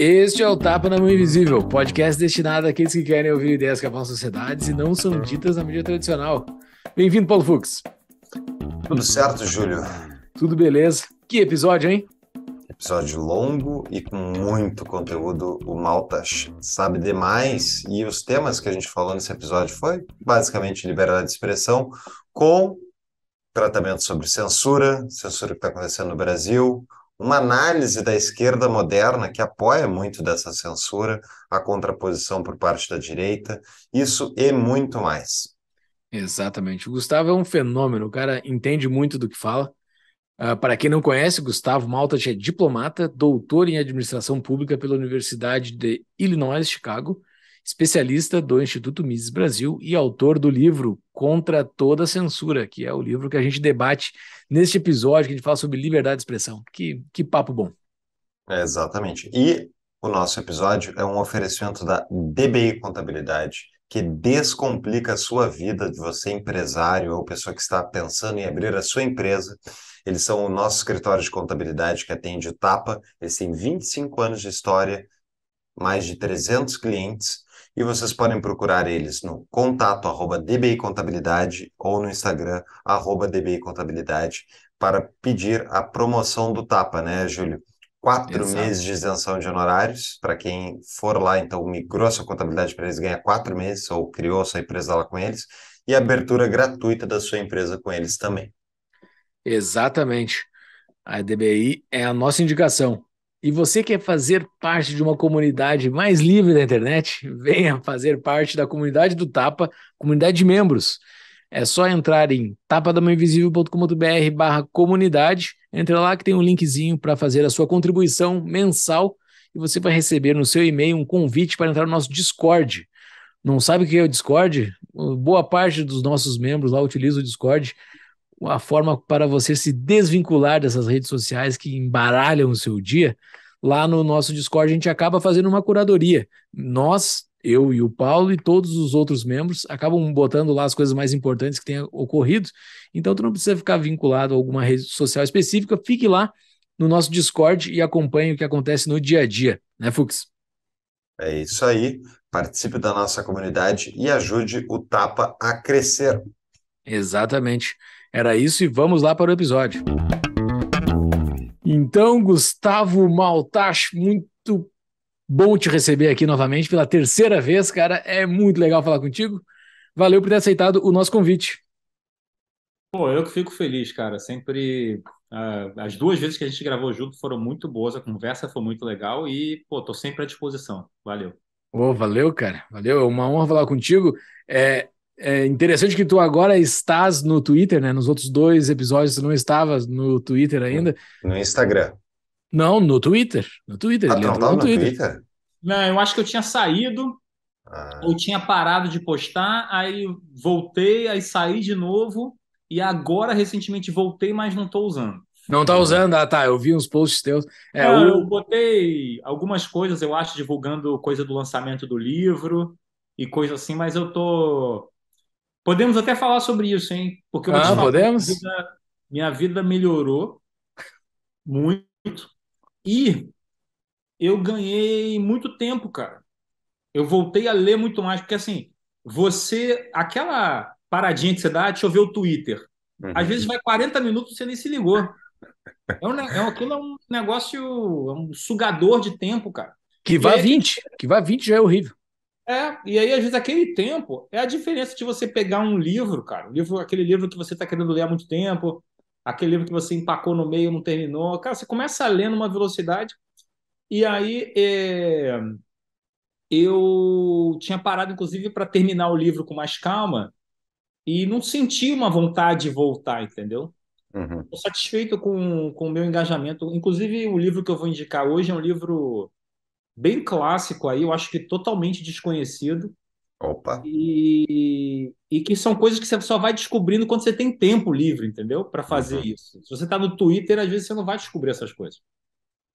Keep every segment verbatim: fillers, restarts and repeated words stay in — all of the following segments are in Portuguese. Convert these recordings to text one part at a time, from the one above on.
Este é o Tapa da Mão Invisível, podcast destinado àqueles que querem ouvir ideias que avançam sociedades e não são ditas na mídia tradicional. Bem-vindo, Paulo Fuchs. Tudo certo, Júlio? Tudo beleza. Que episódio, hein? Episódio longo e com muito conteúdo. O Maultasch sabe demais. E os temas que a gente falou nesse episódio foi basicamente liberdade de expressão com tratamento sobre censura, censura que está acontecendo no Brasil, uma análise da esquerda moderna que apoia muito dessa censura, a contraposição por parte da direita, isso e muito mais. Exatamente. O Gustavo é um fenômeno, o cara entende muito do que fala. Uh, para quem não conhece, Gustavo Maultasch é diplomata, doutor em administração pública pela Universidade de Illinois, Chicago, especialista do Instituto Mises Brasil e autor do livro Contra Toda a Censura, que é o livro que a gente debate neste episódio, que a gente fala sobre liberdade de expressão. Que, que papo bom. É, exatamente. E o nosso episódio é um oferecimento da D B I Contabilidade, que descomplica a sua vida, de você empresário ou pessoa que está pensando em abrir a sua empresa. Eles são o nosso escritório de contabilidade que atende o Tapa. Eles têm vinte e cinco anos de história, mais de trezentos clientes. E vocês podem procurar eles no contato arroba D B I Contabilidade ou no Instagram arroba D B I Contabilidade para pedir a promoção do Tapa, né, Júlio? Quatro Exato. meses de isenção de honorários. Para quem for lá, então, migrou sua contabilidade para eles, ganha quatro meses ou criou sua empresa lá com eles. E abertura gratuita da sua empresa com eles também. Exatamente. A D B I é a nossa indicação. E você quer fazer parte de uma comunidade mais livre da internet? Venha fazer parte da comunidade do Tapa, comunidade de membros. É só entrar em tapadamãoinvisível.com.br barra comunidade. Entra lá que tem um linkzinho para fazer a sua contribuição mensal e você vai receber no seu e-mail um convite para entrar no nosso Discord. Não sabe o que é o Discord? Boa parte dos nossos membros lá utiliza o Discord, a forma para você se desvincular dessas redes sociais que embaralham o seu dia. Lá no nosso Discord a gente acaba fazendo uma curadoria. Nós, eu e o Paulo e todos os outros membros acabam botando lá as coisas mais importantes que tenham ocorrido. Então tu não precisa ficar vinculado a alguma rede social específica. Fique lá no nosso Discord e acompanhe o que acontece no dia a dia. Né, Fux? É isso aí. Participe da nossa comunidade e ajude o Tapa a crescer. Exatamente. Era isso e vamos lá para o episódio. Então, Gustavo Maultasch, muito bom te receber aqui novamente pela terceira vez, cara. É muito legal falar contigo. Valeu por ter aceitado o nosso convite. Pô, eu que fico feliz, cara. Sempre... Uh, as duas vezes que a gente gravou junto foram muito boas. A conversa foi muito legal e, pô, tô sempre à disposição. Valeu. Ô, oh, valeu, cara. Valeu. É uma honra falar contigo. É... É interessante que tu agora estás no Twitter, né? Nos outros dois episódios tu não estavas no Twitter ainda. No Instagram. Não, no Twitter. No Twitter. Ah, Ele não entrou no Twitter. Twitter? Não, eu acho que eu tinha saído, ah. eu tinha parado de postar, aí voltei, aí saí de novo, e agora recentemente voltei, mas não estou usando. Não tá usando? Ah, tá. Eu vi uns posts teus. É, não, eu... eu botei algumas coisas, eu acho, divulgando coisa do lançamento do livro e coisa assim, mas eu tô... Podemos até falar sobre isso, hein? Porque eu vou te falar, ah, podemos? Minha vida, minha vida melhorou muito e eu ganhei muito tempo, cara. Eu voltei a ler muito mais, porque assim, você, aquela paradinha que você dá, deixa eu ver o Twitter. Às vezes vai quarenta minutos e você nem se ligou. É um, é, aquilo é um negócio, é um sugador de tempo, cara. Que vá vinte, que vá vinte já é horrível. É, e aí, às vezes, aquele tempo é a diferença de você pegar um livro, cara. Um livro, aquele livro que você está querendo ler há muito tempo, aquele livro que você empacou no meio e não terminou. Cara, você começa a ler numa velocidade. E aí, é... eu tinha parado, inclusive, para terminar o livro com mais calma e não senti uma vontade de voltar, entendeu? Uhum. Estou satisfeito com, com o meu engajamento. Inclusive, o livro que eu vou indicar hoje é um livro... bem clássico aí, eu acho que totalmente desconhecido, Opa. E, e que são coisas que você só vai descobrindo quando você tem tempo livre, entendeu? Para fazer uhum. isso. Se você está no Twitter, às vezes você não vai descobrir essas coisas.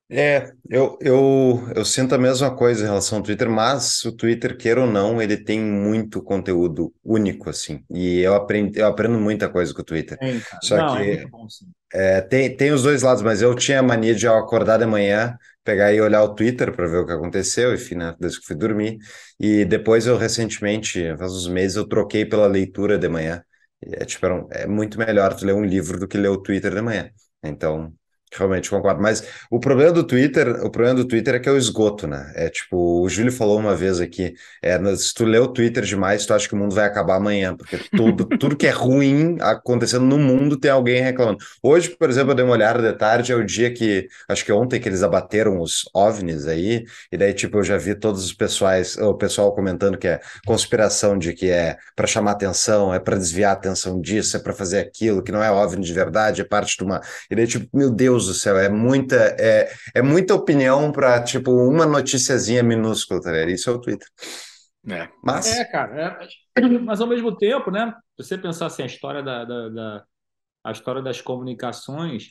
É, eu, eu, eu sinto a mesma coisa em relação ao Twitter, mas o Twitter, queira ou não, ele tem muito conteúdo único, assim, e eu, aprendi, eu aprendo muita coisa com o Twitter. É, Só não, que é muito bom, sim. É, tem, tem os dois lados, mas eu tinha a mania de acordar de manhã, pegar e olhar o Twitter para ver o que aconteceu, enfim, né, desde que fui dormir, e depois eu recentemente, faz uns meses, eu troquei pela leitura de manhã. É, tipo, era um, é muito melhor tu ler um livro do que ler o Twitter de manhã, então... Realmente concordo, mas o problema do Twitter, o problema do Twitter é que é o esgoto, né? É tipo, o Júlio falou uma vez aqui, é, se tu lê o Twitter demais, tu acha que o mundo vai acabar amanhã, porque tudo, tudo que é ruim acontecendo no mundo tem alguém reclamando. Hoje, por exemplo, eu dei uma olhada de tarde, é o dia que, acho que ontem que eles abateram os OVNIs aí, e daí tipo, eu já vi todos os pessoais, o pessoal comentando que é conspiração, de que é para chamar atenção, é para desviar a atenção disso, é para fazer aquilo, que não é OVNI de verdade, é parte de uma... E daí tipo, meu Deus do céu, é muita, é, é muita opinião para tipo, uma noticiazinha minúscula, tá ligado? Isso é o Twitter. É, mas... é cara, é, mas ao mesmo tempo, né, se você pensar assim, a história da, da, da a história das comunicações,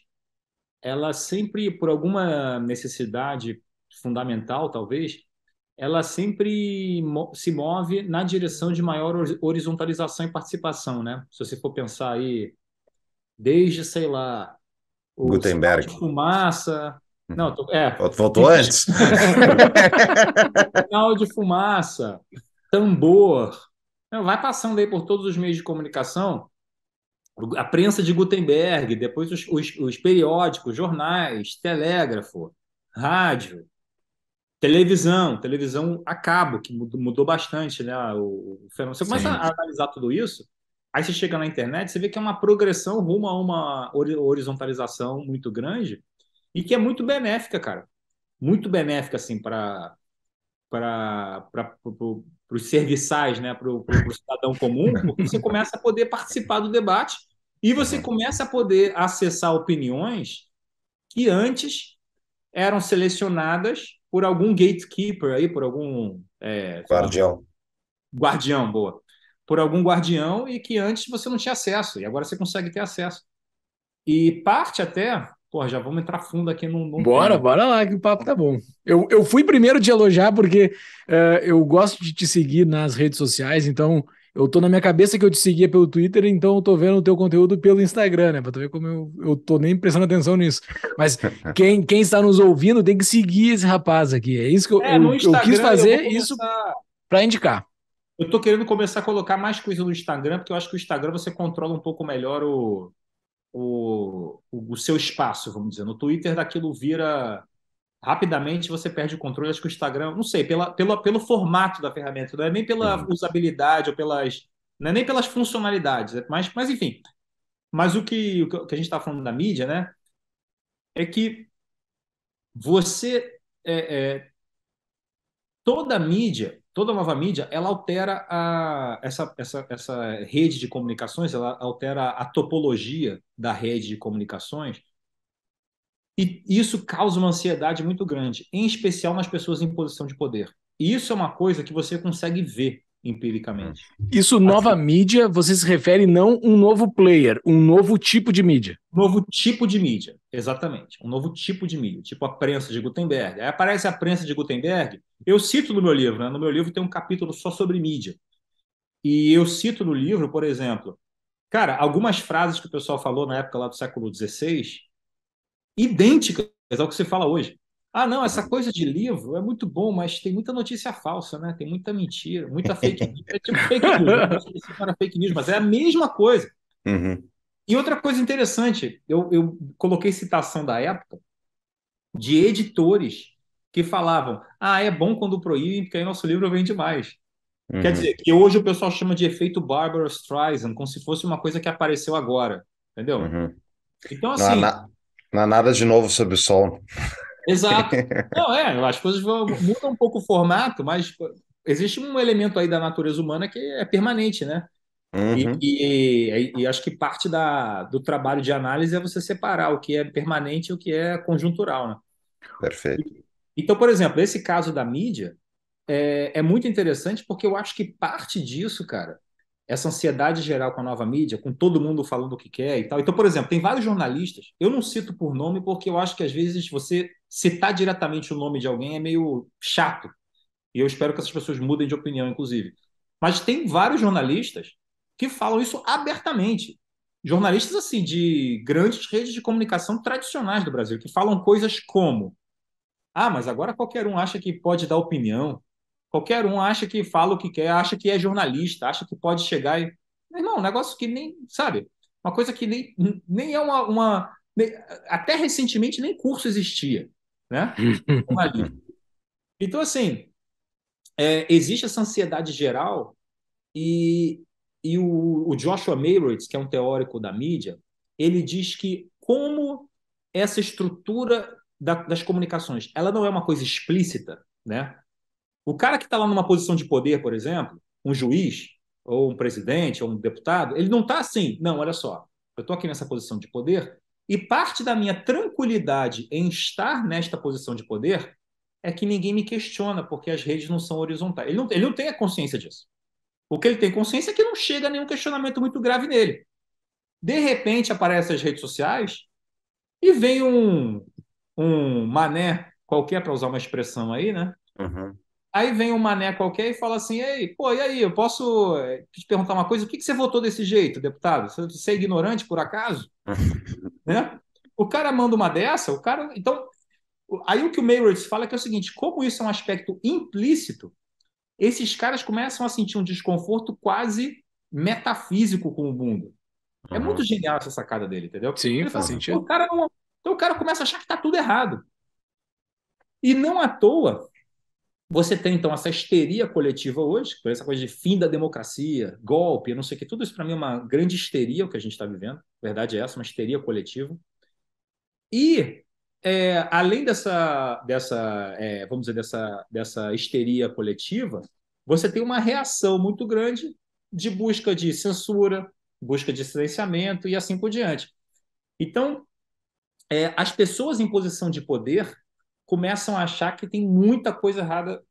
ela sempre, por alguma necessidade fundamental, talvez, ela sempre se move na direção de maior horizontalização e participação, né? Se você for pensar aí, desde, sei lá, o Gutenberg. Fumaça. Não, tô... é. Voltou antes. Sinal de fumaça, tambor. Não, vai passando aí por todos os meios de comunicação. A prensa de Gutenberg, depois os, os, os periódicos, jornais, telégrafo, rádio, televisão, televisão a cabo, que mudou, mudou bastante, né? O, o fenômeno. Você começa Sim. a analisar tudo isso. Aí você chega na internet, você vê que é uma progressão rumo a uma horizontalização muito grande e que é muito benéfica, cara. Muito benéfica, assim, para os serviçais, né? Para o cidadão comum, porque você começa a poder participar do debate e você começa a poder acessar opiniões que antes eram selecionadas por algum gatekeeper, aí, por algum... É, guardião. Guardião, boa. por algum guardião e que antes você não tinha acesso, e agora você consegue ter acesso. E parte até... Porra, já vamos entrar fundo aqui num... num bora, tempo. bora lá, que o papo tá bom. Eu, eu fui primeiro te elogiar, porque uh, eu gosto de te seguir nas redes sociais, então eu tô na minha cabeça que eu te seguia pelo Twitter, então eu tô vendo o teu conteúdo pelo Instagram, né? Pra tu ver como eu, eu tô nem prestando atenção nisso. Mas quem, quem está nos ouvindo tem que seguir esse rapaz aqui. É isso que eu, é, eu, eu quis fazer, eu isso pra indicar. Eu tô querendo começar a colocar mais coisa no Instagram, porque eu acho que o Instagram você controla um pouco melhor o, o, o seu espaço, vamos dizer. No Twitter daquilo vira... Rapidamente você perde o controle. Acho que o Instagram, não sei, pela, pela, pelo formato da ferramenta, não é nem pela usabilidade, ou pelas, não é nem pelas funcionalidades, mas, mas enfim. Mas o que, o que a gente está falando da mídia, né, é que você... É, é, toda a mídia... Toda nova mídia, ela altera a, essa, essa, essa rede de comunicações, ela altera a topologia da rede de comunicações e isso causa uma ansiedade muito grande, em especial nas pessoas em posição de poder. E isso é uma coisa que você consegue ver empiricamente. Isso, assim, nova mídia, você se refere não a um novo player, um novo tipo de mídia. Novo tipo de mídia, exatamente. Um novo tipo de mídia, tipo a prensa de Gutenberg. Aí aparece a prensa de Gutenberg, eu cito no meu livro, né? No meu livro tem um capítulo só sobre mídia. E eu cito no livro, por exemplo, cara, algumas frases que o pessoal falou na época lá do século dezesseis, idênticas ao que você fala hoje. Ah, não, essa coisa de livro é muito bom, mas tem muita notícia falsa, né? Tem muita mentira, muita fake news. É tipo fake news, não era fake news, mas é a mesma coisa. Uhum. E outra coisa interessante, eu, eu coloquei citação da época de editores que falavam, ah, é bom quando proíbem, porque aí nosso livro vende mais. Uhum. Quer dizer, que hoje o pessoal chama de efeito Barbara Streisand, como se fosse uma coisa que apareceu agora, entendeu? Uhum. Então, assim... Não há, não há nada de novo sob o sol. Exato. Não, é, as coisas vão, mudam um pouco o formato, mas existe um elemento aí da natureza humana que é permanente, né? Uhum. E, e, e acho que parte da, do trabalho de análise é você separar o que é permanente e o que é conjuntural, né? Perfeito. Então, por exemplo, esse caso da mídia, é, é muito interessante, porque eu acho que parte disso, cara, essa ansiedade geral com a nova mídia, com todo mundo falando o que quer e tal. Então, por exemplo, tem vários jornalistas, eu não cito por nome porque eu acho que às vezes você citar diretamente o nome de alguém é meio chato, e eu espero que essas pessoas mudem de opinião, inclusive. Mas tem vários jornalistas que falam isso abertamente. Jornalistas, assim, de grandes redes de comunicação tradicionais do Brasil, que falam coisas como: ah, mas agora qualquer um acha que pode dar opinião, qualquer um acha que fala o que quer, acha que é jornalista, acha que pode chegar e... Meu irmão, um negócio que nem, sabe? Uma coisa que nem, nem é uma... uma nem, até recentemente nem curso existia, né? Então, assim, é, existe essa ansiedade geral. E... E o, o Joshua Meyrowitz, que é um teórico da mídia, ele diz que como essa estrutura da, das comunicações, ela não é uma coisa explícita, né? O cara que está lá numa posição de poder, por exemplo, um juiz, ou um presidente, ou um deputado, ele não está assim, não, olha só, eu estou aqui nessa posição de poder, e parte da minha tranquilidade em estar nesta posição de poder é que ninguém me questiona, porque as redes não são horizontais. Ele não, ele não tem a consciência disso. O que ele tem consciência é que não chega a nenhum questionamento muito grave nele. De repente, aparecem as redes sociais e vem um, um mané qualquer, para usar uma expressão aí, né? Uhum. Aí vem um mané qualquer e fala assim: ei, pô, e aí, eu posso te perguntar uma coisa? Por que você votou desse jeito, deputado? Você é ignorante, por acaso? Né? O cara manda uma dessa, o cara... Então, aí o que o Meyrowitz fala é que é o seguinte: como isso é um aspecto implícito, esses caras começam a sentir um desconforto quase metafísico com o mundo. Uhum. É muito genial essa sacada dele, entendeu? Sim, ele faz sentido. O cara não... Então o cara começa a achar que está tudo errado. E não à toa, você tem, então, essa histeria coletiva hoje, por essa coisa de fim da democracia, golpe, não sei o que, tudo isso para mim é uma grande histeria, o que a gente está vivendo. A verdade é essa, uma histeria coletiva. E... É, além dessa, dessa é, vamos dizer, dessa, dessa histeria coletiva, você tem uma reação muito grande de busca de censura, busca de silenciamento e assim por diante. Então, é, as pessoas em posição de poder começam a achar que tem muita coisa errada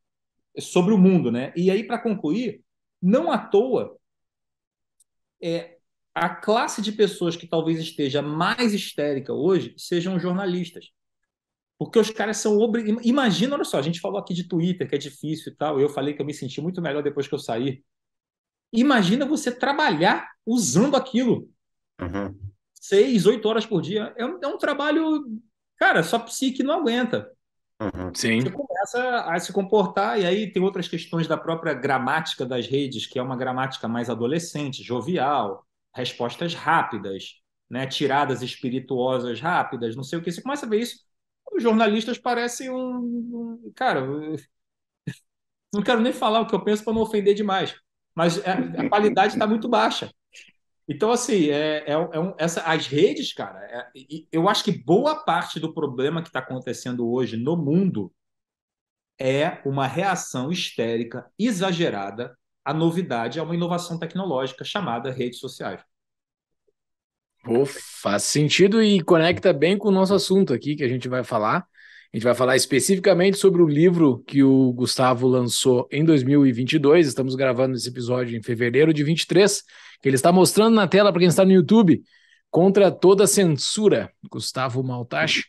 sobre o mundo, né? E aí, para concluir, não à toa, é, a classe de pessoas que talvez esteja mais histérica hoje sejam jornalistas. Porque os caras são obrigados... Imagina, olha só, a gente falou aqui de Twitter, que é difícil e tal, eu falei que eu me senti muito melhor depois que eu saí. Imagina você trabalhar usando aquilo. Uhum. Seis, oito horas por dia. É um, é um trabalho... Cara, só psique não aguenta. Uhum. Sim. Você começa a se comportar, e aí tem outras questões da própria gramática das redes, que é uma gramática mais adolescente, jovial, respostas rápidas, né? Tiradas espirituosas rápidas, não sei o que. Você começa a ver isso. Os jornalistas parecem um... um cara, não quero nem falar o que eu penso para não ofender demais, mas a, a qualidade está muito baixa. Então, assim, é, é, é um, essa, as redes, cara, é, eu acho que boa parte do problema que está acontecendo hoje no mundo é uma reação histérica, exagerada, a novidade é uma inovação tecnológica chamada redes sociais. Pô, faz sentido e conecta bem com o nosso assunto aqui, que a gente vai falar. A gente vai falar especificamente sobre o livro que o Gustavo lançou em dois mil e vinte e dois. Estamos gravando esse episódio em fevereiro de vinte e três, que ele está mostrando na tela para quem está no YouTube. Contra Toda a Censura, Gustavo Maultasch.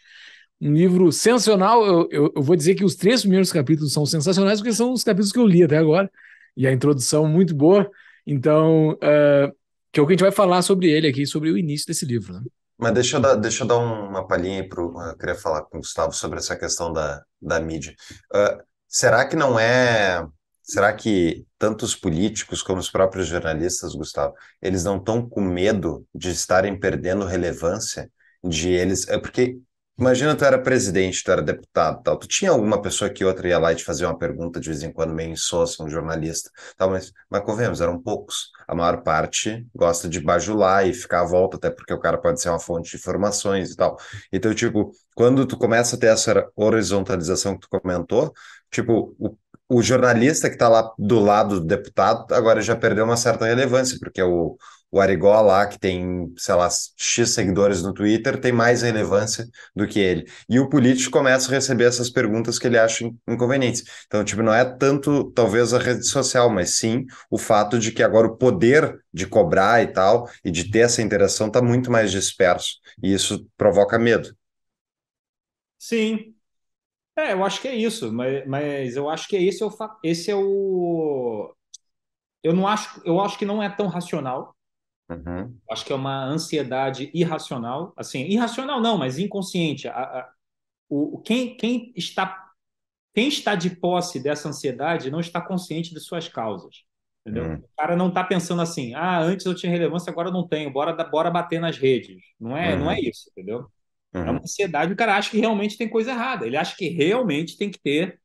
Um livro sensacional. Eu, eu, eu vou dizer que os três primeiros capítulos são sensacionais, porque são os capítulos que eu li até agora. E a introdução muito boa. Então, uh, que é o que a gente vai falar sobre ele aqui, sobre o início desse livro, né? Mas deixa eu dar, deixa eu dar uma palhinha aí pro... Eu queria falar com o Gustavo sobre essa questão da, da mídia. Uh, será que não é... Será que tanto os políticos como os próprios jornalistas, Gustavo, eles não estão com medo de estarem perdendo relevância de eles? É porque... Imagina, tu era presidente, tu era deputado, tal. Tu tinha alguma pessoa que outra ia lá e te fazia uma pergunta de vez em quando, meio insossa, um jornalista, tal, mas, mas convenhamos, eram poucos. A maior parte gosta de bajular e ficar à volta, até porque o cara pode ser uma fonte de informações e tal. Então, tipo, quando tu começa a ter essa horizontalização que tu comentou, tipo, o O jornalista que está lá do lado do deputado agora já perdeu uma certa relevância, porque o, o Arigó lá, que tem, sei lá, X seguidores no Twitter, tem mais relevância do que ele. E o político começa a receber essas perguntas que ele acha inconvenientes. Então, tipo, não é tanto, talvez, a rede social, mas sim o fato de que agora o poder de cobrar e tal, e de ter essa interação, está muito mais disperso. E isso provoca medo. Sim. É, eu acho que é isso. Mas, mas eu acho que esse é o... Esse é o... Eu não acho, eu acho que não é tão racional. Uhum. Acho que é uma ansiedade irracional, assim, irracional não, mas inconsciente. A, a, o, quem, quem, está, quem está de posse dessa ansiedade não está consciente de suas causas, entendeu? Uhum. O cara não está pensando assim, ah, antes eu tinha relevância, agora eu não tenho, bora, bora bater nas redes. Não é, uhum. não é isso, entendeu? Uhum. É uma ansiedade, o cara acha que realmente tem coisa errada, ele acha que realmente tem que ter,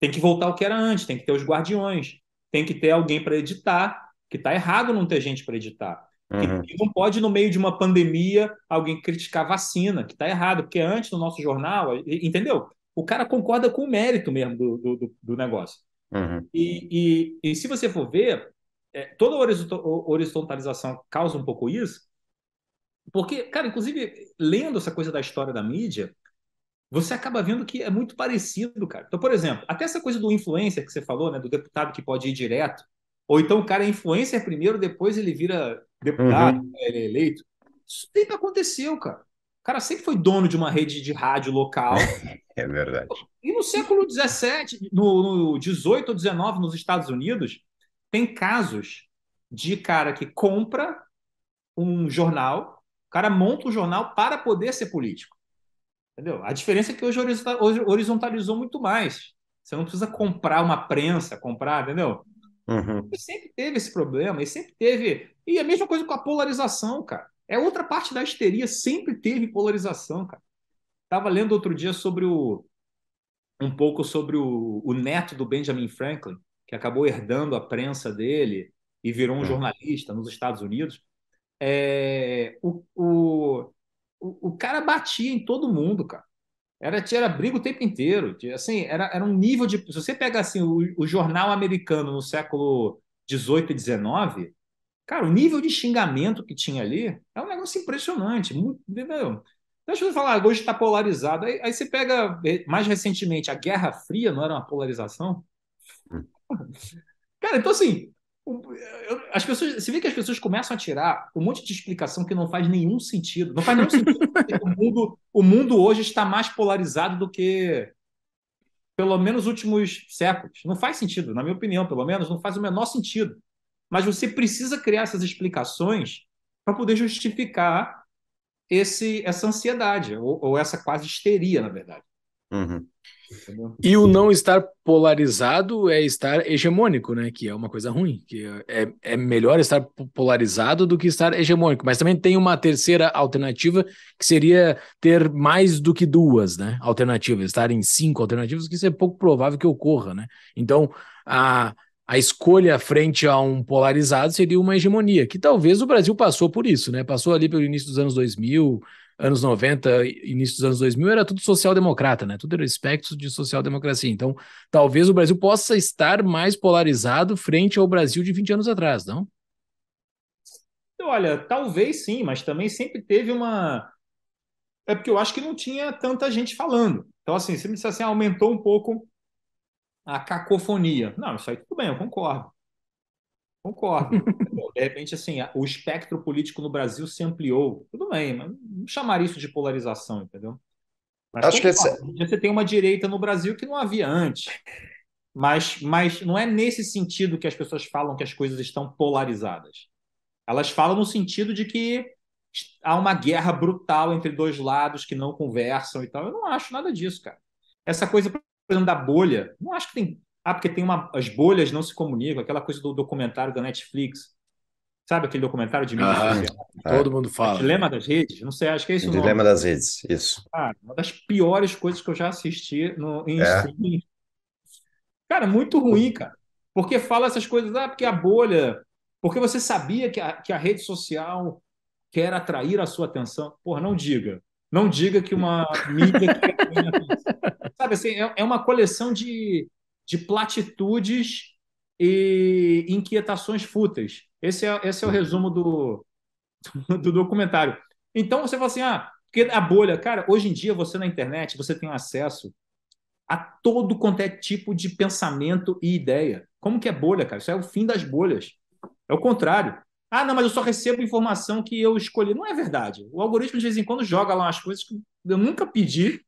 tem que voltar ao que era antes, tem que ter os guardiões, tem que ter alguém para editar, que está errado não ter gente para editar. Uhum. Que não pode, no meio de uma pandemia, alguém criticar a vacina, que está errado, porque antes, no nosso jornal, entendeu? O cara concorda com o mérito mesmo do, do, do negócio. Uhum. E, e, e se você for ver, é, toda a horizontalização causa um pouco isso, porque, cara, inclusive, lendo essa coisa da história da mídia, você acaba vendo que é muito parecido, cara. Então, por exemplo, até essa coisa do influencer que você falou, né, do deputado que pode ir direto, ou então o cara é influencer primeiro, depois ele vira deputado, uhum. ele é eleito. Isso sempre aconteceu, cara. O cara sempre foi dono de uma rede de rádio local. É verdade. E no século dezessete, no dezoito ou dezenove, nos Estados Unidos, tem casos de cara que compra um jornal, o cara monta um jornal para poder ser político. Entendeu? A diferença é que hoje horizontalizou muito mais. Você não precisa comprar uma prensa, comprar, entendeu? Uhum. E sempre teve esse problema, e sempre teve... E a mesma coisa com a polarização, cara. É outra parte da histeria, sempre teve polarização, cara. Estava lendo outro dia sobre o... um pouco sobre o... o neto do Benjamin Franklin, que acabou herdando a prensa dele e virou um uhum. jornalista nos Estados Unidos. É... O... o... O cara batia em todo mundo, cara. Era, era briga o tempo inteiro. Assim, era, era um nível de... Se você pega assim, o, o jornal americano no século dezoito e dezenove, cara, o nível de xingamento que tinha ali é um negócio impressionante. Muito, entendeu? Deixa eu falar, hoje está polarizado. Aí, aí você pega, mais recentemente, a Guerra Fria, não era uma polarização? Cara, então assim... As pessoas, você vê que as pessoas começam a tirar um monte de explicação que não faz nenhum sentido. Não faz nenhum sentido porque o mundo, o mundo hoje está mais polarizado do que pelo menos últimos séculos. Não faz sentido, na minha opinião, pelo menos, não faz o menor sentido. Mas você precisa criar essas explicações para poder justificar esse, essa ansiedade, ou, ou essa quase histeria, na verdade. Uhum. E o não estar polarizado é estar hegemônico, né? Que é uma coisa ruim, que é, é melhor estar polarizado do que estar hegemônico. Mas também tem uma terceira alternativa, que seria ter mais do que duas, né, alternativas, estar em cinco alternativas, que isso é pouco provável que ocorra, né? Então a, a escolha frente a um polarizado seria uma hegemonia, que talvez o Brasil passou por isso, né? Passou ali pelo início dos anos dois mil, anos noventa, início dos anos dois mil, era tudo social-democrata, né? Tudo era espectro de social-democracia. Então, talvez o Brasil possa estar mais polarizado frente ao Brasil de vinte anos atrás, não? Olha, talvez sim, mas também sempre teve uma... É porque eu acho que não tinha tanta gente falando. Então, assim, você me disse assim, aumentou um pouco a cacofonia. Não, isso aí tudo bem, eu concordo. Concordo. De repente, assim, o espectro político no Brasil se ampliou. Tudo bem, mas não chamaria isso de polarização, entendeu? Mas acho que esse... Você tem uma direita no Brasil que não havia antes. Mas, mas não é nesse sentido que as pessoas falam que as coisas estão polarizadas. Elas falam no sentido de que há uma guerra brutal entre dois lados que não conversam e tal. Eu não acho nada disso, cara. Essa coisa, por exemplo, da bolha, não acho que tem... Ah, porque tem uma... as bolhas não se comunicam, aquela coisa do documentário da Netflix. Sabe aquele documentário de Mises? Ah, é. Todo mundo fala. Dilema das Redes? Não sei, acho que é isso. Dilema das Redes, isso. Ah, uma das piores coisas que eu já assisti no... em é. streaming. Cara, muito ruim, cara. Porque fala essas coisas, ah, porque a bolha... Porque você sabia que a, que a rede social quer atrair a sua atenção. Porra, não diga. Não diga que uma mídia quer atrair a atenção. Sabe, assim, é, é uma coleção de... de platitudes e inquietações fúteis. Esse é, esse é o resumo do, do documentário. Então você fala assim, ah, porque a bolha, cara, hoje em dia você na internet, você tem acesso a todo quanto é tipo de pensamento e ideia. Como que é bolha, cara? Isso é o fim das bolhas. É o contrário. Ah, não, mas eu só recebo informação que eu escolhi. Não é verdade. O algoritmo, de vez em quando, joga lá umas coisas que eu nunca pedi.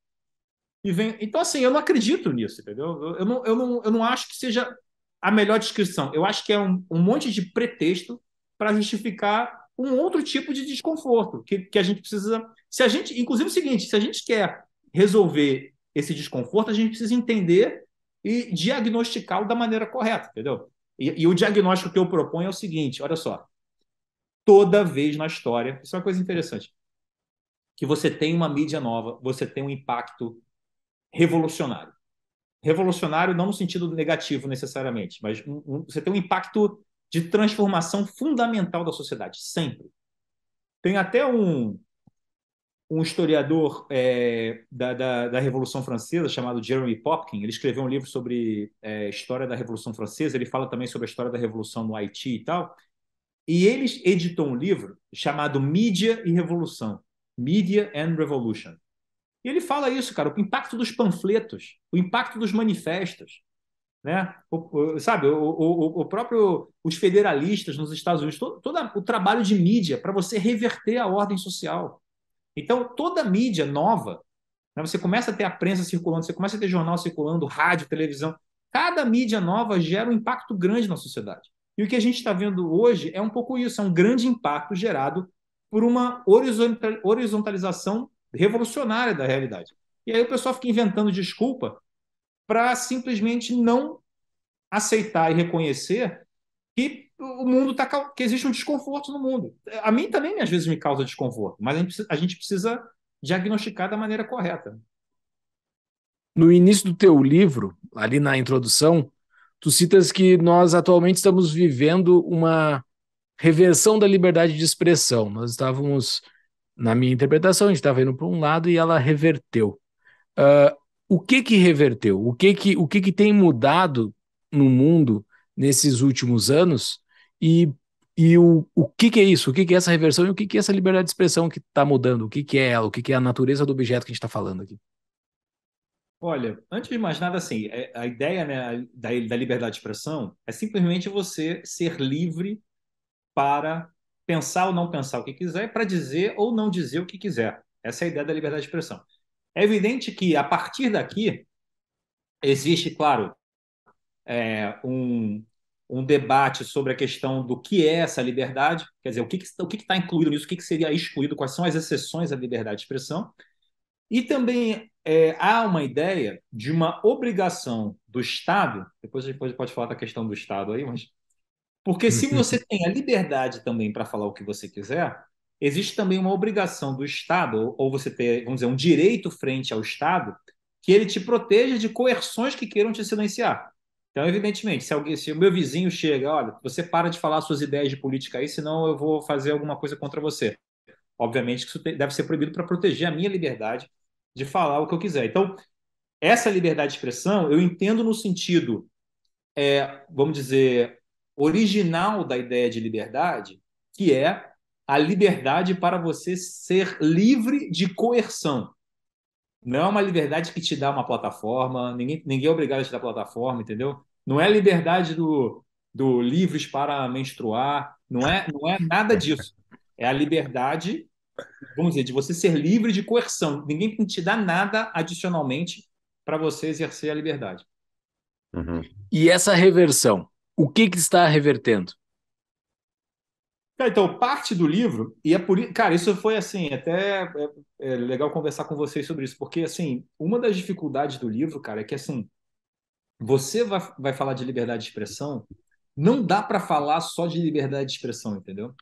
E vem... Então, assim, eu não acredito nisso, entendeu? Eu não, eu não, eu não acho que seja a melhor descrição. Eu acho que é um, um monte de pretexto para justificar um outro tipo de desconforto que, que a gente precisa... Se a gente, inclusive, é o seguinte, se a gente quer resolver esse desconforto, a gente precisa entender e diagnosticá-lo da maneira correta, entendeu? E, e o diagnóstico que eu proponho é o seguinte, olha só. Toda vez na história, isso é uma coisa interessante, que você tem uma mídia nova, você tem um impacto revolucionário. Revolucionário não no sentido negativo, necessariamente, mas um, um, você tem um impacto de transformação fundamental da sociedade, sempre. Tem até um, um historiador é, da, da, da Revolução Francesa chamado Jeremy Popkin, ele escreveu um livro sobre é, história da Revolução Francesa, ele fala também sobre a história da Revolução no Haiti e tal, e ele editou um livro chamado Mídia e Revolução, Media and Revolution. E ele fala isso, cara, o impacto dos panfletos, o impacto dos manifestos, né? O, o, sabe, o, o, o próprio, os federalistas nos Estados Unidos, todo, todo o trabalho de mídia para você reverter a ordem social. Então, toda mídia nova, né? Você começa a ter a prensa circulando, você começa a ter jornal circulando, rádio, televisão, cada mídia nova gera um impacto grande na sociedade. E o que a gente está vendo hoje é um pouco isso, é um grande impacto gerado por uma horizontalização revolucionária da realidade. E aí o pessoal fica inventando desculpa para simplesmente não aceitar e reconhecer que o mundo tá, que existe um desconforto no mundo. A mim também, às vezes, me causa desconforto, mas a gente precisa, a gente precisa diagnosticar da maneira correta. No início do teu livro, ali na introdução, tu citas que nós atualmente estamos vivendo uma reversão da liberdade de expressão. Nós estávamos, na minha interpretação, a gente estava indo para um lado e ela reverteu. Uh, o que que reverteu? O que que, o que que tem mudado no mundo nesses últimos anos? E, e o, o que que é isso? O que que é essa reversão? E o que que é essa liberdade de expressão que está mudando? O que que é ela? O que que é a natureza do objeto que a gente está falando aqui? Olha, antes de mais nada, assim, a ideia, né, da, da liberdade de expressão é simplesmente você ser livre para pensar ou não pensar o que quiser, para dizer ou não dizer o que quiser. Essa é a ideia da liberdade de expressão. É evidente que, a partir daqui, existe, claro, é, um, um debate sobre a questão do que é essa liberdade, quer dizer, o que está o que que tá incluído nisso, o que que seria excluído, quais são as exceções à liberdade de expressão. E também é, há uma ideia de uma obrigação do Estado, depois a gente pode falar da questão do Estado aí, mas porque se você tem a liberdade também para falar o que você quiser, existe também uma obrigação do Estado, ou você ter, vamos dizer, um direito frente ao Estado, que ele te proteja de coerções que queiram te silenciar. Então, evidentemente, se, alguém, se o meu vizinho chega, olha, você para de falar suas ideias de política aí, senão eu vou fazer alguma coisa contra você. Obviamente que isso deve ser proibido para proteger a minha liberdade de falar o que eu quiser. Então, essa liberdade de expressão eu entendo no sentido, é, vamos dizer, original da ideia de liberdade, que é a liberdade para você ser livre de coerção. Não é uma liberdade que te dá uma plataforma, ninguém, ninguém é obrigado a te dar plataforma, entendeu? Não é a liberdade do, do livres para menstruar, não é, não é nada disso. É a liberdade, vamos dizer, de você ser livre de coerção. Ninguém te dá nada adicionalmente para você exercer a liberdade. Uhum. E essa reversão, o que que está revertendo? Então, parte do livro, e é por isso, cara, isso foi assim, até é, é legal conversar com vocês sobre isso, porque assim, uma das dificuldades do livro, cara, é que assim, você vai, vai falar de liberdade de expressão, não dá para falar só de liberdade de expressão, entendeu?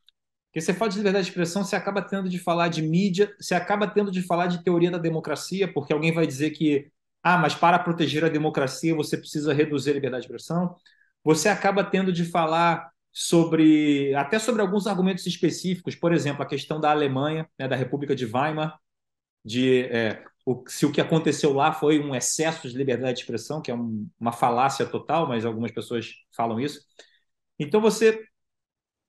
Porque você fala de liberdade de expressão, você acaba tendo de falar de mídia, você acaba tendo de falar de teoria da democracia, porque alguém vai dizer que, ah, mas para proteger a democracia você precisa reduzir a liberdade de expressão. Você acaba tendo de falar sobre, até sobre alguns argumentos específicos, por exemplo, a questão da Alemanha, né, da República de Weimar, de é, o, se o que aconteceu lá foi um excesso de liberdade de expressão, que é um, uma falácia total, mas algumas pessoas falam isso. Então você...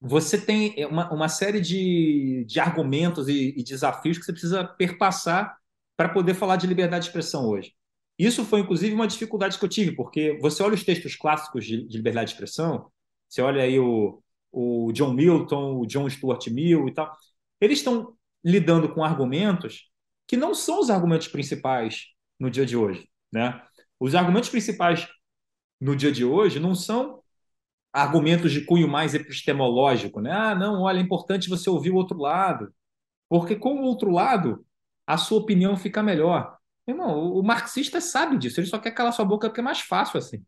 você tem uma, uma série de, de argumentos e, e desafios que você precisa perpassar para poder falar de liberdade de expressão hoje. Isso foi, inclusive, uma dificuldade que eu tive, porque você olha os textos clássicos de, de liberdade de expressão, você olha aí o, o John Milton, o John Stuart Mill e tal, eles estão lidando com argumentos que não são os argumentos principais no dia de hoje, né? Os argumentos principais no dia de hoje não são argumentos de cunho mais epistemológico, né? Ah, não, olha, é importante você ouvir o outro lado, porque com o outro lado a sua opinião fica melhor. Irmão, o marxista sabe disso, ele só quer calar sua boca porque é mais fácil assim.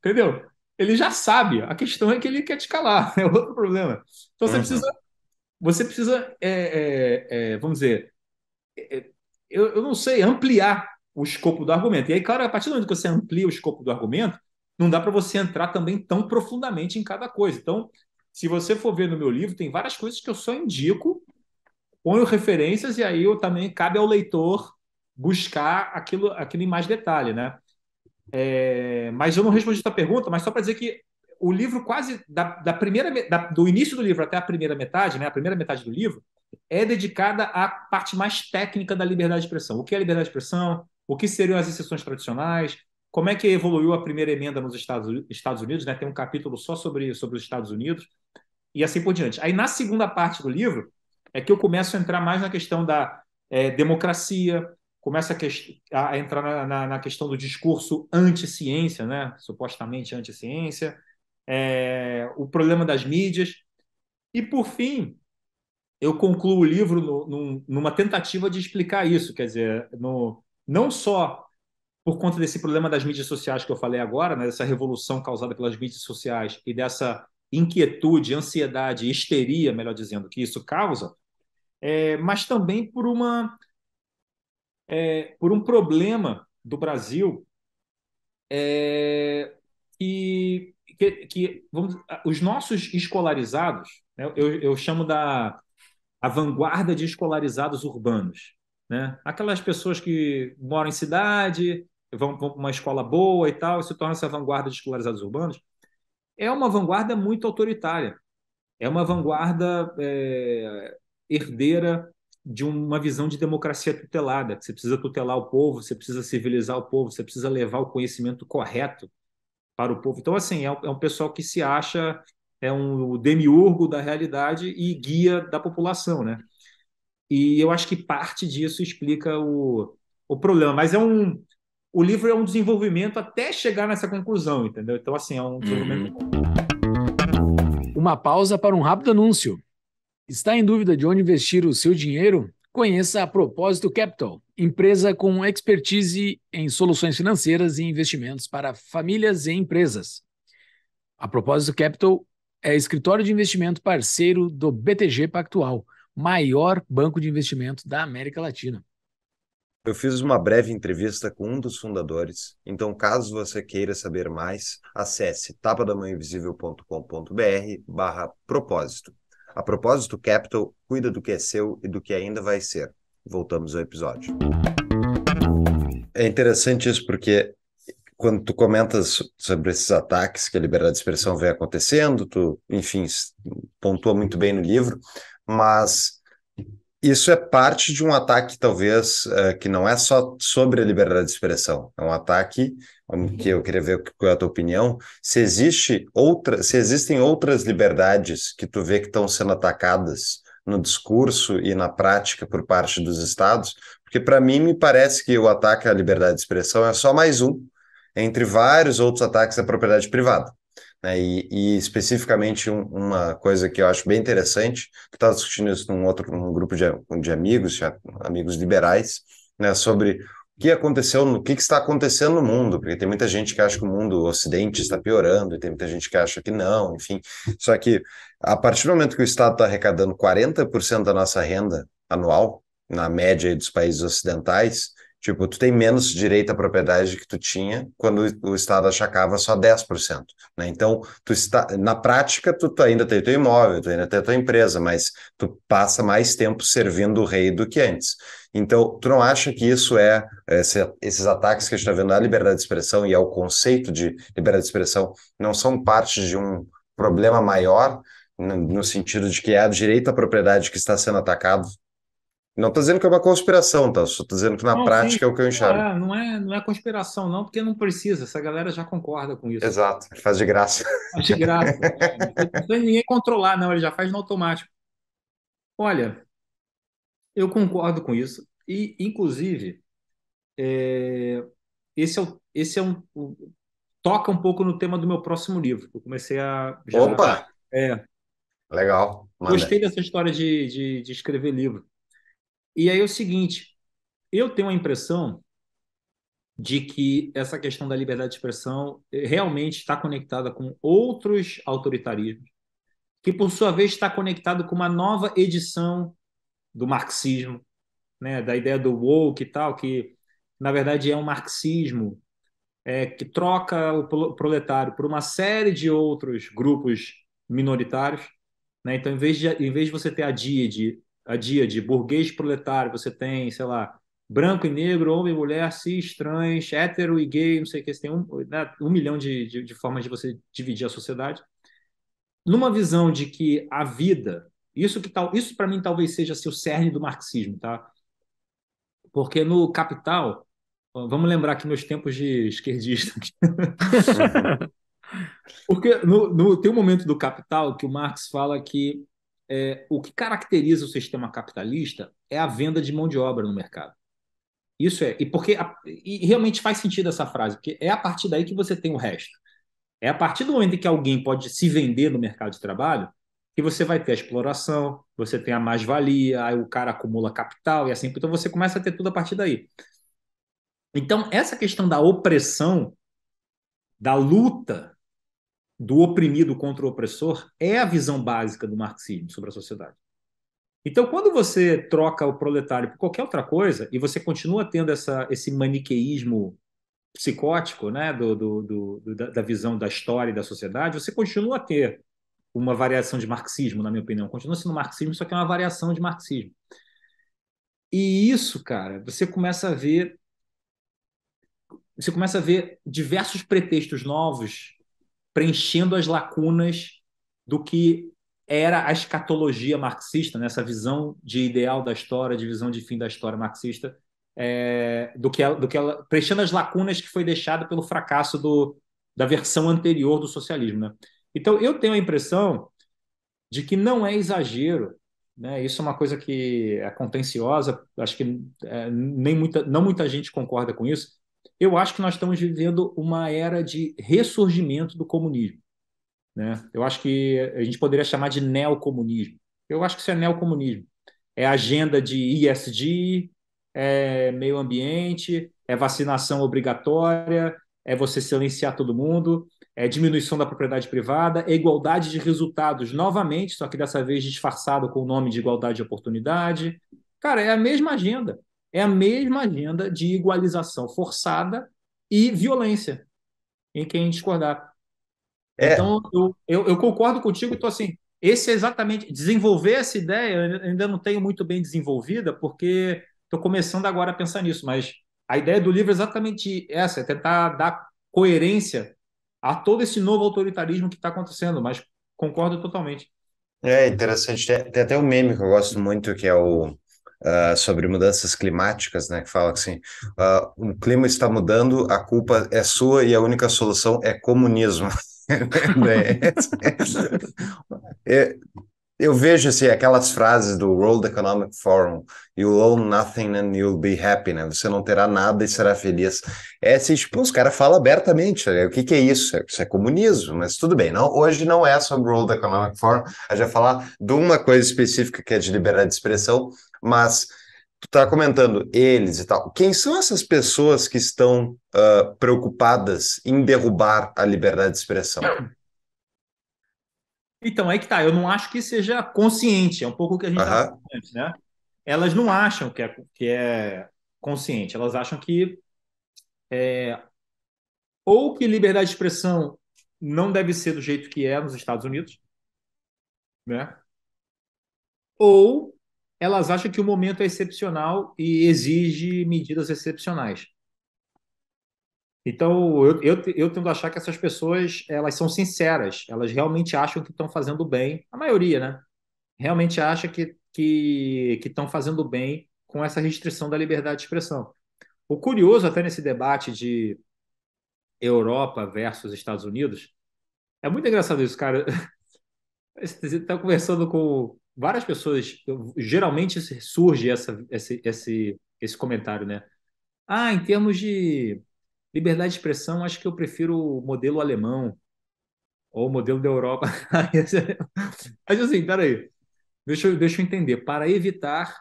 Entendeu? Ele já sabe, a questão é que ele quer te calar, é outro problema. Então você uhum. precisa, você precisa é, é, é, vamos dizer, é, eu, eu não sei, ampliar o escopo do argumento. E aí, claro, a partir do momento que você amplia o escopo do argumento, não dá para você entrar também tão profundamente em cada coisa. Então, se você for ver no meu livro, tem várias coisas que eu só indico, ponho referências, e aí eu também cabe ao leitor buscar aquilo, aquilo em mais detalhe, né? É, mas eu não respondi a tua pergunta, mas só para dizer que o livro quase, da, da primeira, da, do início do livro até a primeira metade, né? A primeira metade do livro é dedicada à parte mais técnica da liberdade de expressão. O que é liberdade de expressão? O que seriam as exceções tradicionais? Como é que evoluiu a primeira emenda nos Estados, Estados Unidos, né? Tem um capítulo só sobre, sobre os Estados Unidos e assim por diante. Aí, na segunda parte do livro, é que eu começo a entrar mais na questão da é, democracia, começo a, que, a entrar na, na, na questão do discurso anti-ciência, né? Supostamente anti-ciência, é, o problema das mídias. E, por fim, eu concluo o livro no, no, numa tentativa de explicar isso, quer dizer, no, não só por conta desse problema das mídias sociais que eu falei agora, né? Dessa revolução causada pelas mídias sociais e dessa inquietude, ansiedade, histeria, melhor dizendo, que isso causa, é, mas também por, uma, é, por um problema do Brasil é, que, que, que vamos, os nossos escolarizados, né, eu, eu chamo da a vanguarda de escolarizados urbanos, né? Aquelas pessoas que moram em cidade, vão para uma escola boa e tal, e se tornam essa vanguarda de escolarizados urbanos, é uma vanguarda muito autoritária, é uma vanguarda é, herdeira de uma visão de democracia tutelada, que você precisa tutelar o povo, você precisa civilizar o povo, você precisa levar o conhecimento correto para o povo. Então, assim, é um pessoal que se acha é um demiurgo da realidade e guia da população, né? E eu acho que parte disso explica o, o problema, mas é um... O livro é um desenvolvimento até chegar nessa conclusão, entendeu? Então, assim, é um desenvolvimento... Uma pausa para um rápido anúncio. Está em dúvida de onde investir o seu dinheiro? Conheça a Propósito Capital, empresa com expertise em soluções financeiras e investimentos para famílias e empresas. A Propósito Capital é escritório de investimento parceiro do B T G Pactual, maior banco de investimento da América Latina. Eu fiz uma breve entrevista com um dos fundadores, então caso você queira saber mais, acesse tapa da mão invisível ponto com ponto br barra propósito. A Propósito Capital cuida do que é seu e do que ainda vai ser. Voltamos ao episódio. É interessante isso porque quando tu comentas sobre esses ataques que a liberdade de expressão vem acontecendo, tu, enfim, pontua muito bem no livro, mas... Isso é parte de um ataque, talvez, uh, que não é só sobre a liberdade de expressão. É um ataque, que eu queria ver qual é a tua opinião, se, existe outra, se existem outras liberdades que tu vê que estão sendo atacadas no discurso e na prática por parte dos estados, porque para mim me parece que o ataque à liberdade de expressão é só mais um, entre vários outros ataques à propriedade privada. Né, e, e especificamente um, uma coisa que eu acho bem interessante, que estava discutindo isso num outro num grupo de, de amigos, de amigos liberais, né, sobre o que aconteceu, o que, que está acontecendo no mundo, porque tem muita gente que acha que o mundo ocidente está piorando, e tem muita gente que acha que não, enfim. Só que a partir do momento que o Estado está arrecadando quarenta por cento da nossa renda anual, na média aí dos países ocidentais, tipo, tu tem menos direito à propriedade que tu tinha quando o Estado achacava só dez por cento. Né? Então, tu está, na prática, tu, tu ainda tem o teu imóvel, tu ainda tem a tua empresa, mas tu passa mais tempo servindo o rei do que antes. Então, tu não acha que isso é... Esse, esses ataques que a gente está vendo à liberdade de expressão e ao conceito de liberdade de expressão não são parte de um, problema maior, no, no sentido de que é o direito à propriedade que está sendo atacado. Não estou dizendo que é uma conspiração, tá? Só estou dizendo que na não, prática sim, é o que eu enxergo. É, não, é, não é conspiração, não, porque não precisa. Essa galera já concorda com isso. Exato, ele faz de graça. Faz de graça. Não tem ninguém controlar, não. Ele já faz no automático. Olha, eu concordo com isso. E, inclusive, é, esse é, esse é um, um... Toca um pouco no tema do meu próximo livro, que eu comecei a... Já, Opa! É. Legal. Manda. Gostei dessa história de, de, de escrever livro. E aí é o seguinte, eu tenho a impressão de que essa questão da liberdade de expressão realmente está conectada com outros autoritarismos, que, por sua vez, está conectado com uma nova edição do marxismo, né, da ideia do woke e tal, que, na verdade, é um marxismo é, que troca o proletário por uma série de outros grupos minoritários. Né? Então, em vez de, em vez de você ter a díade, a dia de burguês proletário, você tem, sei lá, branco e negro, homem e mulher, cis, trans, hétero e gay, não sei o que, você tem um, né, um milhão de, de, de formas de você dividir a sociedade. Numa visão de que a vida, isso, que tal, isso para mim talvez seja assim, o cerne do marxismo, tá? Porque no Capital, vamos lembrar aqui meus tempos de esquerdista. Porque no, no, tem um momento do Capital que o Marx fala que É, o que caracteriza o sistema capitalista é a venda de mão de obra no mercado. Isso é. E, porque a, e realmente faz sentido essa frase, porque é a partir daí que você tem o resto. É a partir do momento em que alguém pode se vender no mercado de trabalho que você vai ter a exploração, você tem a mais-valia, aí o cara acumula capital e assim. Então você começa a ter tudo a partir daí. Então essa questão da opressão, da luta do oprimido contra o opressor, é a visão básica do marxismo sobre a sociedade. Então, quando você troca o proletário por qualquer outra coisa, e você continua tendo essa, esse maniqueísmo psicótico, né, do, do, do, da, da visão da história e da sociedade, você continua a ter uma variação de marxismo, na minha opinião. Continua sendo marxismo, só que é uma variação de marxismo. E isso, cara, você começa a ver, você começa a ver diversos pretextos novos preenchendo as lacunas do que era a escatologia marxista, né? Essa visão de ideal da história, de visão de fim da história marxista, é, do que ela, do que ela, preenchendo as lacunas que foi deixada pelo fracasso do, da versão anterior do socialismo. Né? Então, eu tenho a impressão de que não é exagero, né? Isso é uma coisa que é contenciosa, acho que é, nem muita, não muita gente concorda com isso. Eu acho que nós estamos vivendo uma era de ressurgimento do comunismo. Né? Eu acho que a gente poderia chamar de neocomunismo. Eu acho que isso é neocomunismo. É agenda de E S G, é meio ambiente, é vacinação obrigatória, é você silenciar todo mundo, é diminuição da propriedade privada, é igualdade de resultados novamente, só que dessa vez disfarçado com o nome de igualdade de oportunidade. Cara, é a mesma agenda. É a mesma agenda de igualização forçada e violência, em quem discordar. É. Então, eu, eu, eu concordo contigo, então, assim, esse é exatamente... Desenvolver essa ideia, eu ainda não tenho muito bem desenvolvida, porque estou começando agora a pensar nisso, mas a ideia do livro é exatamente essa, é tentar dar coerência a todo esse novo autoritarismo que está acontecendo, mas concordo totalmente. É interessante. Tem até um meme que eu gosto muito, que é o... Uh, sobre mudanças climáticas, né, que fala assim, uh, o clima está mudando, a culpa é sua e a única solução é comunismo. eu, eu vejo assim, aquelas frases do World Economic Forum, "You own nothing and you'll be happy", né? Você não terá nada e será feliz. É assim, tipo, os caras falam abertamente, né? O que, que é isso? Isso é comunismo, mas tudo bem. Não, hoje não é sobre o World Economic Forum, a gente vai falar de uma coisa específica que é de liberdade de expressão. Mas tu tá comentando eles e tal. Quem são essas pessoas que estão uh, preocupadas em derrubar a liberdade de expressão? Então, aí que tá. Eu não acho que seja consciente. É um pouco o que a gente está falando antes, né? Elas não acham que é, que é consciente. Elas acham que... É, ou que liberdade de expressão não deve ser do jeito que é nos Estados Unidos, né? Ou... elas acham que o momento é excepcional e exige medidas excepcionais. Então, eu, eu, eu tendo a achar que essas pessoas, elas são sinceras, elas realmente acham que estão fazendo bem, a maioria, né? Realmente acha que que que estão fazendo bem com essa restrição da liberdade de expressão. O curioso até nesse debate de Europa versus Estados Unidos, é muito engraçado isso, cara. Você está conversando com várias pessoas, geralmente surge essa, esse, esse, esse comentário, né? Ah, em termos de liberdade de expressão, acho que eu prefiro o modelo alemão ou o modelo da Europa. Mas assim, peraí, deixa eu, deixa eu entender. Para evitar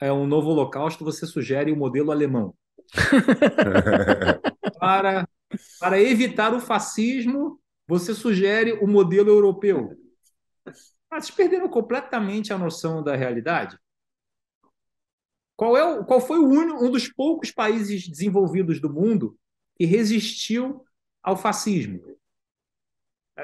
é, um novo holocausto, você sugere o modelo alemão. para, para evitar o fascismo, você sugere o modelo europeu. Ah, vocês perderam completamente a noção da realidade? Qual, é o, qual foi o único, um dos poucos países desenvolvidos do mundo que resistiu ao fascismo?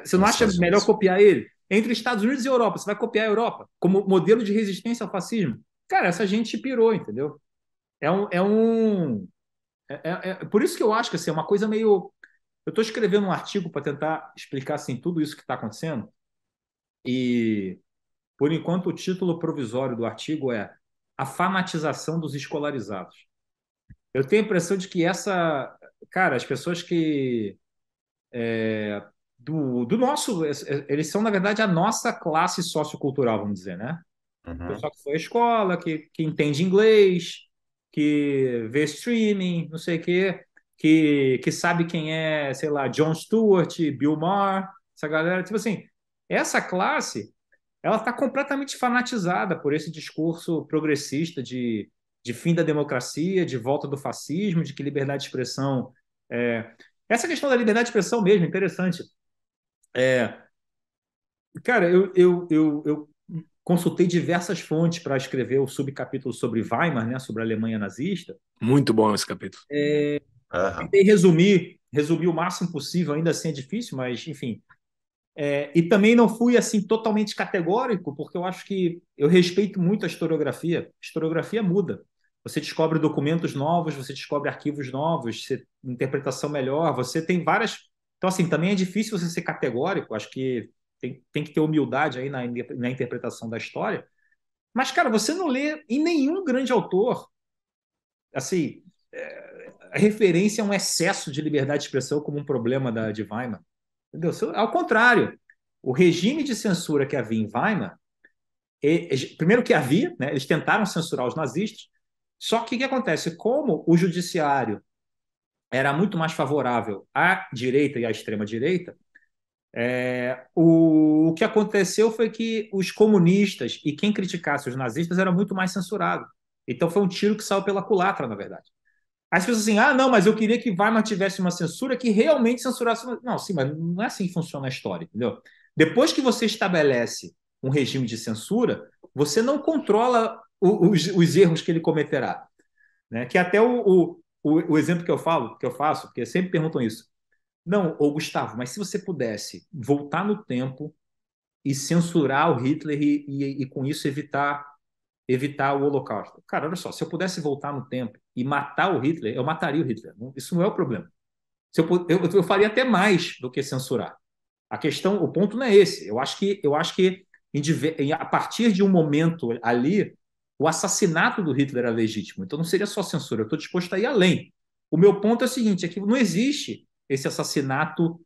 Você não acha melhor copiar ele? Entre Estados Unidos e Europa, você vai copiar a Europa como modelo de resistência ao fascismo? Cara, essa gente pirou, entendeu? É um... É um é, é, é, por isso que eu acho que assim, é uma coisa meio... Eu estou escrevendo um artigo para tentar explicar assim, tudo isso que está acontecendo. E, por enquanto, o título provisório do artigo é A Fanatização dos Escolarizados. Eu tenho a impressão de que essa... Cara, as pessoas que... É, do, do nosso... Eles são, na verdade, a nossa classe sociocultural, vamos dizer, né? Uhum. Pessoal que foi à escola, que, que entende inglês, que vê streaming, não sei o quê, que, que sabe quem é, sei lá, John Stuart, Bill Maher, essa galera, tipo assim... Essa classe ela está completamente fanatizada por esse discurso progressista de, de fim da democracia, de volta do fascismo, de que liberdade de expressão... É... Essa questão da liberdade de expressão mesmo, interessante. É... Cara, eu, eu, eu, eu consultei diversas fontes para escrever o subcapítulo sobre Weimar, né, sobre a Alemanha nazista. Muito bom esse capítulo. É... Uhum. Tentei resumir, resumir o máximo possível, ainda assim é difícil, mas enfim... É, e também não fui assim totalmente categórico, porque eu acho que eu respeito muito a historiografia. A historiografia muda. Você descobre documentos novos, você descobre arquivos novos, você, interpretação melhor, você tem várias... Então, assim, também é difícil você ser categórico. Acho que tem, tem que ter humildade aí na, na interpretação da história. Mas, cara, você não lê em nenhum grande autor, assim, é, a referência a um excesso de liberdade de expressão como um problema da, de Weimar. Entendeu? Ao contrário, o regime de censura que havia em Weimar, e, primeiro que havia, né, eles tentaram censurar os nazistas, só que o que acontece? Como o judiciário era muito mais favorável à direita e à extrema-direita, é, o, o que aconteceu foi que os comunistas e quem criticasse os nazistas era muito mais censurado. Então foi um tiro que saiu pela culatra, na verdade. Aí as pessoas assim, ah, não, mas eu queria que Weimar tivesse uma censura que realmente censurasse... Não, sim, mas não é assim que funciona a história, entendeu? Depois que você estabelece um regime de censura, você não controla o, os, os erros que ele cometerá. Né? Que até o, o, o, o exemplo que eu falo, que eu faço, porque sempre perguntam isso. Não, ô Gustavo, mas se você pudesse voltar no tempo e censurar o Hitler e, e, e com isso evitar... evitar o holocausto. Cara, olha só, se eu pudesse voltar no tempo e matar o Hitler, eu mataria o Hitler. Isso não é o problema. Se eu, eu, eu faria até mais do que censurar. A questão, o ponto não é esse. Eu acho que, eu acho que em, em, a partir de um momento ali, o assassinato do Hitler era legítimo. Então não seria só censura. Eu estou disposto a ir além. O meu ponto é o seguinte, é que não existe esse assassinato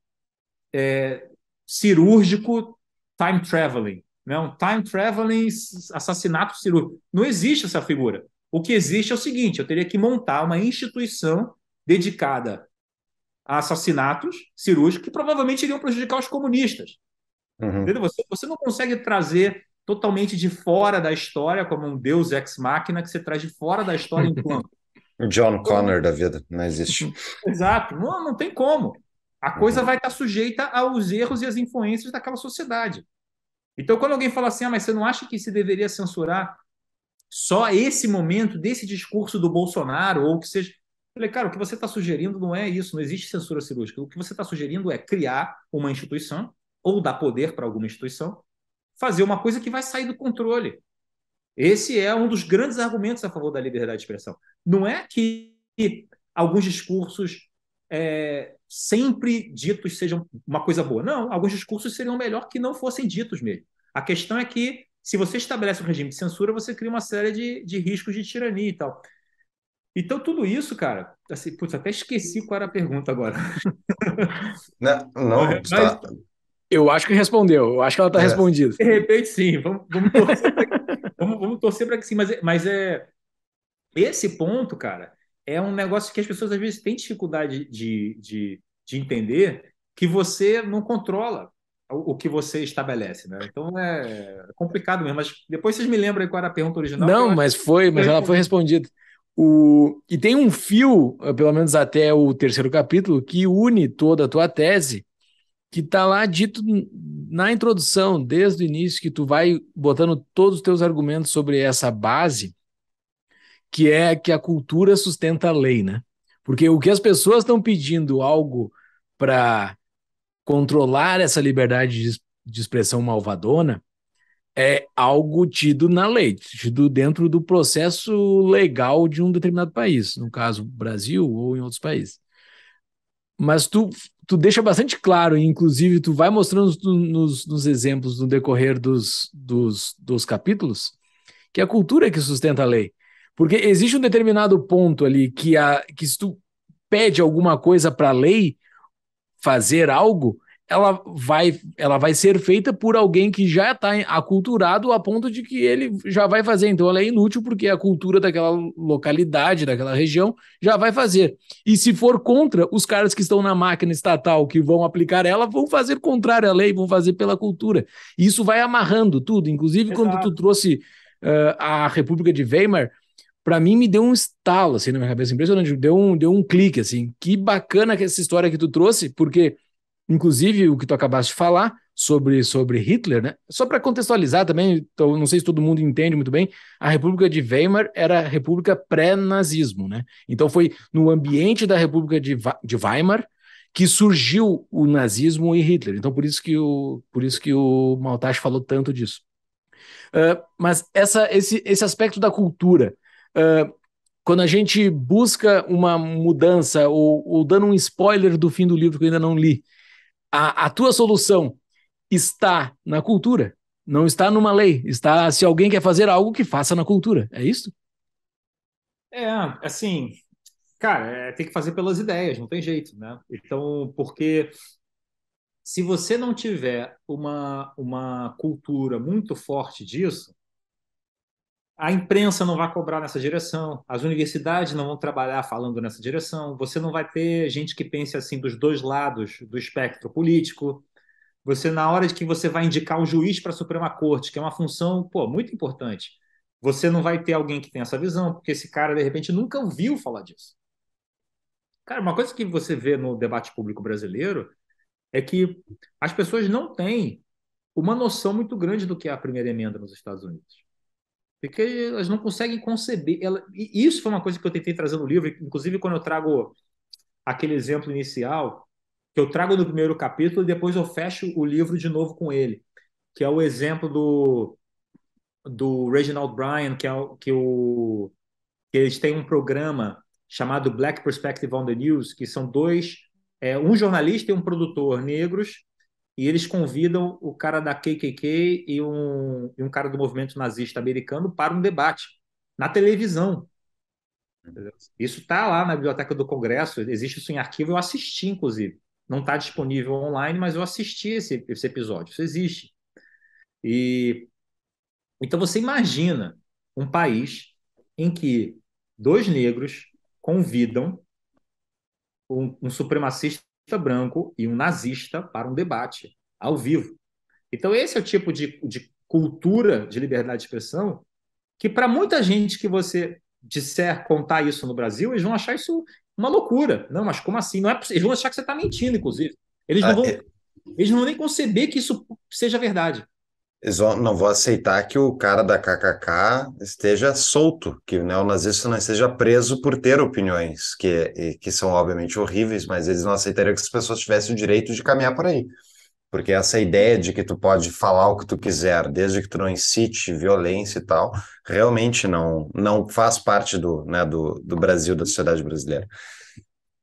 é, cirúrgico time traveling. Um time traveling assassinato cirúrgico. Não existe essa figura. O que existe é o seguinte, eu teria que montar uma instituição dedicada a assassinatos cirúrgicos que provavelmente iriam prejudicar os comunistas. Uhum. Entendeu? Você, você não consegue trazer totalmente de fora da história como um deus ex-máquina que você traz de fora da história em plano. John Connor da vida. Não existe. Exato. Não, não tem como. A coisa uhum. vai estar sujeita aos erros e às influências daquela sociedade. Então, quando alguém fala assim, ah, mas você não acha que se deveria censurar só esse momento desse discurso do Bolsonaro ou que seja... Eu falei, cara, o que você está sugerindo não é isso, não existe censura cirúrgica. O que você está sugerindo é criar uma instituição ou dar poder para alguma instituição, fazer uma coisa que vai sair do controle. Esse é um dos grandes argumentos a favor da liberdade de expressão. Não é que alguns discursos é, sempre ditos sejam uma coisa boa. Não, alguns discursos seriam melhor que não fossem ditos mesmo. A questão é que, se você estabelece um regime de censura, você cria uma série de, de riscos de tirania e tal. Então, tudo isso, cara... Assim, putz, até esqueci qual era a pergunta agora. Não, não mas, tá. Eu acho que respondeu. Eu acho que ela está é. respondida. De repente, sim. Vamos, vamos torcer para que, vamos, vamos torcer para que sim. Mas, mas é, esse ponto, cara, é um negócio que as pessoas, às vezes, têm dificuldade de, de, de entender, que você não controla o que você estabelece, né? Então é complicado mesmo, mas depois vocês me lembram aí qual era a pergunta original. Não, mas foi, mas ela foi respondida. O... E tem um fio, pelo menos até o terceiro capítulo, que une toda a tua tese, que está lá dito na introdução, desde o início, que tu vai botando todos os teus argumentos sobre essa base, que é que a cultura sustenta a lei, né? Porque o que as pessoas estão pedindo algo para controlar essa liberdade de expressão malvadona é algo tido na lei, tido dentro do processo legal de um determinado país, no caso Brasil ou em outros países. Mas tu, tu deixa bastante claro, e inclusive tu vai mostrando nos, nos exemplos no decorrer dos, dos, dos capítulos, que é a cultura que sustenta a lei. Porque existe um determinado ponto ali que, a, que se tu pede alguma coisa para a lei fazer algo, ela vai, ela vai ser feita por alguém que já está aculturado a ponto de que ele já vai fazer. Então ela é inútil porque a cultura daquela localidade, daquela região, já vai fazer. E se for contra, os caras que estão na máquina estatal que vão aplicar ela vão fazer contrário à lei, vão fazer pela cultura. E isso vai amarrando tudo. Inclusive, exato, quando tu trouxe uh, a República de Weimar, para mim me deu um estalo, assim, na minha cabeça, impressionante, deu um, deu um clique, assim, que bacana que essa história que tu trouxe, porque, inclusive, o que tu acabaste de falar sobre, sobre Hitler, né, só para contextualizar também, então, não sei se todo mundo entende muito bem, a República de Weimar era a república pré-nazismo, né, então foi no ambiente da República de, de Weimar que surgiu o nazismo e Hitler, então por isso que o, por isso que o Maultasch falou tanto disso. Uh, mas essa, esse, esse aspecto da cultura, Uh, quando a gente busca uma mudança ou, ou dando um spoiler do fim do livro que eu ainda não li, a, a tua solução está na cultura, não está numa lei, está, se alguém quer fazer algo, que faça na cultura, é isso? É, assim, cara, é, tem que fazer pelas ideias, não tem jeito, né? Então, porque se você não tiver uma, uma cultura muito forte disso, a imprensa não vai cobrar nessa direção, as universidades não vão trabalhar falando nessa direção, você não vai ter gente que pense assim dos dois lados do espectro político. Você, na hora de que você vai indicar um juiz para a Suprema Corte, que é uma função, pô, muito importante, você não vai ter alguém que tenha essa visão, porque esse cara, de repente, nunca ouviu falar disso. Cara, uma coisa que você vê no debate público brasileiro é que as pessoas não têm uma noção muito grande do que é a primeira emenda nos Estados Unidos. Porque elas não conseguem conceber. Ela... E isso foi uma coisa que eu tentei trazer no livro, inclusive quando eu trago aquele exemplo inicial, que eu trago no primeiro capítulo e depois eu fecho o livro de novo com ele, que é o exemplo do, do Reginald Bryan, que, é o... que, o... que eles têm um programa chamado Black Perspective on the News, que são dois, é, um jornalista e um produtor negros, e eles convidam o cara da K K K e um, e um cara do movimento nazista americano para um debate na televisão. Isso está lá na Biblioteca do Congresso, existe isso em arquivo, eu assisti, inclusive. Não está disponível online, mas eu assisti esse, esse episódio, isso existe. E, então você imagina um país em que dois negros convidam um, um supremacista branco e um nazista para um debate ao vivo. Então esse é o tipo de, de cultura de liberdade de expressão que, para muita gente que você disser contar isso no Brasil, eles vão achar isso uma loucura. Não, mas como assim? Não é, eles vão achar que você está mentindo, inclusive. Eles não, ah, vão, é... eles não vão nem conceber que isso seja verdade. Eles vão, não vão aceitar que o cara da K K K esteja solto, que o neonazista não esteja preso por ter opiniões, que, que são obviamente horríveis, mas eles não aceitariam que as pessoas tivessem o direito de caminhar por aí. Porque essa ideia de que tu pode falar o que tu quiser, desde que tu não incite violência e tal, realmente não, não faz parte do, né, do, do Brasil, da sociedade brasileira.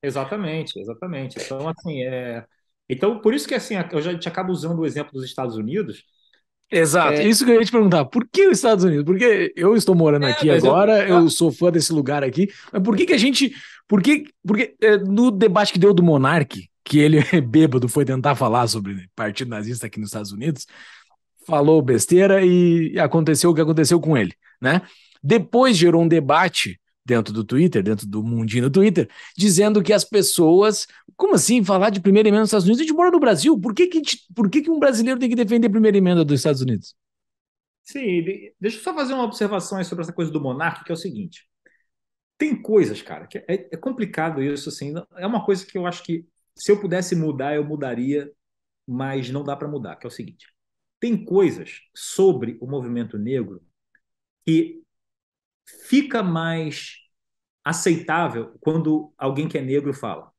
Exatamente, exatamente. Então, assim, é... Então, por isso que, assim, eu já te acabo usando o exemplo dos Estados Unidos. Exato, é... isso que eu ia te perguntar. Por que os Estados Unidos? Porque eu estou morando é, aqui agora, eu... eu sou fã desse lugar aqui, mas por que que a gente... Por que... Porque é, no debate que deu do Monark, que ele, bêbado, foi tentar falar sobre partido nazista aqui nos Estados Unidos, falou besteira e aconteceu o que aconteceu com ele, né? Depois gerou um debate dentro do Twitter, dentro do mundinho do Twitter, dizendo que as pessoas... Como assim falar de primeira emenda dos Estados Unidos? A gente mora no Brasil, por que, que, por que, que um brasileiro tem que defender a primeira emenda dos Estados Unidos? Sim, deixa eu só fazer uma observação aí sobre essa coisa do monarca, que é o seguinte. Tem coisas, cara, que é, é complicado isso, assim. É uma coisa que eu acho que, se eu pudesse mudar, eu mudaria, mas não dá para mudar, que é o seguinte. Tem coisas sobre o movimento negro que fica mais aceitável quando alguém que é negro fala.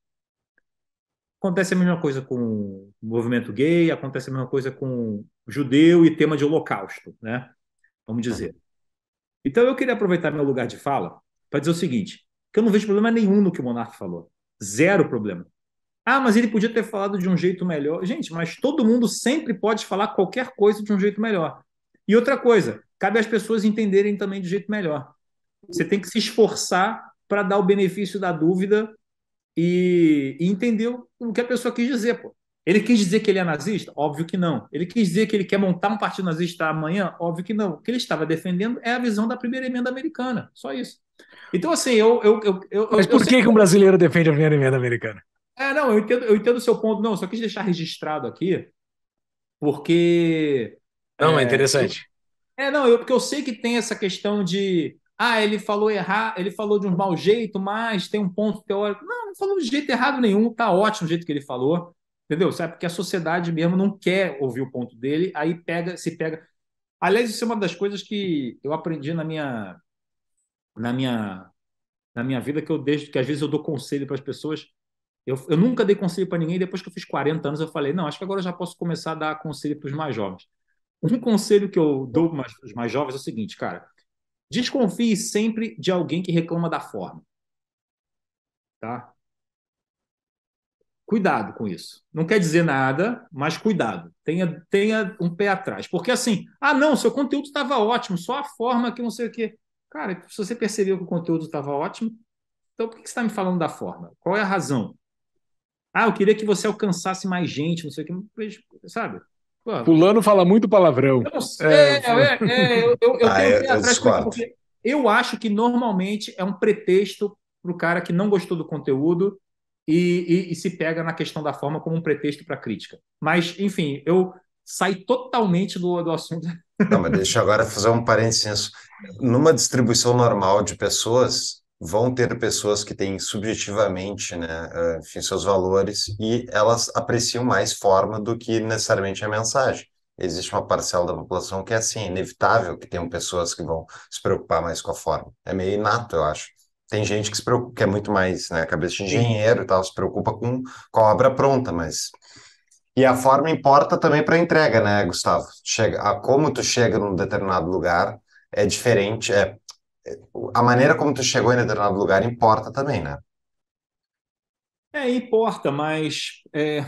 Acontece a mesma coisa com o movimento gay, acontece a mesma coisa com judeu e tema de holocausto, né? Vamos dizer. Então eu queria aproveitar meu lugar de fala para dizer o seguinte, que eu não vejo problema nenhum no que o Monark falou. Zero problema. Ah, mas ele podia ter falado de um jeito melhor. Gente, mas todo mundo sempre pode falar qualquer coisa de um jeito melhor. E outra coisa, cabe às pessoas entenderem também de jeito melhor. Você tem que se esforçar para dar o benefício da dúvida e, e entender o que a pessoa quis dizer. Pô. Ele quis dizer que ele é nazista? Óbvio que não. Ele quis dizer que ele quer montar um partido nazista amanhã? Óbvio que não. O que ele estava defendendo é a visão da primeira emenda americana. Só isso. Então, assim, eu... eu, eu, eu Mas por eu que, que um brasileiro defende a primeira emenda americana? É, não, eu entendo, eu entendo o seu ponto. Não, só quis deixar registrado aqui, porque... Não, é, é interessante. É, não, eu, porque eu sei que tem essa questão de... Ah, ele falou errar, ele falou de um mau jeito, mas tem um ponto teórico. Não, não falou de jeito errado nenhum, tá ótimo o jeito que ele falou, entendeu? Sabe? Porque a sociedade mesmo não quer ouvir o ponto dele, aí pega, se pega... Aliás, isso é uma das coisas que eu aprendi na minha, na minha, na minha vida, que eu deixo, que às vezes eu dou conselho para as pessoas. Eu, eu nunca dei conselho para ninguém, depois que eu fiz quarenta anos eu falei, não, acho que agora eu já posso começar a dar conselho para os mais jovens. Um conselho que eu dou para os mais jovens é o seguinte, cara, desconfie sempre de alguém que reclama da forma. Tá? Cuidado com isso. Não quer dizer nada, mas cuidado. Tenha, tenha um pé atrás. Porque assim, ah não, seu conteúdo estava ótimo, só a forma que não sei o quê. Cara, se você percebeu que o conteúdo estava ótimo, então por que você está me falando da forma? Qual é a razão? Ah, eu queria que você alcançasse mais gente, não sei o que, sabe? Fulano fala muito palavrão. Eu não sei, é, é, é, eu, eu, eu ah, tenho que ir atrás porque eu acho que normalmente é um pretexto para o cara que não gostou do conteúdo e, e, e se pega na questão da forma como um pretexto para crítica. Mas, enfim, eu saí totalmente do, do assunto. Não, mas deixa eu agora fazer um parênteses. Numa distribuição normal de pessoas, vão ter pessoas que têm subjetivamente, né, enfim, seus valores e elas apreciam mais forma do que necessariamente a mensagem. Existe uma parcela da população que é assim, inevitável que tenham pessoas que vão se preocupar mais com a forma. É meio inato, eu acho. Tem gente que se preocupa, que é muito mais, né, cabeça de engenheiro e tal, se preocupa com, com a obra pronta, mas... E a forma importa também para a entrega, né, Gustavo? Chega, a como tu chega num determinado lugar é diferente, é... A maneira como tu chegou em determinado lugar importa também, né? É, importa, mas... É...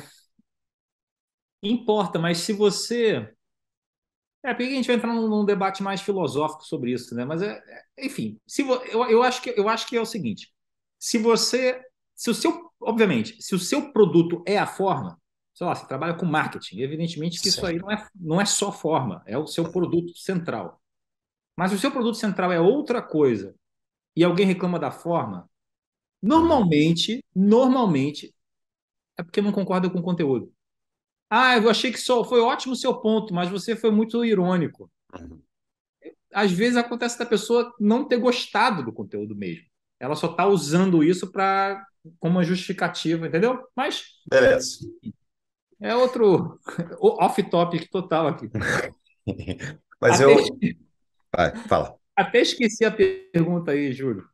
Importa, mas se você... É, porque a gente vai entrar num, num debate mais filosófico sobre isso, né? Mas, é, é, enfim, se vo... eu, eu, acho que, eu acho que é o seguinte. Se você... se o seu, obviamente, se o seu produto é a forma, sei lá, você trabalha com marketing, evidentemente que Sim. isso aí não é, não é só forma, é o seu produto central. Mas se o seu produto central é outra coisa e alguém reclama da forma, normalmente, normalmente, é porque não concorda com o conteúdo. Ah, eu achei que só foi ótimo o seu ponto, mas você foi muito irônico. Às vezes acontece da pessoa não ter gostado do conteúdo mesmo. Ela só está usando isso pra, como uma justificativa, entendeu? Mas beleza. É outro off-topic total aqui. Mas Até eu... Vai, fala. Até esqueci a pergunta aí, Júlio.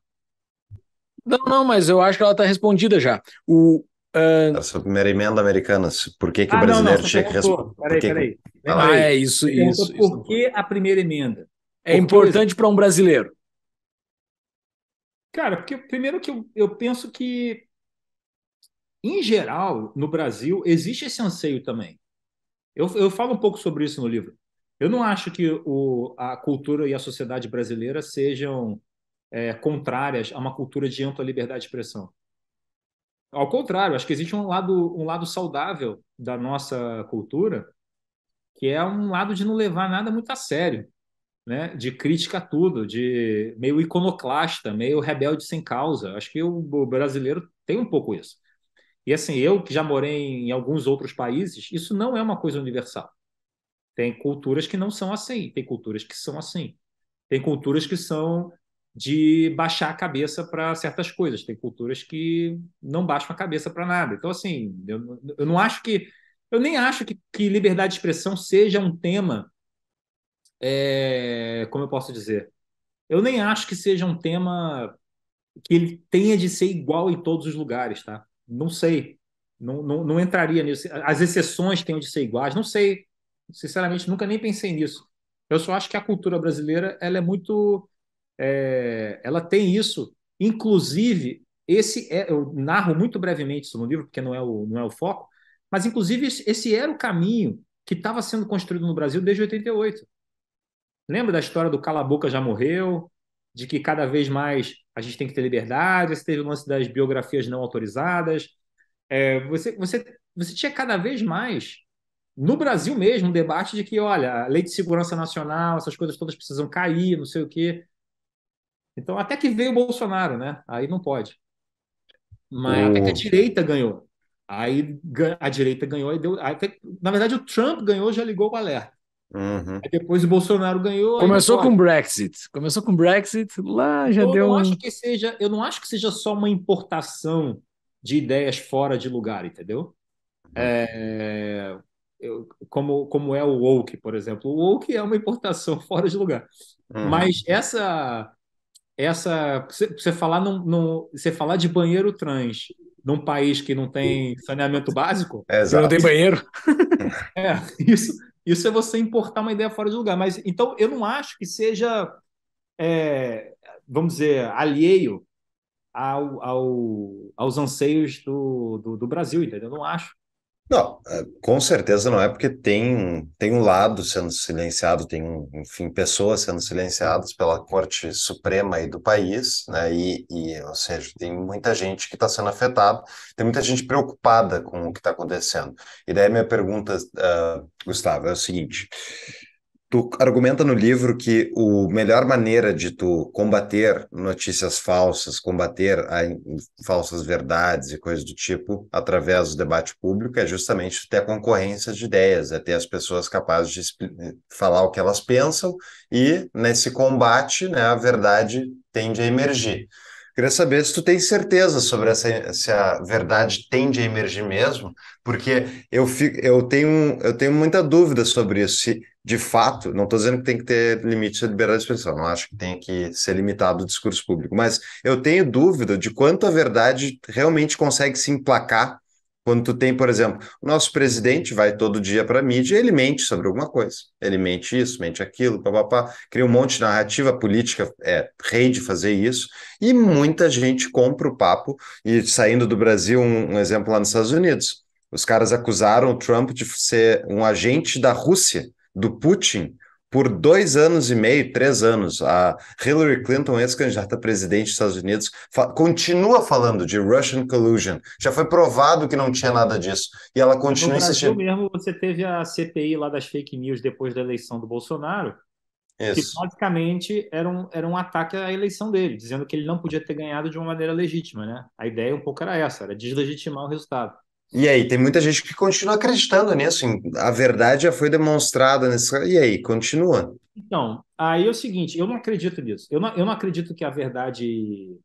Não, não, mas eu acho que ela está respondida já. O, uh... Essa primeira emenda americana, por que, que ah, o brasileiro não, não, tinha que responder? Peraí, que... peraí. Ah, aí. é isso, isso. isso por que a primeira emenda? É porque... importante para um brasileiro. Cara, porque primeiro que eu, eu penso que Em geral, no Brasil, existe esse anseio também. Eu, eu falo um pouco sobre isso no livro. Eu não acho que o, a cultura e a sociedade brasileira sejam é, contrárias a uma cultura de ampla liberdade de expressão. Ao contrário, acho que existe um lado, um lado saudável da nossa cultura, que é um lado de não levar nada muito a sério, né? De crítica a tudo, de meio iconoclasta, meio rebelde sem causa. Acho que o, o brasileiro tem um pouco isso. E assim, eu que já morei em alguns outros países, isso não é uma coisa universal. Tem culturas que não são assim, tem culturas que são assim. Tem culturas que são de baixar a cabeça para certas coisas, tem culturas que não baixam a cabeça para nada. Então, assim, eu, eu não acho que... Eu nem acho que, que liberdade de expressão seja um tema... É, como eu posso dizer? Eu nem acho que seja um tema que ele tenha de ser igual em todos os lugares, tá? Não sei, não, não, não entraria nisso. As exceções têm de ser iguais, não sei. Sinceramente, nunca nem pensei nisso. Eu só acho que a cultura brasileira ela é muito... É, ela tem isso. Inclusive, esse é, eu narro muito brevemente isso no livro, porque não é o, não é o foco, mas, inclusive, esse era o caminho que estava sendo construído no Brasil desde oitenta e oito. Lembra da história do Cala a Boca já morreu? De que cada vez mais a gente tem que ter liberdade, esse teve o lance das biografias não autorizadas. É, você, você, você tinha cada vez mais, no Brasil mesmo, um debate de que, olha, a Lei de Segurança Nacional, essas coisas todas precisam cair, não sei o quê. Então, até que veio o Bolsonaro, né? Aí não pode. Mas oh. até que a direita ganhou. Aí a direita ganhou e deu... Até, na verdade, o Trump ganhou, já ligou o alerta. Uhum. Aí depois o Bolsonaro ganhou. Começou com o Brexit. Começou com o Brexit, lá já eu deu. Não um... acho que seja, eu não acho que seja só uma importação de ideias fora de lugar, entendeu? Uhum. É, eu, como, como é o woke, por exemplo. O woke é uma importação fora de lugar. Uhum. Mas essa. essa você falar, num, num, você falar de banheiro trans num país que não tem saneamento básico. Exato. Não tem banheiro. É, isso. Isso é você importar uma ideia fora de lugar. Mas, então, eu não acho que seja, é, vamos dizer, alheio ao, ao, aos anseios do, do, do Brasil, entendeu? Eu não acho. Não, com certeza não é, porque tem, tem um lado sendo silenciado, tem, enfim, pessoas sendo silenciadas pela Corte Suprema aí do país, né? E, e, ou seja, tem muita gente que está sendo afetada, tem muita gente preocupada com o que está acontecendo. E daí minha pergunta, uh, Gustavo, é o seguinte... Tu argumenta no livro que a melhor maneira de tu combater notícias falsas, combater a falsas verdades e coisas do tipo através do debate público é justamente ter a concorrência de ideias, é ter as pessoas capazes de falar o que elas pensam e nesse combate, né, a verdade tende a emergir. Queria saber se tu tem certeza sobre essa, se a verdade tende a emergir mesmo, porque eu, fico, eu, tenho, eu tenho muita dúvida sobre isso, se de fato, não estou dizendo que tem que ter limite de liberdade de expressão, não acho que tem que ser limitado o discurso público, mas eu tenho dúvida de quanto a verdade realmente consegue se emplacar quando tu tem, por exemplo, o nosso presidente vai todo dia para a mídia e ele mente sobre alguma coisa. Ele mente isso, mente aquilo, papapá, cria um monte de narrativa política, é rei de fazer isso, e muita gente compra o papo. E saindo do Brasil, um, um exemplo lá nos Estados Unidos, os caras acusaram o Trump de ser um agente da Rússia, do Putin, por dois anos e meio, três anos. A Hillary Clinton, ex-candidata a presidente dos Estados Unidos, fa- continua falando de Russian collusion. Já foi provado que não tinha nada disso. E ela continua insistindo. No Brasil mesmo, você teve a C P I lá das fake news depois da eleição do Bolsonaro, isso, que basicamente era um, era um ataque à eleição dele, dizendo que ele não podia ter ganhado de uma maneira legítima, né? A ideia um pouco era essa, era deslegitimar o resultado. E aí, tem muita gente que continua acreditando nisso, a verdade já foi demonstrada nesse... E aí, continua. Então, aí é o seguinte, eu não acredito nisso. Eu não, eu não acredito que a verdade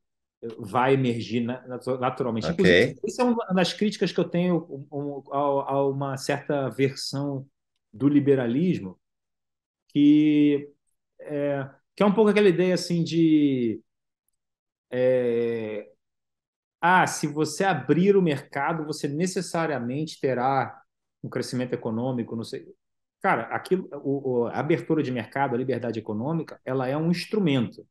vai emergir naturalmente. Okay. Inclusive, isso é uma das críticas que eu tenho a uma certa versão do liberalismo, que é, que é um pouco aquela ideia assim de... É, ah, se você abrir o mercado, você necessariamente terá um crescimento econômico, não sei. Cara, aquilo, o, a abertura de mercado, a liberdade econômica, ela é um instrumento.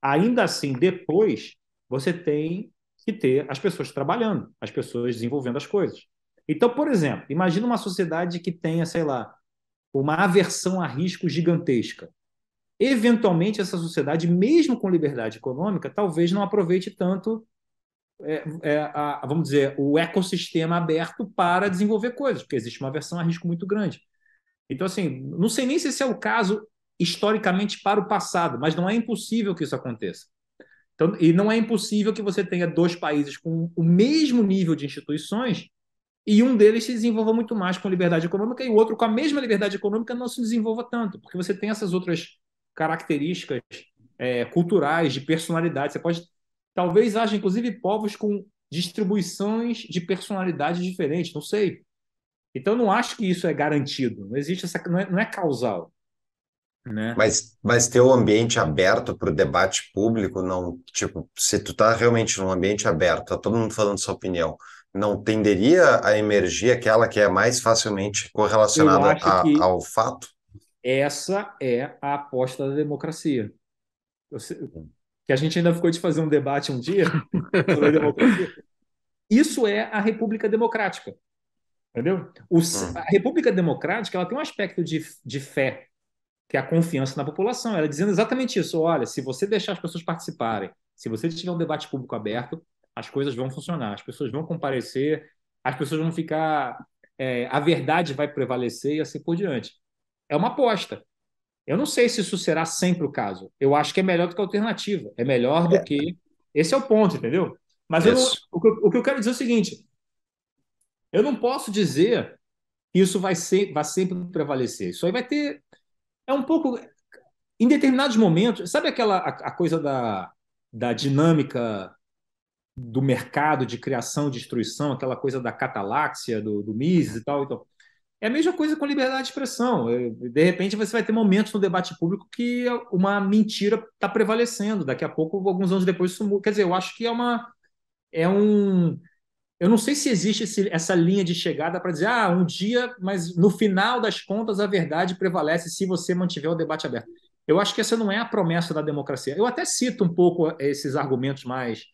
Ainda assim, depois, você tem e ter as pessoas trabalhando, as pessoas desenvolvendo as coisas. Então, por exemplo, imagina uma sociedade que tenha, sei lá, uma aversão a risco gigantesca. Eventualmente, essa sociedade, mesmo com liberdade econômica, talvez não aproveite tanto, é, é, a, vamos dizer, o ecossistema aberto para desenvolver coisas, porque existe uma aversão a risco muito grande. Então, assim, não sei nem se esse é o caso historicamente para o passado, mas não é impossível que isso aconteça. Então, e não é impossível que você tenha dois países com o mesmo nível de instituições e um deles se desenvolva muito mais com liberdade econômica e o outro, com a mesma liberdade econômica, não se desenvolva tanto, porque você tem essas outras características é, culturais, de personalidade. Você pode... Talvez haja, inclusive, povos com distribuições de personalidade diferentes, não sei. Então, não acho que isso é garantido. Não existe essa... Não é, não é causal. Né? Mas, mas ter um ambiente aberto para o debate público, não, tipo, se tu está realmente num ambiente aberto, está todo mundo falando sua opinião, não tenderia a emergir aquela que é mais facilmente correlacionada a, ao fato? Essa é a aposta da democracia. Sei, que a gente ainda ficou de fazer um debate um dia sobre a democracia. Isso é a República Democrática. Entendeu? O, a República Democrática ela tem um aspecto de, de fé, que é a confiança na população. Ela dizendo exatamente isso. Olha, se você deixar as pessoas participarem, se você tiver um debate público aberto, as coisas vão funcionar, as pessoas vão comparecer, as pessoas vão ficar... É, a verdade vai prevalecer e assim por diante. É uma aposta. Eu não sei se isso será sempre o caso. Eu acho que é melhor do que a alternativa. É melhor do que... Esse é o ponto, entendeu? Mas eu não, o, o que eu quero dizer é o seguinte. Eu não posso dizer que isso vai, ser, vai sempre prevalecer. Isso aí vai ter... É um pouco... Em determinados momentos... Sabe aquela a, a coisa da, da dinâmica do mercado de criação e destruição? Aquela coisa da cataláxia, do, do Mises e tal? Então, é a mesma coisa com a liberdade de expressão. De repente, você vai ter momentos no debate público que uma mentira está prevalecendo. Daqui a pouco, alguns anos depois, sumiu. Quer dizer, eu acho que é uma... É um... Eu não sei se existe esse, essa linha de chegada para dizer, ah, um dia, mas no final das contas a verdade prevalece se você mantiver o debate aberto. Eu acho que essa não é a promessa da democracia. Eu até cito um pouco esses argumentos mais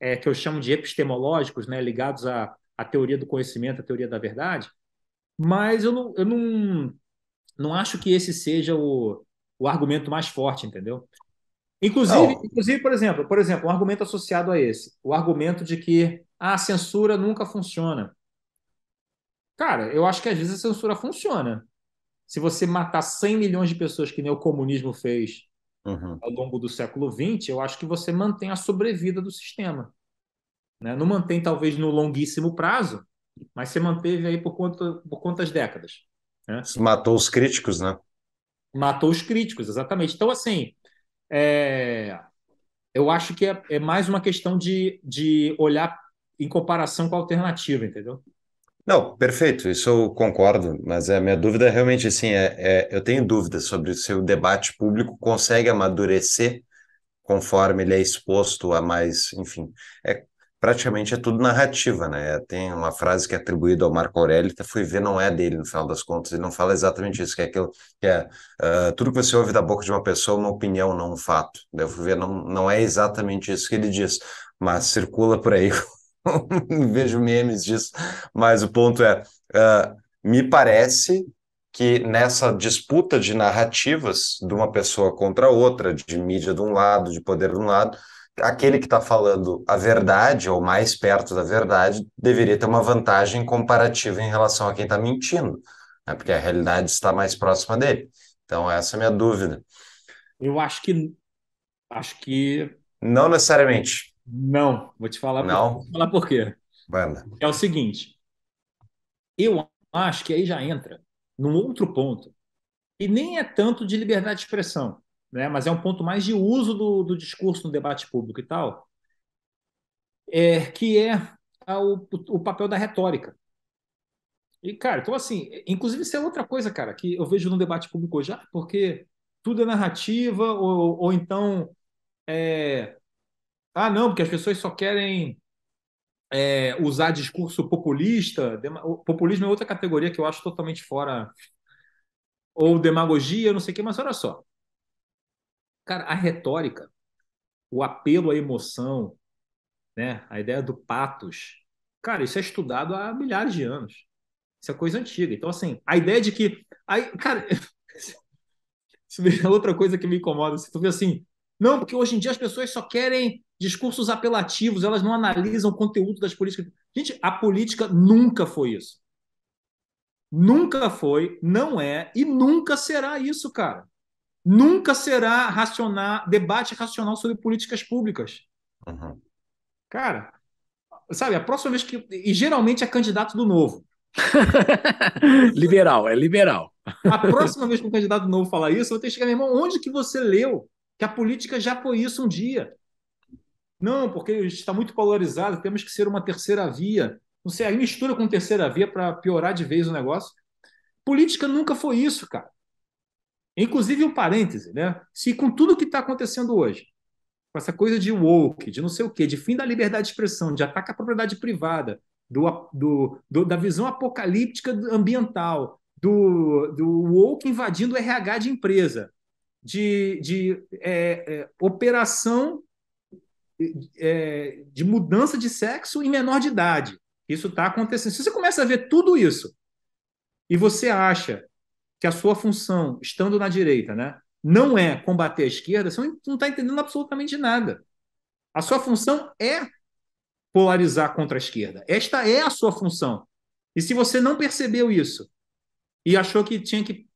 é, que eu chamo de epistemológicos, né, ligados à, à teoria do conhecimento, à teoria da verdade, mas eu não, eu não, não acho que esse seja o, o argumento mais forte, entendeu? Inclusive, inclusive por, exemplo, por exemplo, um argumento associado a esse, o argumento de que ah, a censura nunca funciona. Cara, eu acho que às vezes a censura funciona. Se você matar cem milhões de pessoas que nem o comunismo fez uhum. ao longo do século vinte, eu acho que você mantém a sobrevida do sistema. Né? Não mantém, talvez, no longuíssimo prazo, mas você manteve aí por, quanto, por quantas décadas. Né? Matou os críticos, né? Matou os críticos, exatamente. Então, assim... É... Eu acho que é, é mais uma questão de, de olhar em comparação com a alternativa, entendeu? Não, perfeito, isso eu concordo, mas a minha dúvida é realmente assim, é, é, eu tenho dúvidas sobre se o debate público consegue amadurecer conforme ele é exposto a mais, enfim, é, praticamente é tudo narrativa, né? Tem uma frase que é atribuída ao Marco Aurélio, que fui ver, não é dele no final das contas, ele não fala exatamente isso, que é aquilo, que é uh, tudo que você ouve da boca de uma pessoa é uma opinião, não um fato. Daí eu fui ver, não, não é exatamente isso que ele diz, mas circula por aí... Vejo memes disso, mas o ponto é, uh, me parece que nessa disputa de narrativas de uma pessoa contra outra, de mídia de um lado, de poder de um lado, aquele que está falando a verdade, ou mais perto da verdade, deveria ter uma vantagem comparativa em relação a quem está mentindo, né? Porque a realidade está mais próxima dele. Então essa é a minha dúvida. Eu acho que... Acho que... Não necessariamente. Não, vou te falar não. Por, vou te falar por quê. Banda. É o seguinte, eu acho que aí já entra num outro ponto, e nem é tanto de liberdade de expressão, né? Mas é um ponto mais de uso do, do discurso no debate público e tal, é, que é a, o, o papel da retórica. E, cara, então assim, inclusive isso é outra coisa, cara, que eu vejo no debate público hoje, porque tudo é narrativa, ou, ou então... É, ah, não, porque as pessoas só querem é, usar discurso populista. O populismo é outra categoria que eu acho totalmente fora. Ou demagogia, não sei o quê. Mas olha só. Cara, a retórica, o apelo à emoção, né? A ideia do patos. Cara, isso é estudado há milhares de anos. Isso é coisa antiga. Então, assim, a ideia de que... Aí, cara, isso é outra coisa que me incomoda. Você vê assim, não, porque hoje em dia as pessoas só querem discursos apelativos, elas não analisam o conteúdo das políticas. Gente, a política nunca foi isso. Nunca foi, não é e nunca será isso, cara. Nunca será racional, debate racional sobre políticas públicas. Uhum. Cara, sabe, a próxima vez que... E geralmente é candidato do novo. Liberal, é liberal. A próxima vez que um candidato novo falar isso, eu vou ter que chegar, meu irmão, onde que você leu que a política já foi isso um dia? Não, porque está muito polarizado, temos que ser uma terceira via. Não sei, aí mistura com terceira via para piorar de vez o negócio. Política nunca foi isso, cara. Inclusive, um parêntese, né? Se com tudo que está acontecendo hoje, com essa coisa de woke, de não sei o quê, de fim da liberdade de expressão, de ataque à propriedade privada, do, do, do, da visão apocalíptica ambiental, do, do woke invadindo o R H de empresa, de, de é, é, operação é, de mudança de sexo em menor de idade. Isso está acontecendo. Se você começa a ver tudo isso e você acha que a sua função, estando na direita, né, não é combater a esquerda, você não está entendendo absolutamente nada. A sua função é polarizar contra a esquerda. Esta é a sua função. E se você não percebeu isso e achou que tinha que,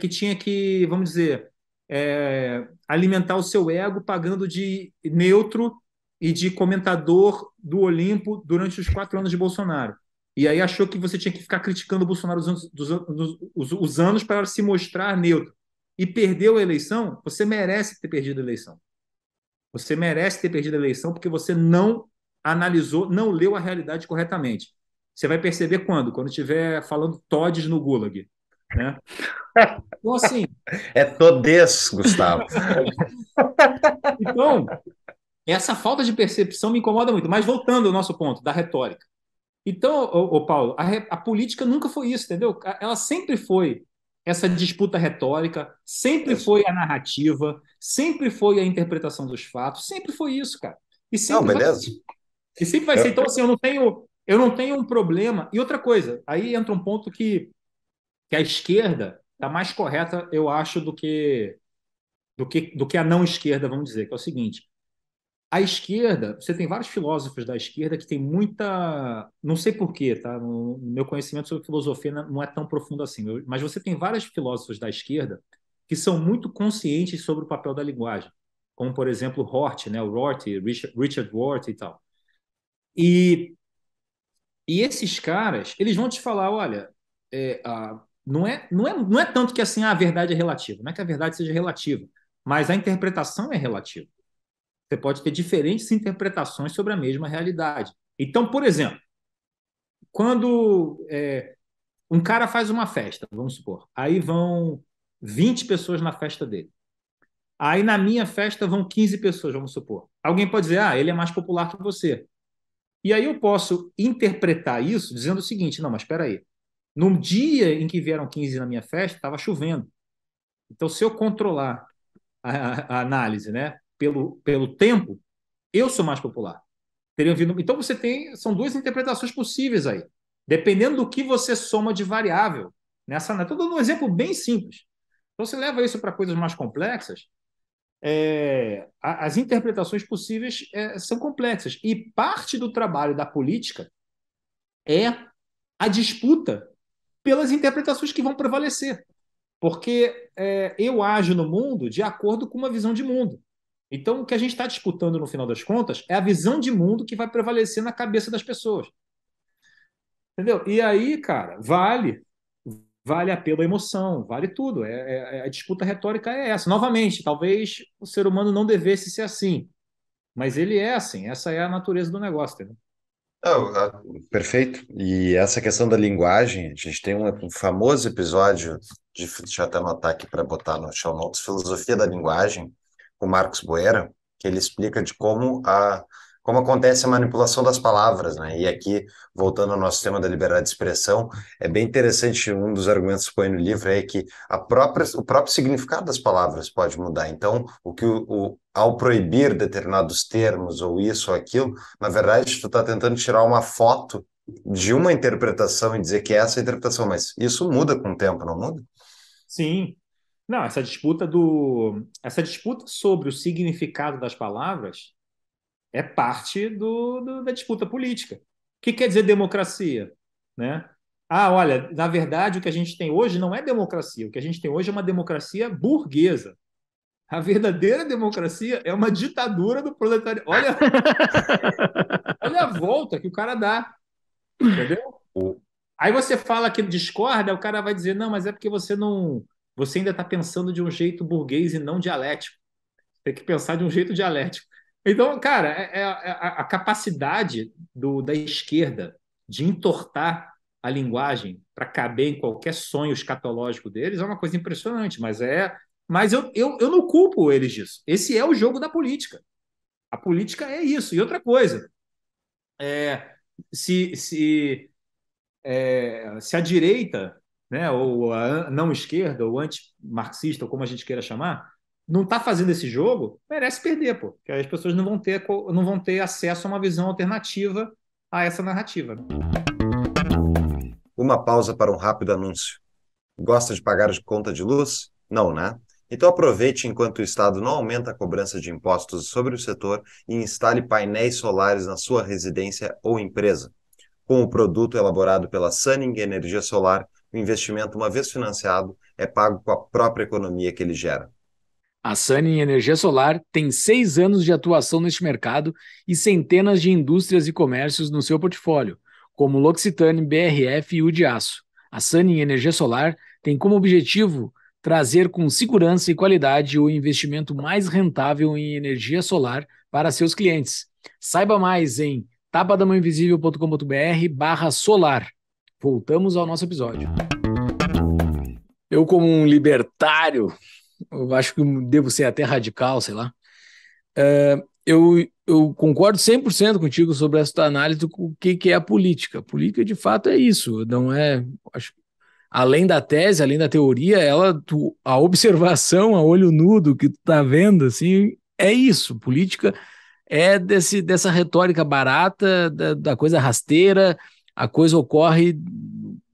que, tinha que vamos dizer, é, alimentar o seu ego pagando de neutro e de comentador do Olimpo durante os quatro anos de Bolsonaro. E aí achou que você tinha que ficar criticando o Bolsonaro os anos, dos, os, os anos para se mostrar neutro. E perdeu a eleição, você merece ter perdido a eleição. Você merece ter perdido a eleição porque você não analisou, não leu a realidade corretamente. Você vai perceber quando? Quando estiver falando todes no Gulag. Né? Então, assim... É todes, Gustavo. Então... Essa falta de percepção me incomoda muito. Mas voltando ao nosso ponto, da retórica. Então, ô, ô, Paulo, a, re, a política nunca foi isso, entendeu? Ela sempre foi essa disputa retórica, sempre foi a narrativa, sempre foi a interpretação dos fatos, sempre foi isso, cara. E sempre não, beleza. Vai, e sempre vai ser. Então, assim, eu não tenho, eu não tenho um problema. E outra coisa, aí entra um ponto que, que a esquerda está mais correta, eu acho, do que, do que, do que a não esquerda, vamos dizer, que é o seguinte... A esquerda, você tem vários filósofos da esquerda que tem muita... Não sei porquê, tá? No meu conhecimento sobre filosofia não é tão profundo assim. Mas você tem vários filósofos da esquerda que são muito conscientes sobre o papel da linguagem. Como, por exemplo, Rorty, né? O Rorty, Richard, Richard Rorty e tal. E, e esses caras, eles vão te falar, olha, é, a, não, é, não, é, não é tanto que assim, a verdade é relativa. Não é que a verdade seja relativa, mas a interpretação é relativa. Você pode ter diferentes interpretações sobre a mesma realidade. Então, por exemplo, quando é, um cara faz uma festa, vamos supor, aí vão vinte pessoas na festa dele. Aí na minha festa vão quinze pessoas, vamos supor. Alguém pode dizer, ah, ele é mais popular que você. E aí eu posso interpretar isso dizendo o seguinte, não, mas espera aí. Num dia em que vieram quinze na minha festa, estava chovendo. Então, se eu controlar a, a análise, né? Pelo, pelo tempo, eu sou mais popular. Teria vindo... Então, você tem... São duas interpretações possíveis aí. Dependendo do que você soma de variável nessa análise. Estou dando um exemplo bem simples. Então, você leva isso para coisas mais complexas, é... as interpretações possíveis é... são complexas. E parte do trabalho da política é a disputa pelas interpretações que vão prevalecer. Porque é... eu ajo no mundo de acordo com uma visão de mundo. Então, o que a gente está disputando, no final das contas, é a visão de mundo que vai prevalecer na cabeça das pessoas. Entendeu? E aí, cara, vale vale apelo à emoção, vale tudo. É, é, a disputa retórica é essa. Novamente, talvez o ser humano não devesse ser assim, mas ele é assim. Essa é a natureza do negócio, entendeu? Ah, perfeito. E essa questão da linguagem, a gente tem um famoso episódio, de, deixa eu até anotar aqui para botar no show notes, Filosofia da Linguagem, o Marcos Boera, que ele explica de como a, como acontece a manipulação das palavras, né? E aqui, voltando ao nosso tema da liberdade de expressão, é bem interessante, um dos argumentos que põe no livro é que a própria, o próprio significado das palavras pode mudar. Então, o que o, o, ao proibir determinados termos, ou isso ou aquilo, na verdade, tu está tentando tirar uma foto de uma interpretação e dizer que é essa a interpretação, mas isso muda com o tempo, não muda? Sim. Não, essa disputa, do... essa disputa sobre o significado das palavras é parte do, do, da disputa política. O que quer dizer democracia? Né? Ah, olha, na verdade, o que a gente tem hoje não é democracia. O que a gente tem hoje é uma democracia burguesa. A verdadeira democracia é uma ditadura do proletariado. Olha, olha a volta que o cara dá. Entendeu? Aí você fala que discorda, o cara vai dizer, não, mas é porque você não... Você ainda está pensando de um jeito burguês e não dialético. Tem que pensar de um jeito dialético. Então, cara, é, é, a, a capacidade do, da esquerda de entortar a linguagem para caber em qualquer sonho escatológico deles é uma coisa impressionante, mas, é, mas eu, eu, eu não culpo eles disso. Esse é o jogo da política. A política é isso. E outra coisa, é, se, se, é, se a direita... Né, ou a não-esquerda, ou anti-marxista, ou como a gente queira chamar, não está fazendo esse jogo, merece perder, pô, porque as pessoas não vão ter, não vão ter acesso a uma visão alternativa a essa narrativa. Uma pausa para um rápido anúncio. Gosta de pagar de conta de luz? Não, né? Então aproveite enquanto o Estado não aumenta a cobrança de impostos sobre o setor e instale painéis solares na sua residência ou empresa. Com o produto elaborado pela Sunning Energia Solar, o investimento, uma vez financiado, é pago com a própria economia que ele gera. A Sunning Energia Solar tem seis anos de atuação neste mercado e centenas de indústrias e comércios no seu portfólio, como L'Occitane, B R F e Udiaço. A Sunning Energia Solar tem como objetivo trazer com segurança e qualidade o investimento mais rentável em energia solar para seus clientes. Saiba mais em tapa da mão invisível ponto com ponto br barra solar. Voltamos ao nosso episódio. Eu, como um libertário, eu acho que devo ser até radical, sei lá. Uh, eu, eu concordo cem por cento contigo sobre essa tua análise do que, que é a política. A política, de fato, é isso. Não é, acho, além da tese, além da teoria, ela, tu, a observação, a olho nu do que tu tá vendo, assim, é isso. Política é desse, dessa retórica barata, da, da coisa rasteira. A coisa ocorre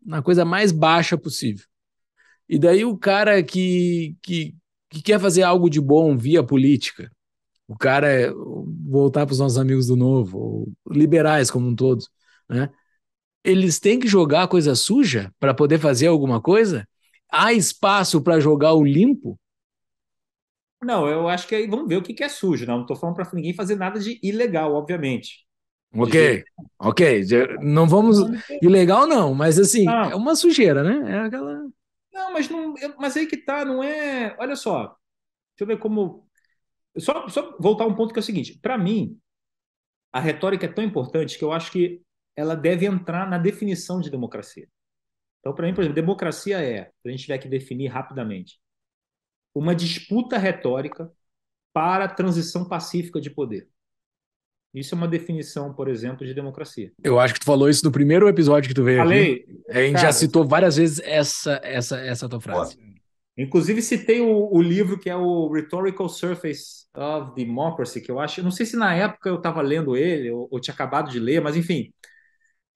na coisa mais baixa possível. E daí o cara que, que, que quer fazer algo de bom via política, o cara, voltar para os nossos amigos do Novo, ou liberais como um todo, né? Eles têm que jogar coisa suja para poder fazer alguma coisa? Há espaço para jogar o limpo? Não, eu acho que aí vamos ver o que é sujo. Não estou falando para ninguém fazer nada de ilegal, obviamente. Ok, ok. Não vamos... Ilegal não, mas assim, não. É uma sujeira, né? É aquela... Não, mas, não, mas aí que tá, não é... Olha só, deixa eu ver como... Só, só voltar a um ponto que é o seguinte, para mim, a retórica é tão importante que eu acho que ela deve entrar na definição de democracia. Então, para mim, por exemplo, democracia é, se a gente tiver que definir rapidamente, uma disputa retórica para a transição pacífica de poder. Isso é uma definição, por exemplo, de democracia. Eu acho que tu falou isso no primeiro episódio que tu veio. Falei. Aqui. A gente cara, já citou várias vezes essa, essa, essa tua frase. Ó. Inclusive citei o, o livro que é o Rhetorical Surface of Democracy, que eu acho... Não sei se na época eu estava lendo ele ou, ou tinha acabado de ler, mas enfim.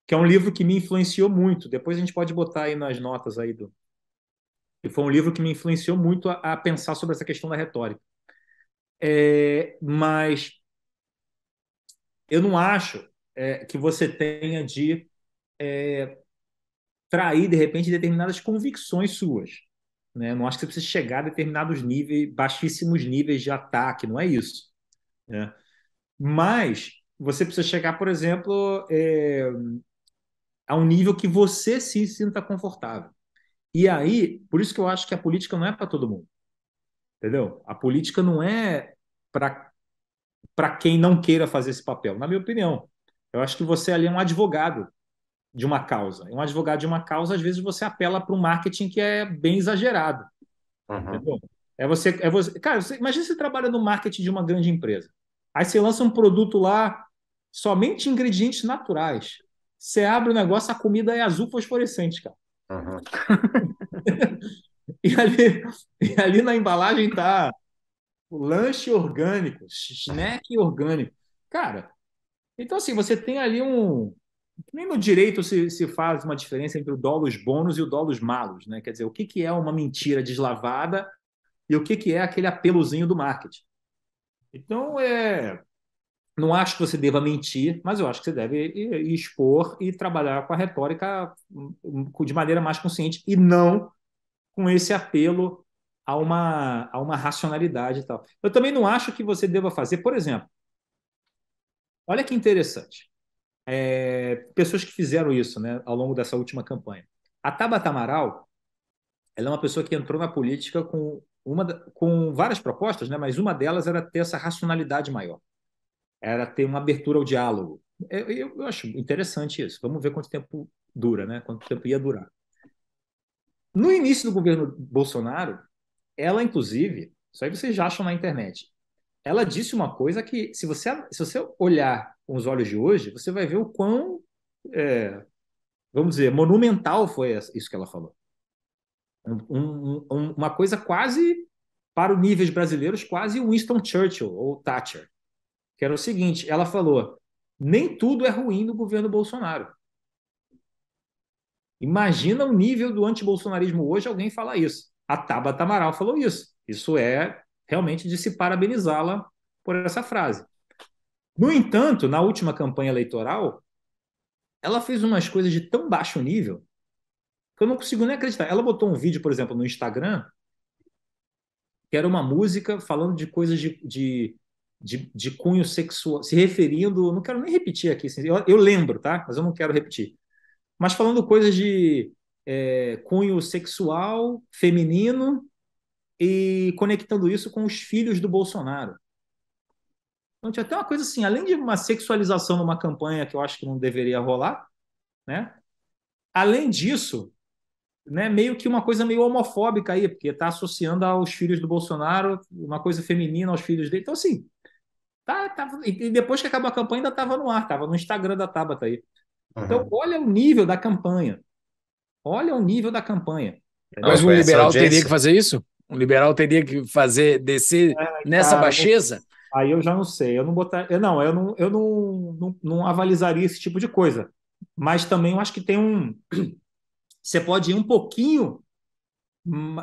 Que é um livro que me influenciou muito. Depois a gente pode botar aí nas notas aí do... E foi um livro que me influenciou muito a, a pensar sobre essa questão da retórica. É, mas... Eu não acho é, que você tenha de é, trair, de repente, determinadas convicções suas. Né? Não acho que você precisa chegar a determinados níveis, baixíssimos níveis de ataque, não é isso. Né? Mas você precisa chegar, por exemplo, é, a um nível que você se sinta confortável. E aí, por isso que eu acho que a política não é para todo mundo. Entendeu? A política não é para... para quem não queira fazer esse papel, na minha opinião. Eu acho que você ali é um advogado de uma causa. Um advogado de uma causa, às vezes, você apela para um marketing que é bem exagerado. Uhum. É você, é você... Cara, você... imagina você trabalha no marketing de uma grande empresa. Aí você lança um produto lá somente ingredientes naturais. Você abre o negócio, a comida é azul fosforescente, cara. Uhum. e, ali, e ali na embalagem tá lanche orgânico, snack orgânico. Cara, então assim, você tem ali um... Nem no direito se, se faz uma diferença entre o dólus bônus e o dólus malus, né? Quer dizer, o que, que é uma mentira deslavada e o que, que é aquele apelozinho do marketing. Então, é... não acho que você deva mentir, mas eu acho que você deve expor e trabalhar com a retórica de maneira mais consciente e não com esse apelo a uma, a uma racionalidade e tal. Eu também não acho que você deva fazer, por exemplo, olha que interessante, é, pessoas que fizeram isso, né, ao longo dessa última campanha. A Tabata Amaral, ela é uma pessoa que entrou na política com, uma, com várias propostas, né, mas uma delas era ter essa racionalidade maior. Era ter uma abertura ao diálogo. Eu, eu, eu acho interessante isso. Vamos ver quanto tempo dura, né? Quanto tempo ia durar. No início do governo Bolsonaro, ela, inclusive, isso aí vocês já acham na internet, ela disse uma coisa que, se você, se você olhar com os olhos de hoje, você vai ver o quão, é, vamos dizer, monumental foi isso que ela falou. Um, um, uma coisa quase, para os níveis brasileiros, quase Winston Churchill ou Thatcher. Que era o seguinte, ela falou, nem tudo é ruim no governo Bolsonaro. Imagina o nível do antibolsonarismo hoje alguém falar isso. A Tabata Amaral falou isso. Isso é realmente de se parabenizá-la por essa frase. No entanto, na última campanha eleitoral, ela fez umas coisas de tão baixo nível que eu não consigo nem acreditar. Ela botou um vídeo, por exemplo, no Instagram, que era uma música falando de coisas de... de De, de cunho sexual, se referindo, não quero nem repetir aqui, eu, eu lembro, tá? Mas eu não quero repetir. Mas falando coisas de é, cunho sexual, feminino, e conectando isso com os filhos do Bolsonaro. Então tinha até uma coisa assim, além de uma sexualização numa campanha que eu acho que não deveria rolar, né? Além disso, né, meio que uma coisa meio homofóbica aí, porque está associando aos filhos do Bolsonaro, uma coisa feminina aos filhos dele. Então, assim, Tá, tá, e depois que acabou a campanha, ainda estava no ar, estava no Instagram da Tabata aí. Uhum. Então, olha o nível da campanha. Olha o nível da campanha. Mas um liberal teria que fazer isso? Um liberal teria que fazer, descer é, nessa cara, baixeza? Eu, aí eu já não sei. Eu não botar, eu não, eu, não, eu não, não, não avalizaria esse tipo de coisa. Mas também eu acho que tem um... Você pode ir um pouquinho...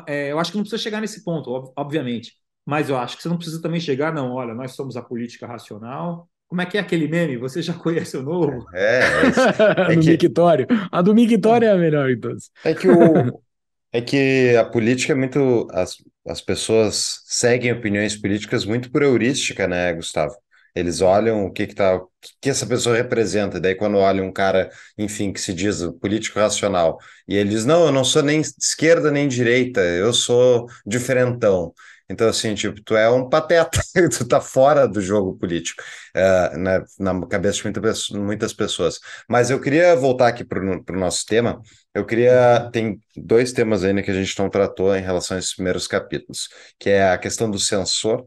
É, eu acho que não precisa chegar nesse ponto, obviamente. Mas eu acho que você não precisa também chegar, não, olha, nós somos a política racional. Como é que é aquele meme? Você já conhece o novo? É, é, é do que... mictório. A do mictório é a melhor, então. É que, o... é que a política é muito... As, as pessoas seguem opiniões políticas muito por heurística, né, Gustavo? Eles olham o que, que, tá... o que essa pessoa representa. E daí quando olha um cara, enfim, que se diz político racional, e ele diz, não, eu não sou nem esquerda nem direita, eu sou diferentão. Então, assim, tipo, tu é um pateta, tu tá fora do jogo político, uh, na, na cabeça de muita, muitas pessoas. Mas eu queria voltar aqui para o nosso tema, eu queria... Tem dois temas ainda que a gente não tratou em relação a esses primeiros capítulos, que é a questão do censor,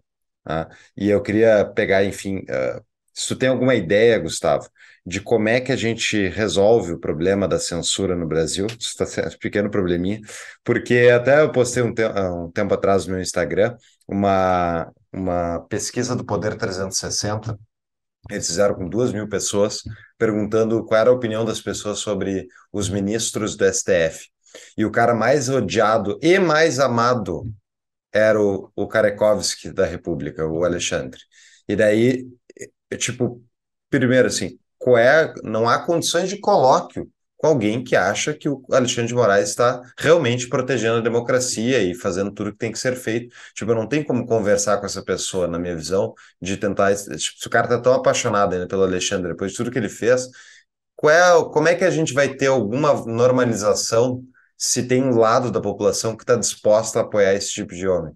uh, e eu queria pegar, enfim, uh, se tu tem alguma ideia, Gustavo, de como é que a gente resolve o problema da censura no Brasil. Isso está um pequeno probleminha, porque até eu postei um, te um tempo atrás no meu Instagram uma, uma pesquisa do Poder trezentos e sessenta, eles fizeram com duas mil pessoas, perguntando qual era a opinião das pessoas sobre os ministros do S T F. E o cara mais odiado e mais amado era o, o Karekovski da República, o Alexandre. E daí, tipo, primeiro assim, Qual é, não há condições de colóquio com alguém que acha que o Alexandre de Moraes está realmente protegendo a democracia e fazendo tudo que tem que ser feito. Tipo, eu não tenho como conversar com essa pessoa, na minha visão, de tentar... Tipo, se o cara está tão apaixonado ainda pelo Alexandre, depois de tudo que ele fez, qual é, como é que a gente vai ter alguma normalização se tem um lado da população que está disposta a apoiar esse tipo de homem?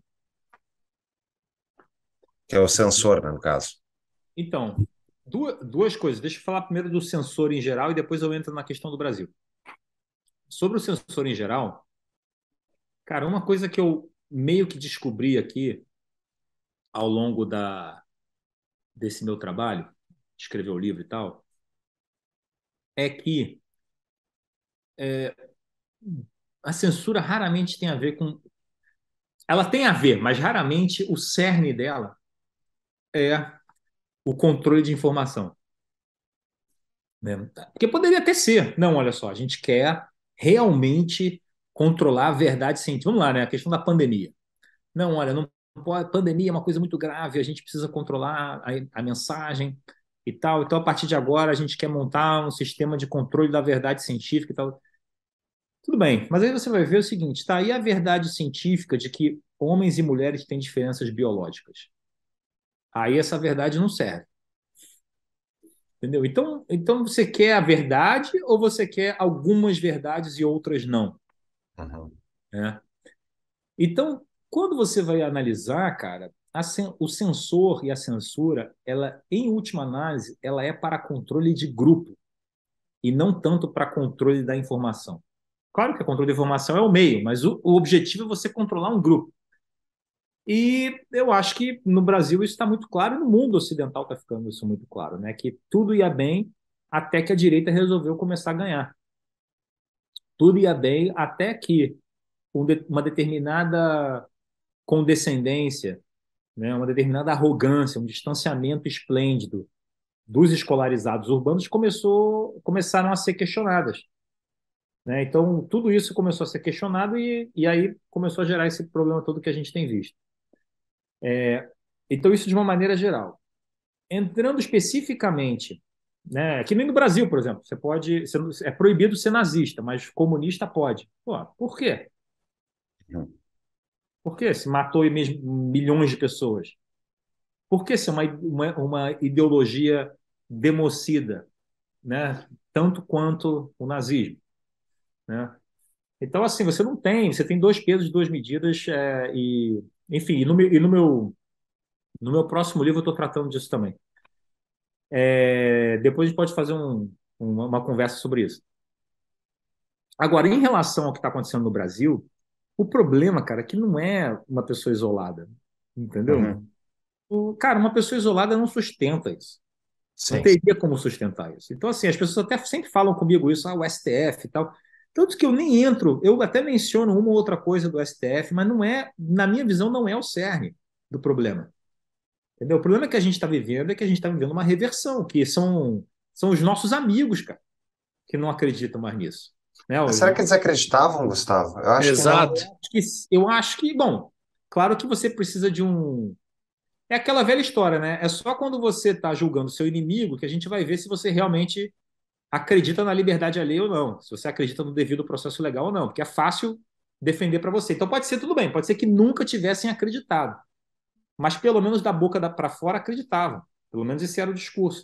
Que é o censor, né, no caso. Então... Duas coisas. Deixa eu falar primeiro do censor em geral e depois eu entro na questão do Brasil. Sobre o censor em geral, cara, uma coisa que eu meio que descobri aqui ao longo da, desse meu trabalho, escreveu o livro e tal, é que é, a censura raramente tem a ver com... Ela tem a ver, mas raramente o cerne dela é o controle de informação. Né? Porque poderia até ser. Não, olha só, a gente quer realmente controlar a verdade científica. Vamos lá, né? A questão da pandemia. Não, olha, não pode, pandemia é uma coisa muito grave, a gente precisa controlar a, a mensagem e tal. Então, a partir de agora, a gente quer montar um sistema de controle da verdade científica e tal. Tudo bem, mas aí você vai ver o seguinte, tá? E a verdade científica de que homens e mulheres têm diferenças biológicas? Aí essa verdade não serve. Entendeu? Então, então você quer a verdade ou você quer algumas verdades e outras não? Uhum. É. Então, quando você vai analisar, cara, a cen- o censor e a censura, ela, em última análise, ela é para controle de grupo e não tanto para controle da informação. Claro que o controle de informação é o meio, mas o, o objetivo é você controlar um grupo. E eu acho que no Brasil isso está muito claro, e no mundo ocidental está ficando isso muito claro, né? Que tudo ia bem até que a direita resolveu começar a ganhar. Tudo ia bem até que uma determinada condescendência, né? Uma determinada arrogância, um distanciamento esplêndido dos escolarizados urbanos começou, começaram a ser questionadas. Né? Então, tudo isso começou a ser questionado e, e aí começou a gerar esse problema todo que a gente tem visto. É, então, isso de uma maneira geral. Entrando especificamente, né, aqui no Brasil, por exemplo, você pode, você, é proibido ser nazista, mas comunista pode. Pô, por quê? Por quê? Se matou milhões de pessoas. Por que ser uma, uma, uma ideologia democida, né, tanto quanto o nazismo? Né? Então, assim, você não tem, você tem dois pesos, duas medidas, é, e, enfim, e no meu, e no meu, no meu próximo livro eu estou tratando disso também. É, depois a gente pode fazer um, uma, uma conversa sobre isso. Agora, em relação ao que está acontecendo no Brasil, o problema, cara, é que não é uma pessoa isolada, entendeu? Uhum. O, cara, uma pessoa isolada não sustenta isso. Sim. Não teria como sustentar isso. Então, assim, as pessoas até sempre falam comigo isso, ah, o S T F e tal. Tanto que eu nem entro, eu até menciono uma ou outra coisa do S T F, mas não é, na minha visão, não é o cerne do problema. Entendeu? O problema que a gente está vivendo é que a gente está vivendo uma reversão, que são, são os nossos amigos, cara, que não acreditam mais nisso. Né? Mas será que eles acreditavam, Gustavo? Eu acho Exato. Que não. Eu acho que, bom, claro que você precisa de um... É aquela velha história, né? É só quando você está julgando o seu inimigo que a gente vai ver se você realmente... acredita na liberdade alheia ou não, se você acredita no devido processo legal ou não, porque é fácil defender para você. Então pode ser tudo bem, pode ser que nunca tivessem acreditado, mas pelo menos da boca para fora acreditavam, pelo menos esse era o discurso.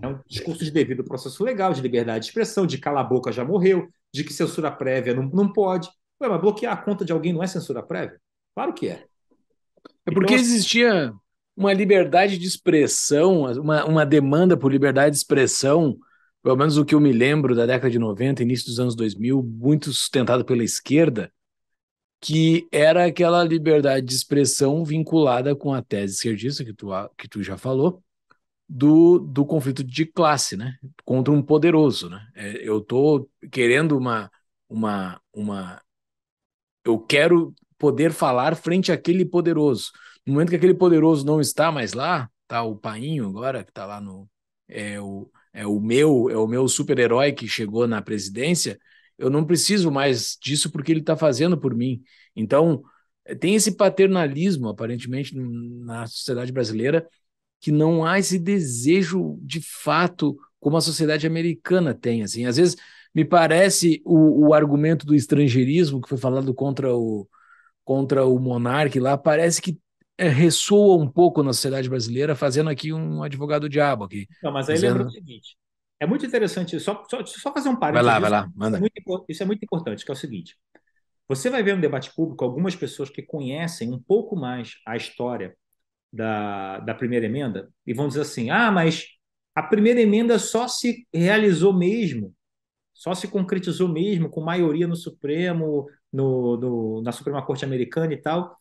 É um discurso de devido processo legal, de liberdade de expressão, de cala a boca já morreu, de que censura prévia não, não pode. Ué, mas bloquear a conta de alguém não é censura prévia? Claro que é. É porque então, existia uma liberdade de expressão, uma, uma demanda por liberdade de expressão, pelo menos o que eu me lembro da década de noventa, início dos anos dois mil, muito sustentado pela esquerda, que era aquela liberdade de expressão vinculada com a tese esquerdista, que tu, que tu já falou, do, do conflito de classe, né? Contra um poderoso. Né? Eu estou querendo uma, uma, uma... Eu quero poder falar frente àquele poderoso. No momento que aquele poderoso não está mais lá, tá o Painho agora, que está lá no... É, o, É o meu, é o meu super-herói que chegou na presidência, eu não preciso mais disso porque ele está fazendo por mim. Então, tem esse paternalismo, aparentemente, na sociedade brasileira, que não há esse desejo de fato como a sociedade americana tem. Assim. Às vezes, me parece o, o argumento do estrangeirismo que foi falado contra o, contra o Monark lá, parece que É, ressoa um pouco na sociedade brasileira, fazendo aqui um advogado-diabo. Aqui. Não, mas aí fazendo... lembra o seguinte, é muito interessante, só, só, só fazer um parênteses. Vai lá, vai lá, manda. Isso é, muito, isso é muito importante, que é o seguinte, você vai ver no debate público algumas pessoas que conhecem um pouco mais a história da, da primeira emenda e vão dizer assim, ah, mas a primeira emenda só se realizou mesmo, só se concretizou mesmo com maioria no Supremo, no, no, na Suprema Corte Americana e tal...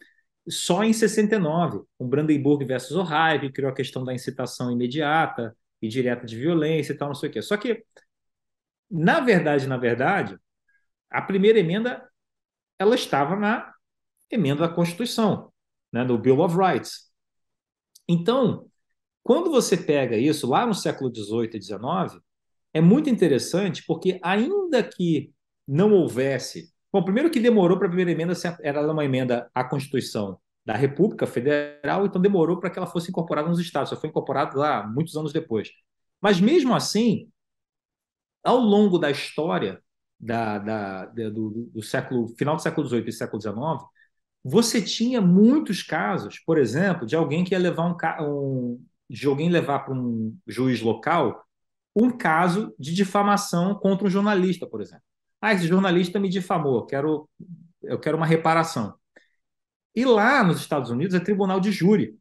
Só em sessenta e nove, com Brandenburg versus Ohio, que criou a questão da incitação imediata e direta de violência e tal, não sei o quê. Só que, na verdade, na verdade, a primeira emenda ela estava na emenda da Constituição, né, no Bill of Rights. Então, quando você pega isso lá no século dezoito e dezenove, é muito interessante porque, ainda que não houvesse... Bom, primeiro que demorou para a primeira emenda, era uma emenda à Constituição da República Federal, então demorou para que ela fosse incorporada nos estados, só foi incorporada lá muitos anos depois. Mas, mesmo assim, ao longo da história da, da, da, do, do século, final do século dezoito e século dezenove, você tinha muitos casos, por exemplo, de alguém que ia levar um, um de alguém levar para um juiz local um caso de difamação contra um jornalista, por exemplo. Ah, esse jornalista me difamou, quero, eu quero uma reparação. E lá nos Estados Unidos é tribunal de júri,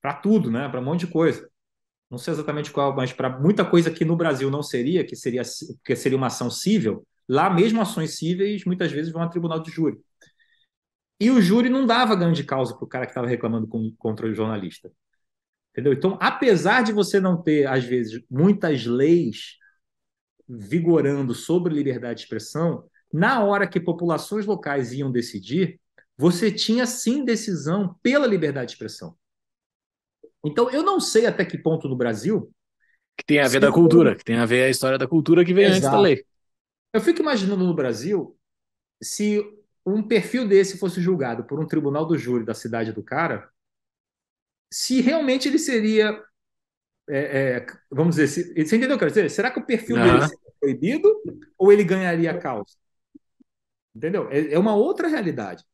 para tudo, né? Para um monte de coisa. Não sei exatamente qual, mas para muita coisa que no Brasil não seria, que seria, que seria uma ação cível, lá mesmo ações cíveis muitas vezes vão a tribunal de júri. E o júri não dava grande causa para o cara que estava reclamando com, contra o jornalista. Entendeu? Então, apesar de você não ter, às vezes, muitas leis vigorando sobre liberdade de expressão, na hora que populações locais iam decidir, você tinha, sim, decisão pela liberdade de expressão. Então, eu não sei até que ponto no Brasil... Que tem a ver da cultura, que tem a ver a história da cultura que vem antes da lei. Eu fico imaginando no Brasil se... um perfil desse fosse julgado por um tribunal do júri da cidade do cara, se realmente ele seria, é, é, vamos dizer, se, você entendeu o que eu quero dizer? Será que o perfil uhum. dele seria proibido ou ele ganharia a causa? Entendeu? É, é uma outra realidade.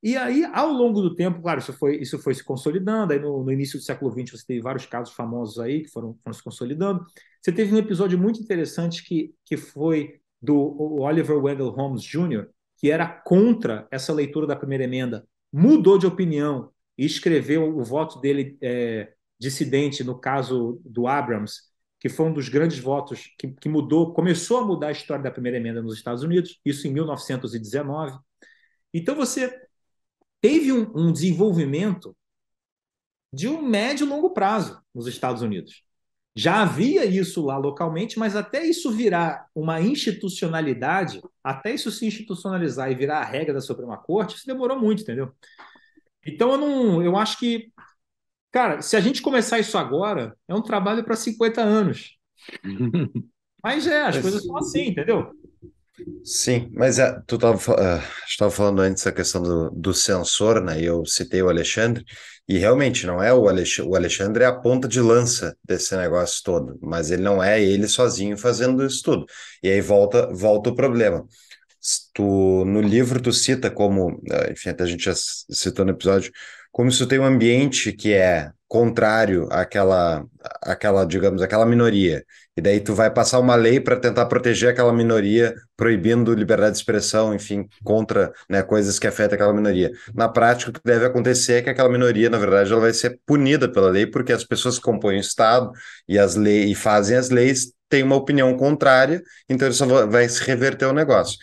E aí, ao longo do tempo, claro, isso foi, isso foi se consolidando, aí no, no início do século vinte você teve vários casos famosos aí que foram, foram se consolidando. Você teve um episódio muito interessante que, que foi do Oliver Wendell Holmes Júnior, que era contra essa leitura da primeira emenda, mudou de opinião e escreveu o voto dele é, dissidente no caso do Abrams, que foi um dos grandes votos que, que mudou, começou a mudar a história da primeira emenda nos Estados Unidos, isso em mil novecentos e dezenove. Então você teve um, um desenvolvimento de um médio e longo prazo nos Estados Unidos. Já havia isso lá localmente, mas até isso virar uma institucionalidade, até isso se institucionalizar e virar a regra da Suprema Corte, isso demorou muito, entendeu? Então, eu não, eu acho que... Cara, se a gente começar isso agora, é um trabalho para cinquenta anos. Mas é, as mas, coisas são assim, entendeu? Sim, mas é, tu estava uh, falando antes da questão do, do censor, né? Eu citei o Alexandre. E realmente não é o Alexandre, o Alexandre é a ponta de lança desse negócio todo, mas ele não é ele sozinho fazendo isso tudo. E aí volta, volta o problema. Tu, no livro tu cita como, enfim, até a gente já citou no episódio, como se tu tem um ambiente que é contrário àquela, àquela, digamos, àquela minoria. E daí tu vai passar uma lei para tentar proteger aquela minoria, proibindo liberdade de expressão, enfim, contra, né, coisas que afetam aquela minoria. Na prática, o que deve acontecer é que aquela minoria, na verdade, ela vai ser punida pela lei, porque as pessoas que compõem o Estado e, as leis, e fazem as leis têm uma opinião contrária, então isso só vai se reverter o negócio.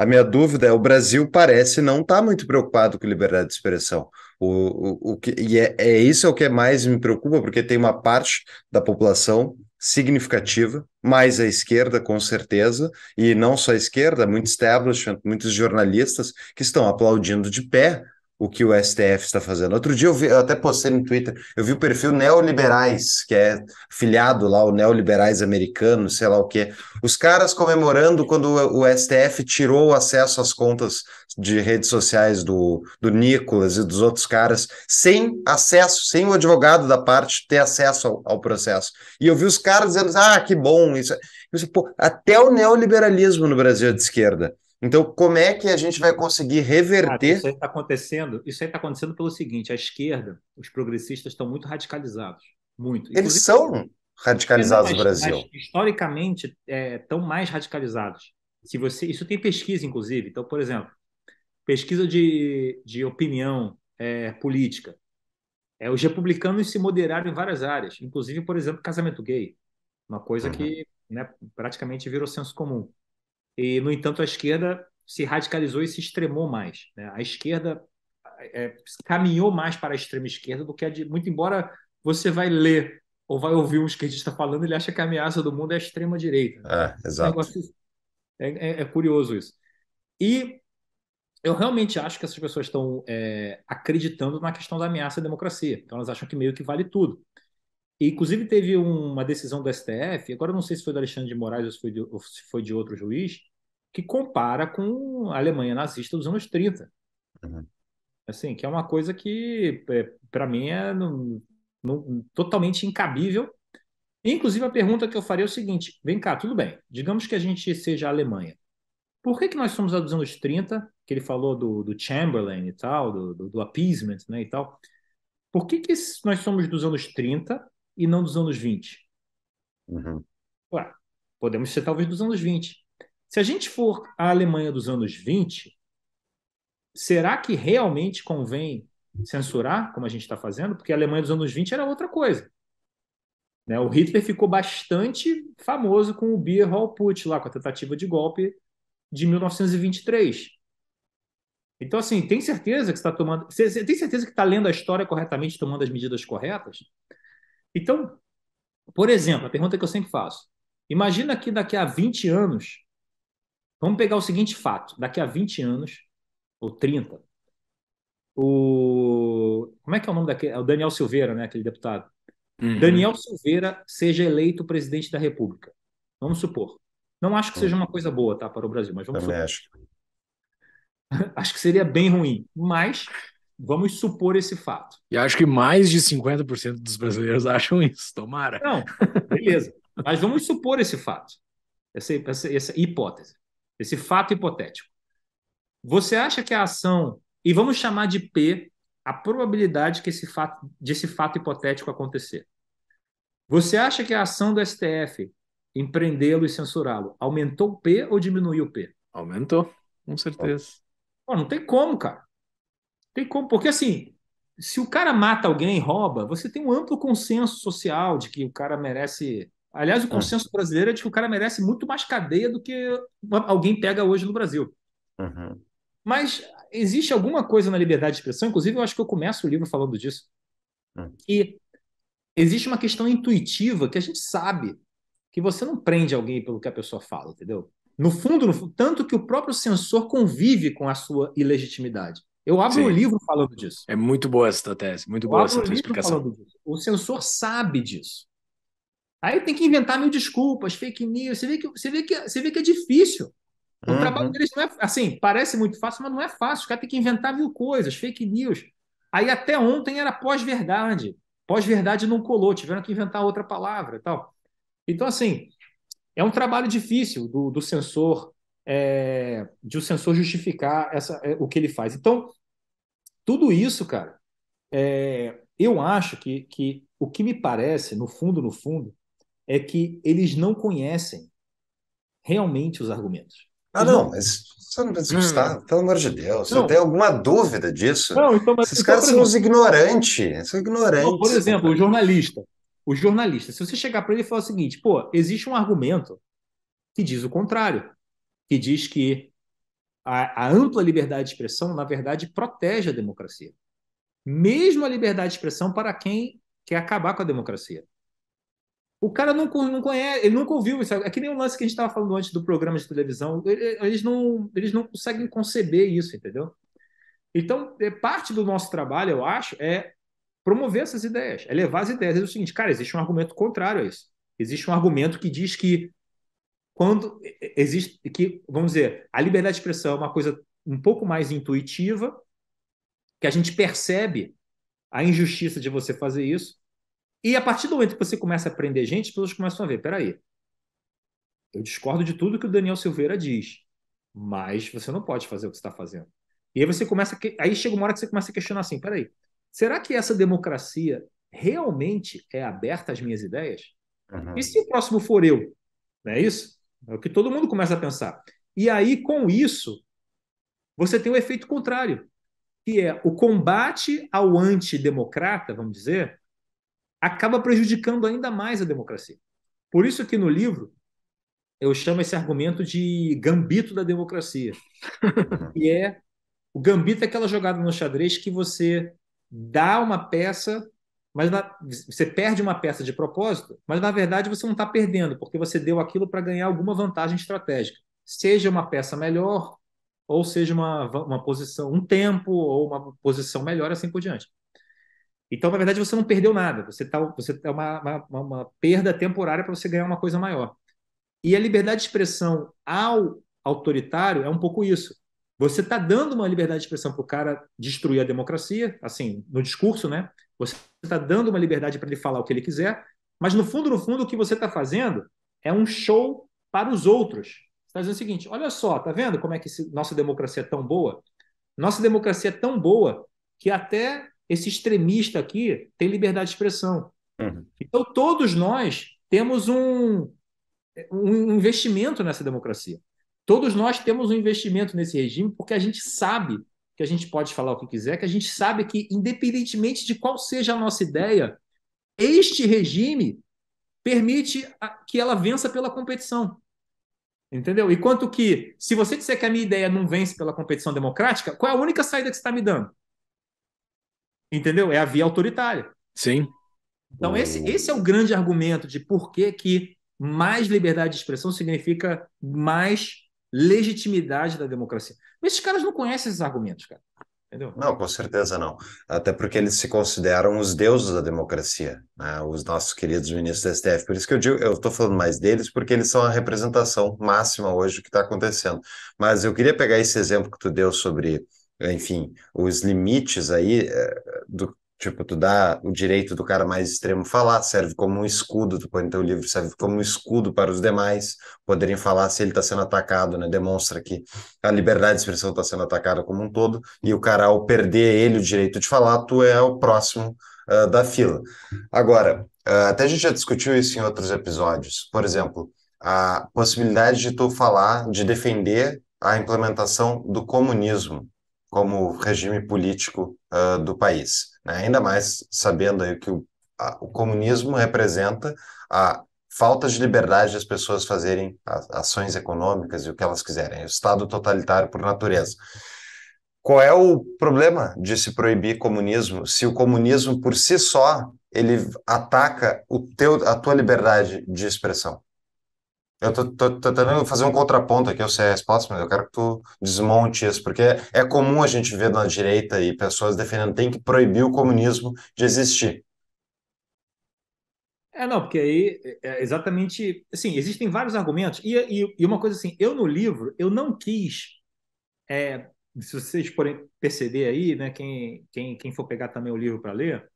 A minha dúvida é, o Brasil parece não estar muito preocupado com liberdade de expressão. O, o, o que, e é, é isso é o que mais me preocupa, porque tem uma parte da população significativa, mais à esquerda, com certeza, e não só à esquerda, muito establishment, muitos jornalistas que estão aplaudindo de pé o que o S T F está fazendo. Outro dia eu, vi, eu até postei no Twitter, eu vi o perfil Neoliberais, que é filiado lá, o Neoliberais americano, sei lá o quê. Os caras comemorando quando o S T F tirou o acesso às contas de redes sociais do, do Nicolas e dos outros caras, sem acesso, sem o advogado da parte ter acesso ao, ao processo. E eu vi os caras dizendo, ah, que bom isso. Eu disse, pô, até o neoliberalismo no Brasil é de esquerda. Então, como é que a gente vai conseguir reverter... Ah, isso aí está acontecendo, isso aí está acontecendo pelo seguinte, a esquerda, os progressistas estão muito radicalizados, muito. Eles inclusive, são radicalizados no Brasil. Mas, historicamente, estão é, mais radicalizados. Se você, isso tem pesquisa, inclusive. Então, por exemplo, pesquisa de, de opinião é, política. É, os republicanos se moderaram em várias áreas, inclusive, por exemplo, casamento gay. Uma coisa uhum. que, né, praticamente virou senso comum. E, no entanto, a esquerda se radicalizou e se extremou mais, né? A esquerda é, caminhou mais para a extrema esquerda do que a de... Muito embora você vai ler ou vai ouvir um esquerdista falando, ele acha que a ameaça do mundo é a extrema-direita. É, exato. É, é, é curioso isso. E eu realmente acho que essas pessoas estão é, acreditando na questão da ameaça à democracia. Então elas acham que meio que vale tudo. E, inclusive, teve uma decisão do S T F, agora eu não sei se foi do Alexandre de Moraes ou se foi de, ou se foi de outro juiz, que compara com a Alemanha nazista dos anos trinta. Uhum. Assim, que é uma coisa que, é, para mim, é não, não, totalmente incabível. Inclusive, a pergunta que eu faria é o seguinte, vem cá, tudo bem, digamos que a gente seja a Alemanha. Por que, que nós somos a dos anos trinta, que ele falou do, do Chamberlain e tal, do, do, do appeasement, né, e tal? Por que, que nós somos dos anos trinta e não dos anos vinte? Uhum. Ué, podemos ser talvez dos anos vinte. Se a gente for a Alemanha dos anos vinte, será que realmente convém censurar, como a gente está fazendo? Porque a Alemanha dos anos vinte era outra coisa. Né? O Hitler ficou bastante famoso com o Beer Hall Putsch, lá, com a tentativa de golpe de mil novecentos e vinte e três. Então, assim, tem certeza que está tomando. Você tem certeza que está lendo a história corretamente, tomando as medidas corretas? Então, por exemplo, a pergunta que eu sempre faço. Imagina que daqui a vinte anos, vamos pegar o seguinte fato, daqui a vinte anos, ou trinta, o... como é que é o nome daquele? É o Daniel Silveira, né, aquele deputado. Uhum. Daniel Silveira seja eleito presidente da República. Vamos supor. Não acho que seja uma coisa boa, tá, para o Brasil, mas vamos supor. Acho. acho que seria bem ruim, mas... Vamos supor esse fato. E acho que mais de cinquenta por cento dos brasileiros acham isso, tomara. Não, beleza. Mas vamos supor esse fato, essa, essa, essa hipótese, esse fato hipotético. Você acha que a ação, e vamos chamar de P, a probabilidade que esse fato, desse fato hipotético acontecer. Você acha que a ação do S T F, empreendê-lo e censurá-lo, aumentou o P ou diminuiu o P? Aumentou, com certeza. Pô, não tem como, cara. Tem como, porque assim, se o cara mata alguém, rouba, você tem um amplo consenso social de que o cara merece... Aliás, o consenso brasileiro é de que o cara merece muito mais cadeia do que alguém pega hoje no Brasil. Uhum. Mas existe alguma coisa na liberdade de expressão, inclusive eu acho que eu começo o livro falando disso, uhum. E existe uma questão intuitiva que a gente sabe que você não prende alguém pelo que a pessoa fala, entendeu? No fundo, no fundo tanto que o próprio censor convive com a sua ilegitimidade. Eu abro o livro falando disso. É muito boa essa tua tese, muito boa essa tua explicação. O censor sabe disso. Aí tem que inventar mil desculpas, fake news. Você vê que, você vê que, você vê que é difícil. O uhum. trabalho deles não é... Assim, parece muito fácil, mas não é fácil. O cara tem que inventar mil coisas, fake news. Aí até ontem era pós-verdade. Pós-verdade não colou, tiveram que inventar outra palavra e tal. Então, assim, é um trabalho difícil do, do censor... É, de o censor justificar essa, é, o que ele faz. Então, tudo isso, cara, é, eu acho que, que o que me parece, no fundo, no fundo, é que eles não conhecem realmente os argumentos. Ah, eles não, mas você não precisa estar, pelo amor de Deus, não. Você tem alguma dúvida disso? Não, então, mas esses caras são os ignorantes, são ignorantes. Então, por exemplo, o jornalista. O jornalista, se você chegar para ele e falar o seguinte, pô, existe um argumento que diz o contrário. Que diz que a, a ampla liberdade de expressão, na verdade, protege a democracia. Mesmo a liberdade de expressão para quem quer acabar com a democracia. O cara não, não conhece, ele nunca ouviu isso. É que nem o lance que a gente estava falando antes do programa de televisão. Eles não, eles não conseguem conceber isso, entendeu? Então, parte do nosso trabalho, eu acho, é promover essas ideias, é levar as ideias. É o seguinte, cara, existe um argumento contrário a isso. Existe um argumento que diz que quando existe, que, vamos dizer, a liberdade de expressão é uma coisa um pouco mais intuitiva, que a gente percebe a injustiça de você fazer isso, e a partir do momento que você começa a prender gente, as pessoas começam a ver, peraí, eu discordo de tudo que o Daniel Silveira diz, mas você não pode fazer o que você está fazendo. E aí você começa, aí chega uma hora que você começa a questionar assim, peraí, será que essa democracia realmente é aberta às minhas ideias? Uhum. E se o próximo for eu? Não é isso? É o que todo mundo começa a pensar. E aí, com isso, você tem o efeito contrário, que é o combate ao antidemocrata, vamos dizer, acaba prejudicando ainda mais a democracia. Por isso que no livro eu chamo esse argumento de gambito da democracia. E é, o gambito é aquela jogada no xadrez que você dá uma peça, mas na, você perde uma peça de propósito, mas na verdade você não está perdendo, porque você deu aquilo para ganhar alguma vantagem estratégica. Seja uma peça melhor, ou seja uma, uma posição, um tempo, ou uma posição melhor, assim por diante. Então, na verdade, você não perdeu nada. Você tá, você é uma, uma, uma perda temporária para você ganhar uma coisa maior. E a liberdade de expressão ao autoritário é um pouco isso. Você está dando uma liberdade de expressão para o cara destruir a democracia, assim, no discurso, né? Você está dando uma liberdade para ele falar o que ele quiser, mas no fundo, no fundo, o que você está fazendo é um show para os outros. Você está dizendo o seguinte, olha só, tá vendo como é que nossa democracia é tão boa? Nossa democracia é tão boa que até esse extremista aqui tem liberdade de expressão. Uhum. Então, todos nós temos um, um investimento nessa democracia. Todos nós temos um investimento nesse regime porque a gente sabe que a gente pode falar o que quiser, que a gente sabe que, independentemente de qual seja a nossa ideia, este regime permite a, que ela vença pela competição. Entendeu? Enquanto que, se você disser que a minha ideia não vence pela competição democrática, qual é a única saída que você está me dando? Entendeu? É a via autoritária. Sim. Então, esse, esse é o grande argumento de por que, que mais liberdade de expressão significa mais legitimidade da democracia. Mas esses caras não conhecem esses argumentos, cara. Entendeu? Não, com certeza não. Até porque eles se consideram os deuses da democracia, né? Os nossos queridos ministros da S T F. Por isso que eu digo, eu estou falando mais deles, porque eles são a representação máxima hoje do que está acontecendo. Mas eu queria pegar esse exemplo que tu deu sobre, enfim, os limites aí, do, tipo, tu dá o direito do cara mais extremo falar, serve como um escudo, tu põe no teu livro, serve como um escudo para os demais poderem falar se ele está sendo atacado, né? Demonstra que a liberdade de expressão está sendo atacada como um todo, e o cara, ao perder ele o direito de falar, tu é o próximo uh, da fila. Agora, uh, até a gente já discutiu isso em outros episódios, por exemplo, a possibilidade de tu falar, de defender a implementação do comunismo como regime político uh, do país, né? Ainda mais sabendo aí que o, a, o comunismo representa a falta de liberdade das pessoas fazerem a, ações econômicas e o que elas quiserem, o Estado totalitário por natureza. Qual é o problema de se proibir comunismo se o comunismo por si só ele ataca o teu, a tua liberdade de expressão? Eu tô, tô, tô tentando fazer um contraponto aqui, eu sei a resposta, mas eu quero que tu desmonte isso, porque é comum a gente ver na direita e pessoas defendendo tem que proibir o comunismo de existir. É, não, porque aí é exatamente... Assim, existem vários argumentos, e, e, e uma coisa assim, eu no livro, eu não quis... É, se vocês forem perceber aí, né, quem, quem, quem for pegar também o livro para ler,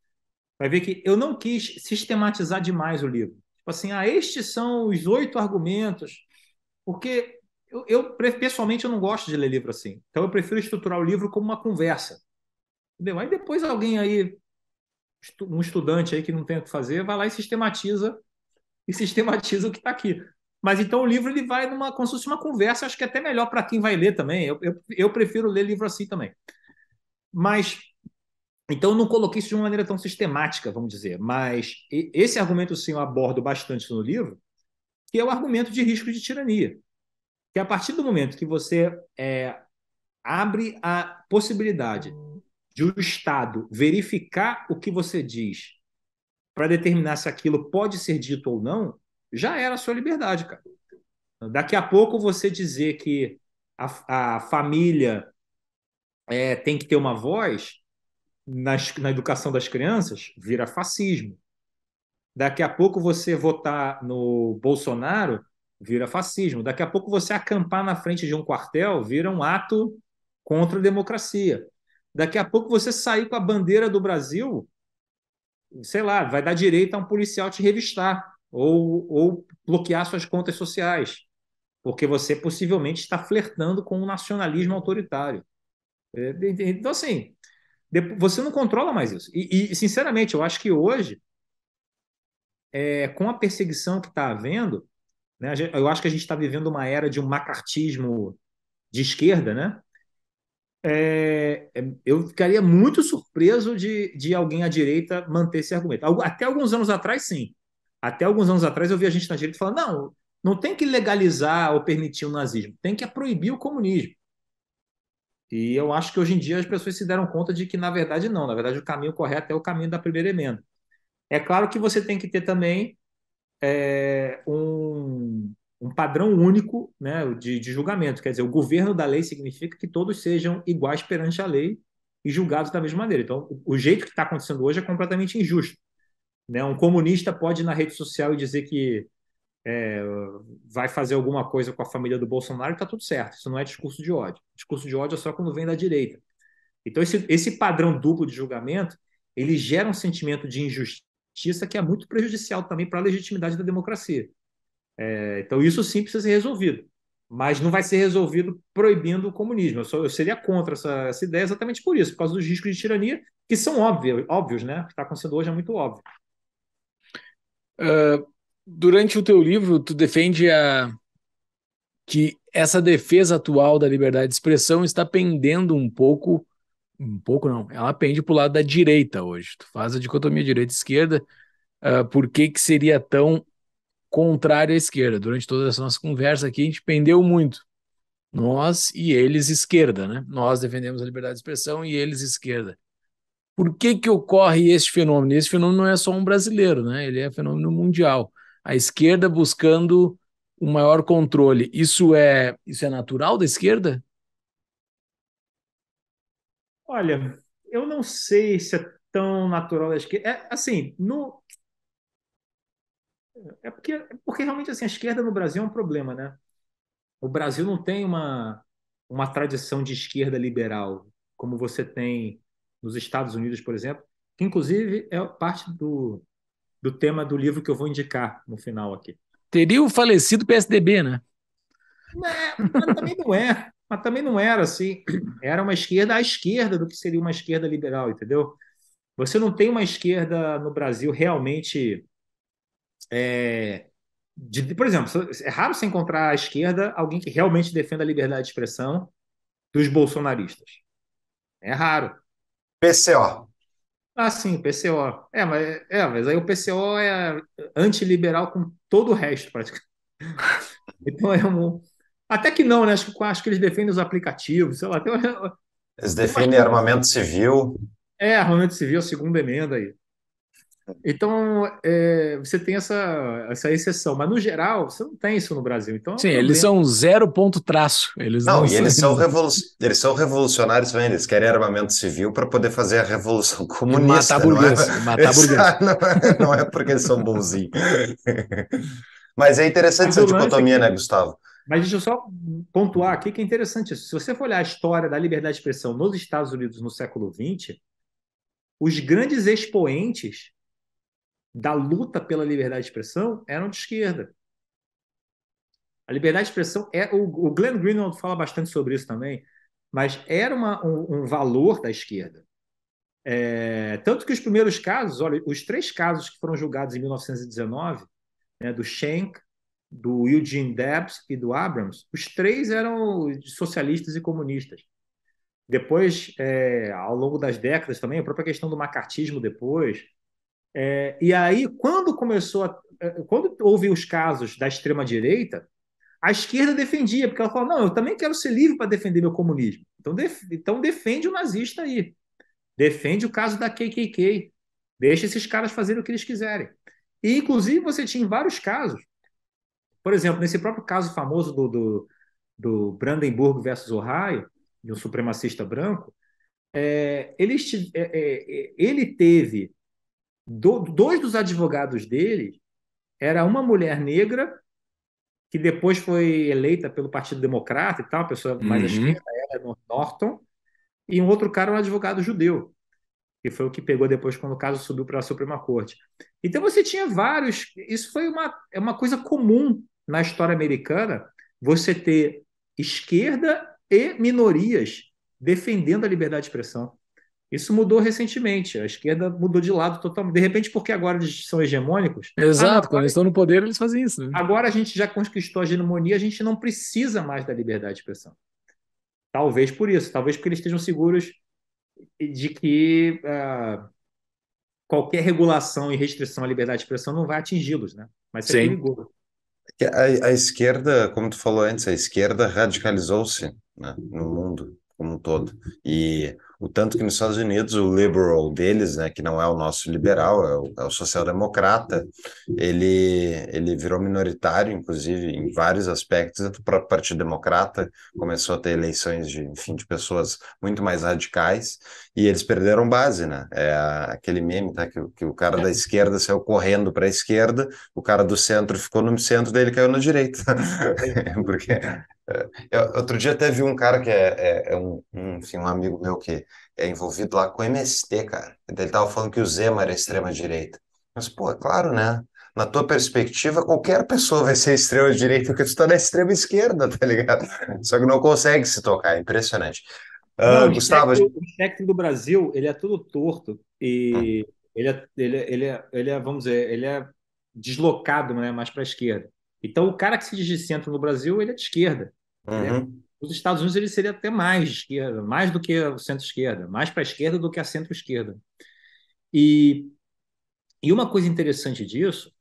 vai ver que eu não quis sistematizar demais o livro. Tipo assim, ah, estes são os oito argumentos, porque eu, eu, pessoalmente, eu não gosto de ler livro assim. Então, eu prefiro estruturar o livro como uma conversa. Entendeu? Aí depois alguém aí, um estudante aí que não tem o que fazer, vai lá e sistematiza, e sistematiza o que está aqui. Mas então o livro ele vai numa, como se fosse uma conversa, acho que é até melhor para quem vai ler também. Eu, eu, eu prefiro ler livro assim também. Mas... Então, eu não coloquei isso de uma maneira tão sistemática, vamos dizer, mas esse argumento, sim, eu abordo bastante no livro, que é o argumento de risco de tirania, que a partir do momento que você é, abre a possibilidade de o Estado verificar o que você diz para determinar se aquilo pode ser dito ou não, já era a sua liberdade, cara. Daqui a pouco você dizer que a, a família é, tem que ter uma voz... Na, na educação das crianças, vira fascismo. Daqui a pouco você votar no Bolsonaro, vira fascismo. Daqui a pouco você acampar na frente de um quartel, vira um ato contra a democracia. Daqui a pouco você sair com a bandeira do Brasil, sei lá, vai dar direito a um policial te revistar ou, ou bloquear suas contas sociais, porque você possivelmente está flertando com o nacionalismo autoritário. Então, assim... Você não controla mais isso. E, e, sinceramente, eu acho que hoje, é, com a perseguição que está havendo, né, eu acho que a gente está vivendo uma era de um macartismo de esquerda, né? É, eu ficaria muito surpreso de, de alguém à direita manter esse argumento. Até alguns anos atrás, sim. Até alguns anos atrás, eu vi a gente na direita falando não, não tem que legalizar ou permitir o nazismo, tem que proibir o comunismo. E eu acho que hoje em dia as pessoas se deram conta de que, na verdade, não. Na verdade, o caminho correto é o caminho da primeira emenda. É claro que você tem que ter também é, um, um padrão único, né, de, de julgamento. Quer dizer, o governo da lei significa que todos sejam iguais perante a lei e julgados da mesma maneira. Então, o, o jeito que está acontecendo hoje é completamente injusto, né? Um comunista pode ir na rede social e dizer que é, vai fazer alguma coisa com a família do Bolsonaro e está tudo certo. Isso não é discurso de ódio. Discurso de ódio é só quando vem da direita. Então, esse, esse padrão duplo de julgamento, ele gera um sentimento de injustiça que é muito prejudicial também para a legitimidade da democracia. É, então, isso sim precisa ser resolvido, mas não vai ser resolvido proibindo o comunismo. Eu, sou, eu seria contra essa, essa ideia exatamente por isso, por causa dos riscos de tirania, que são óbvios, óbvios, né? O que está acontecendo hoje é muito óbvio. Uh, durante o teu livro, tu defende a... que essa defesa atual da liberdade de expressão está pendendo um pouco... Um pouco não, ela pende para o lado da direita hoje. Tu faz a dicotomia direita-esquerda. Uh, por que que seria tão contrário à esquerda? Durante toda essa nossa conversa aqui, a gente pendeu muito. Nós e eles, esquerda, né? Nós defendemos a liberdade de expressão e eles, esquerda. Por que que ocorre este fenômeno? Esse fenômeno não é só um brasileiro, né? Ele é um fenômeno mundial. A esquerda buscando um maior controle. Isso é, isso é natural da esquerda? Olha, eu não sei se é tão natural da esquerda. É, assim, no... é, porque, é porque realmente assim, a esquerda no Brasil é um problema, né? O Brasil não tem uma, uma tradição de esquerda liberal, como você tem nos Estados Unidos, por exemplo, que inclusive é parte do, do tema do livro que eu vou indicar no final aqui. Teria o falecido P S D B, né? É, mas também não é. Mas também não era assim, era uma esquerda à esquerda do que seria uma esquerda liberal, entendeu? Você não tem uma esquerda no Brasil realmente... É, de, por exemplo, é raro você encontrar à esquerda alguém que realmente defenda a liberdade de expressão dos bolsonaristas. É raro. P C O. Ah, sim, P C O. É, mas, é, mas aí o P C O é antiliberal com todo o resto, praticamente. Então é um... Até que não, né? Acho, acho que eles defendem os aplicativos, sei lá. Tem... Eles defendem armamento civil. É, armamento civil, segunda emenda aí. Então, é, você tem essa, essa exceção, mas no geral, você não tem isso no Brasil. Então, sim, eles são zero ponto traço. Eles não, não e são... Eles, são revolu... eles são revolucionários também, eles querem armamento civil para poder fazer a revolução comunista. E matar burguês. Não é... Matar burguês. Não, não é porque eles são bonzinhos. Mas é interessante essa dicotomia, né, Gustavo? Mas deixa eu só pontuar aqui que é interessante isso. Se você for olhar a história da liberdade de expressão nos Estados Unidos no século vinte, os grandes expoentes da luta pela liberdade de expressão eram de esquerda. A liberdade de expressão... é O, o Glenn Greenwald fala bastante sobre isso também, mas era uma, um, um valor da esquerda. É, tanto que os primeiros casos... Olha, os três casos que foram julgados em mil novecentos e dezenove, né, do Schenck, do Eugene Debs e do Abrams, os três eram socialistas e comunistas. Depois, é, ao longo das décadas também, a própria questão do macartismo depois. É, e aí, quando começou, a, quando houve os casos da extrema-direita, a esquerda defendia, porque ela falou, não, eu também quero ser livre para defender meu comunismo. Então, def, então defende o nazista aí. Defende o caso da K K K. Deixa esses caras fazerem o que eles quiserem. E, inclusive, você tinha vários casos. Por exemplo, nesse próprio caso famoso do, do, do Brandenburg versus Ohio, de um supremacista branco, é, ele, é, é, ele teve... Do, dois dos advogados dele era uma mulher negra que depois foi eleita pelo Partido Democrata e tal, a pessoa mais à esquerda, Eleanor Norton, e um outro cara, um advogado judeu, que foi o que pegou depois quando o caso subiu para a Suprema Corte. Então você tinha vários... Isso foi uma, é uma coisa comum na história americana, você ter esquerda e minorias defendendo a liberdade de expressão. Isso mudou recentemente. A esquerda mudou de lado totalmente. De repente, porque agora eles são hegemônicos... Exato, ah, não, quando eles estão no poder, eles fazem isso, né? Agora a gente já conquistou a hegemonia, a gente não precisa mais da liberdade de expressão. Talvez por isso. Talvez porque eles estejam seguros de que uh, qualquer regulação e restrição à liberdade de expressão não vai atingi-los, né? Mas isso é perigoso. A, a esquerda, como tu falou antes, a esquerda radicalizou-se, né, no mundo como um todo. E... O tanto que nos Estados Unidos o liberal deles, né, que não é o nosso liberal, é o, é o social-democrata, ele, ele virou minoritário, inclusive, em vários aspectos. O próprio Partido Democrata começou a ter eleições de, enfim, de pessoas muito mais radicais, e eles perderam base, né? É aquele meme, tá? que, que o cara da esquerda saiu correndo para a esquerda, o cara do centro ficou no centro, daí ele caiu na direita. Porque... Eu, outro dia até vi um cara que é, é, é um, um, enfim, um amigo meu que é envolvido lá com o M S T, cara. Ele tava falando que o Zema era extrema-direita. Mas, pô, é claro, né? Na tua perspectiva, qualquer pessoa vai ser extrema-direita porque tu tá na extrema-esquerda, tá ligado? Só que não consegue se tocar, é impressionante. Não, uh, Gustavo... O espectro do Brasil, ele é todo torto e hum. ele, é, ele, é, ele, é, ele é, vamos dizer, ele é deslocado, né, mais para a esquerda. Então, o cara que se diz de centro no Brasil, ele é de esquerda. Uhum. Né? Nos Estados Unidos, ele seria até mais de esquerda, mais do que o centro-esquerda, mais para a esquerda do que a centro-esquerda. E, e uma coisa interessante disso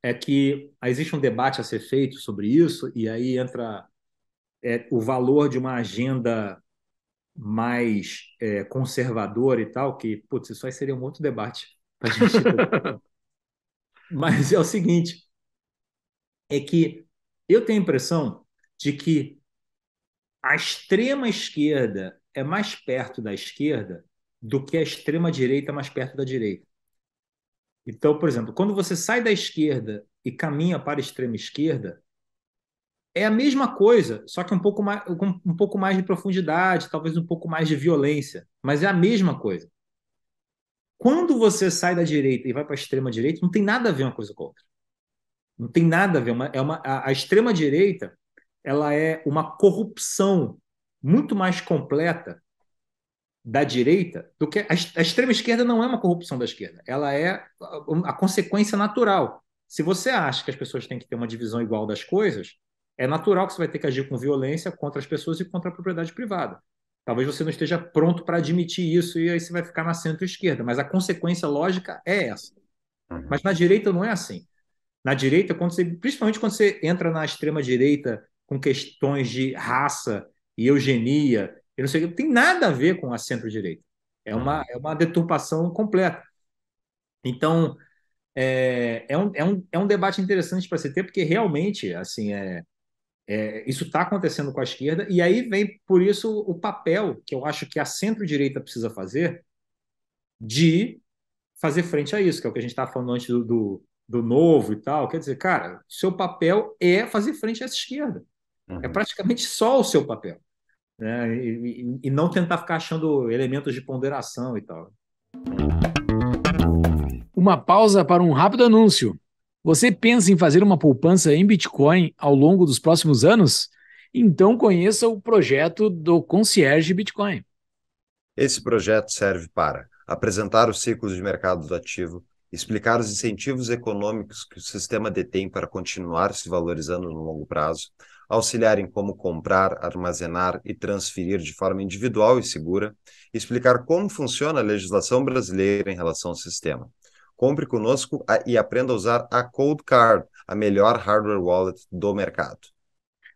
é que existe um debate a ser feito sobre isso, e aí entra é, o valor de uma agenda mais é, conservadora e tal, que, putz, isso aí seria um outro debate para a gente. Mas é o seguinte... é que eu tenho a impressão de que a extrema-esquerda é mais perto da esquerda do que a extrema-direita é mais perto da direita. Então, por exemplo, quando você sai da esquerda e caminha para a extrema-esquerda, é a mesma coisa, só que um pouco mais, um pouco mais de profundidade, talvez um pouco mais de violência, mas é a mesma coisa. Quando você sai da direita e vai para a extrema-direita, não tem nada a ver uma coisa com a outra. Não tem nada a ver. Uma, é uma, a, a extrema-direita ela é uma corrupção muito mais completa da direita do que... A, a extrema-esquerda não é uma corrupção da esquerda. Ela é a, a consequência natural. Se você acha que as pessoas têm que ter uma divisão igual das coisas, é natural que você vai ter que agir com violência contra as pessoas e contra a propriedade privada. Talvez você não esteja pronto para admitir isso e aí você vai ficar na centro-esquerda. Mas a consequência lógica é essa. Uhum. Mas na direita não é assim. Na direita, quando você, principalmente quando você entra na extrema-direita com questões de raça e eugenia, eu não sei, não tem nada a ver com a centro-direita. É uma, é uma deturpação completa. Então, é, é, um, é, um, é um debate interessante para se ter, porque realmente assim, é, é, isso está acontecendo com a esquerda, e aí vem, por isso, o papel que eu acho que a centro-direita precisa fazer de fazer frente a isso, que é o que a gente estava falando antes do... do do novo e tal, quer dizer, cara, seu papel é fazer frente a essa esquerda. Uhum. É praticamente só o seu papel. Né? E, e, e não tentar ficar achando elementos de ponderação e tal. Uma pausa para um rápido anúncio. Você pensa em fazer uma poupança em Bitcoin ao longo dos próximos anos? Então conheça o projeto do Concierge Bitcoin. Esse projeto serve para apresentar os ciclos de mercado do ativo, explicar os incentivos econômicos que o sistema detém para continuar se valorizando no longo prazo, auxiliar em como comprar, armazenar e transferir de forma individual e segura, explicar como funciona a legislação brasileira em relação ao sistema. Compre conosco a, e aprenda a usar a Cold Card, a melhor hardware wallet do mercado.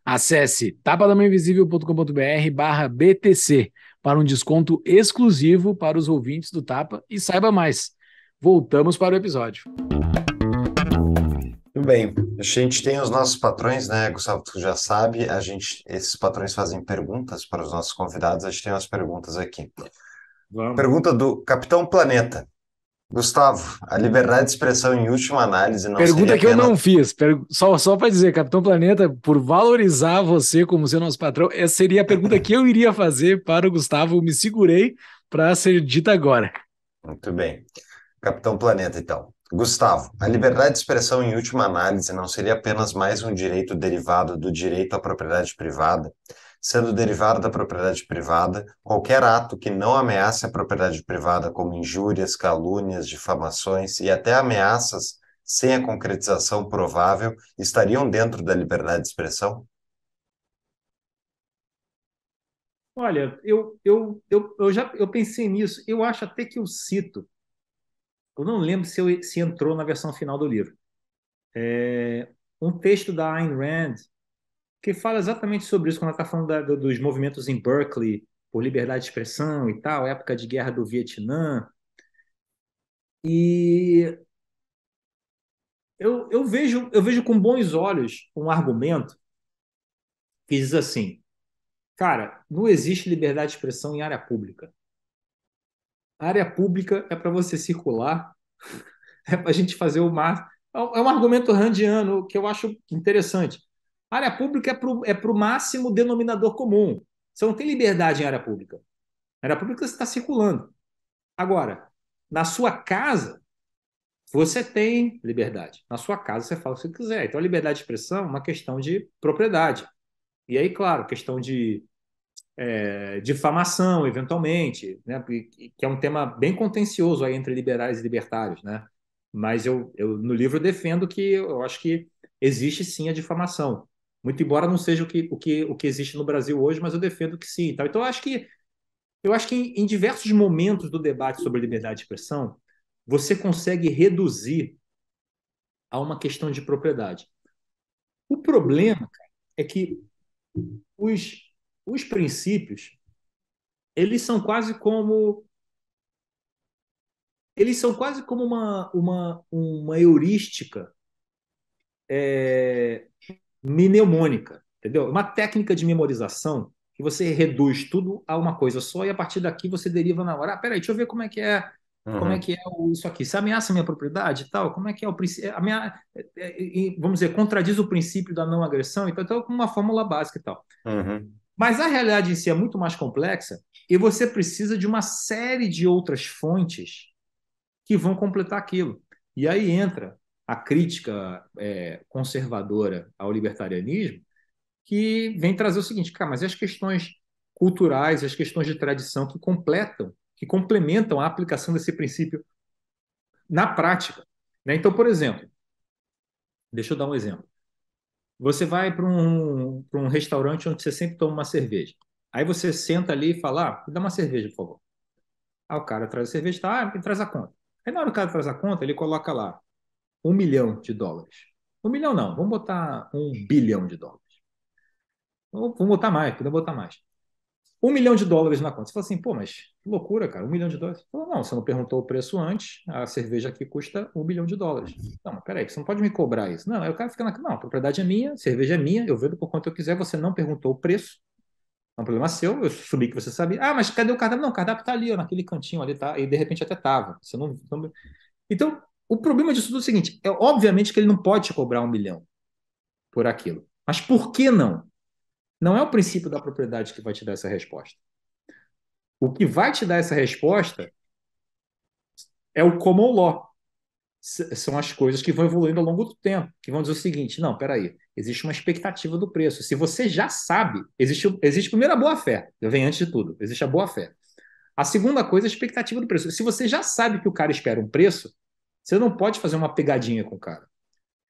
Acesse tapa da mão invisível ponto com ponto b r barra b t c para um desconto exclusivo para os ouvintes do Tapa e saiba mais. Voltamos para o episódio. Muito bem, a gente tem os nossos patrões, né, Gustavo, tu já sabe, a gente, esses patrões fazem perguntas para os nossos convidados, a gente tem umas perguntas aqui. Vamos. Pergunta do Capitão Planeta. Gustavo, a liberdade de expressão em última análise não Pergunta seria que pena... eu não fiz, só, só para dizer, Capitão Planeta, por valorizar você como seu nosso patrão, essa seria a pergunta que eu iria fazer para o Gustavo, eu me segurei para ser dita agora. Muito bem. Capitão Planeta, então. Gustavo, a liberdade de expressão em última análise não seria apenas mais um direito derivado do direito à propriedade privada? Sendo derivado da propriedade privada, qualquer ato que não ameace a propriedade privada, como injúrias, calúnias, difamações e até ameaças sem a concretização provável, estariam dentro da liberdade de expressão? Olha, eu, eu, eu, eu já eu pensei nisso. Eu acho até que eu cito. Eu não lembro se, eu, se entrou na versão final do livro. É um texto da Ayn Rand que fala exatamente sobre isso, quando ela está falando da, dos movimentos em Berkeley por liberdade de expressão e tal, época de guerra do Vietnã. E eu, eu, vejo, eu vejo com bons olhos um argumento que diz assim, cara, não existe liberdade de expressão em área pública. A área pública é para você circular, é para a gente fazer o máximo. É um argumento randiano que eu acho interessante. A área pública é para o máximo denominador comum. Você não tem liberdade em área pública. Na área pública você está circulando. Agora, na sua casa, você tem liberdade. Na sua casa você fala o que você quiser. Então, a liberdade de expressão é uma questão de propriedade. E aí, claro, questão de é, difamação, eventualmente, né? Que é um tema bem contencioso aí entre liberais e libertários, né? Mas eu, eu, no livro, defendo que eu acho que existe, sim, a difamação. Muito embora não seja o que, o que, o que existe no Brasil hoje, mas eu defendo que sim. Então, eu acho que, eu acho que em, em diversos momentos do debate sobre liberdade de expressão, você consegue reduzir a uma questão de propriedade. O problema, cara, é que os, os princípios, eles são quase como... eles são quase como uma, uma, uma heurística é, mnemônica, entendeu? Uma técnica de memorização que você reduz tudo a uma coisa só e a partir daqui você deriva na hora. Ah, peraí, deixa eu ver como é que é, uhum. como é que é isso aqui. Se ameaça a minha propriedade e tal, como é que é o princípio... Vamos dizer, contradiz o princípio da não agressão e tal, então, com uma fórmula básica e tal. Uhum. Mas a realidade em si é muito mais complexa e você precisa de uma série de outras fontes que vão completar aquilo. E aí entra a crítica é, conservadora ao libertarianismo, que vem trazer o seguinte, cara, mas e as questões culturais, as questões de tradição que completam, que complementam a aplicação desse princípio na prática, né? Então, por exemplo, deixa eu dar um exemplo. Você vai para um, para um restaurante onde você sempre toma uma cerveja. Aí você senta ali e fala, ah, me dá uma cerveja, por favor. Aí o cara traz a cerveja, tá, ah, me traz a conta. Aí, na hora que o cara faz a conta, ele coloca lá um milhão de dólares. Um milhão não, vamos botar um bilhão de dólares. Vamos botar mais, podemos botar mais. Um milhão de dólares na conta. Você fala assim, pô, mas que loucura, cara, um milhão de dólares. Você fala, não, você não perguntou o preço antes, a cerveja aqui custa um bilhão de dólares. Não, mas peraí, você não pode me cobrar isso. Não, aí o cara fica na... Não, a propriedade é minha, a cerveja é minha, eu vendo por quanto eu quiser, você não perguntou o preço. É um problema seu, eu subi que você sabia. Ah, mas cadê o cardápio? Não, o cardápio está ali, ó, naquele cantinho ali, tá, e de repente até estava. Você não, não... Então, o problema disso tudo é o seguinte, é obviamente que ele não pode te cobrar um milhão por aquilo. Mas por que não? Não é o princípio da propriedade que vai te dar essa resposta. O que vai te dar essa resposta é o common law. São as coisas que vão evoluindo ao longo do tempo, que vão dizer o seguinte, não, peraí, existe uma expectativa do preço. Se você já sabe, existe, existe primeiro a boa-fé, vem antes de tudo, existe a boa-fé. A segunda coisa é a expectativa do preço. Se você já sabe que o cara espera um preço, você não pode fazer uma pegadinha com o cara.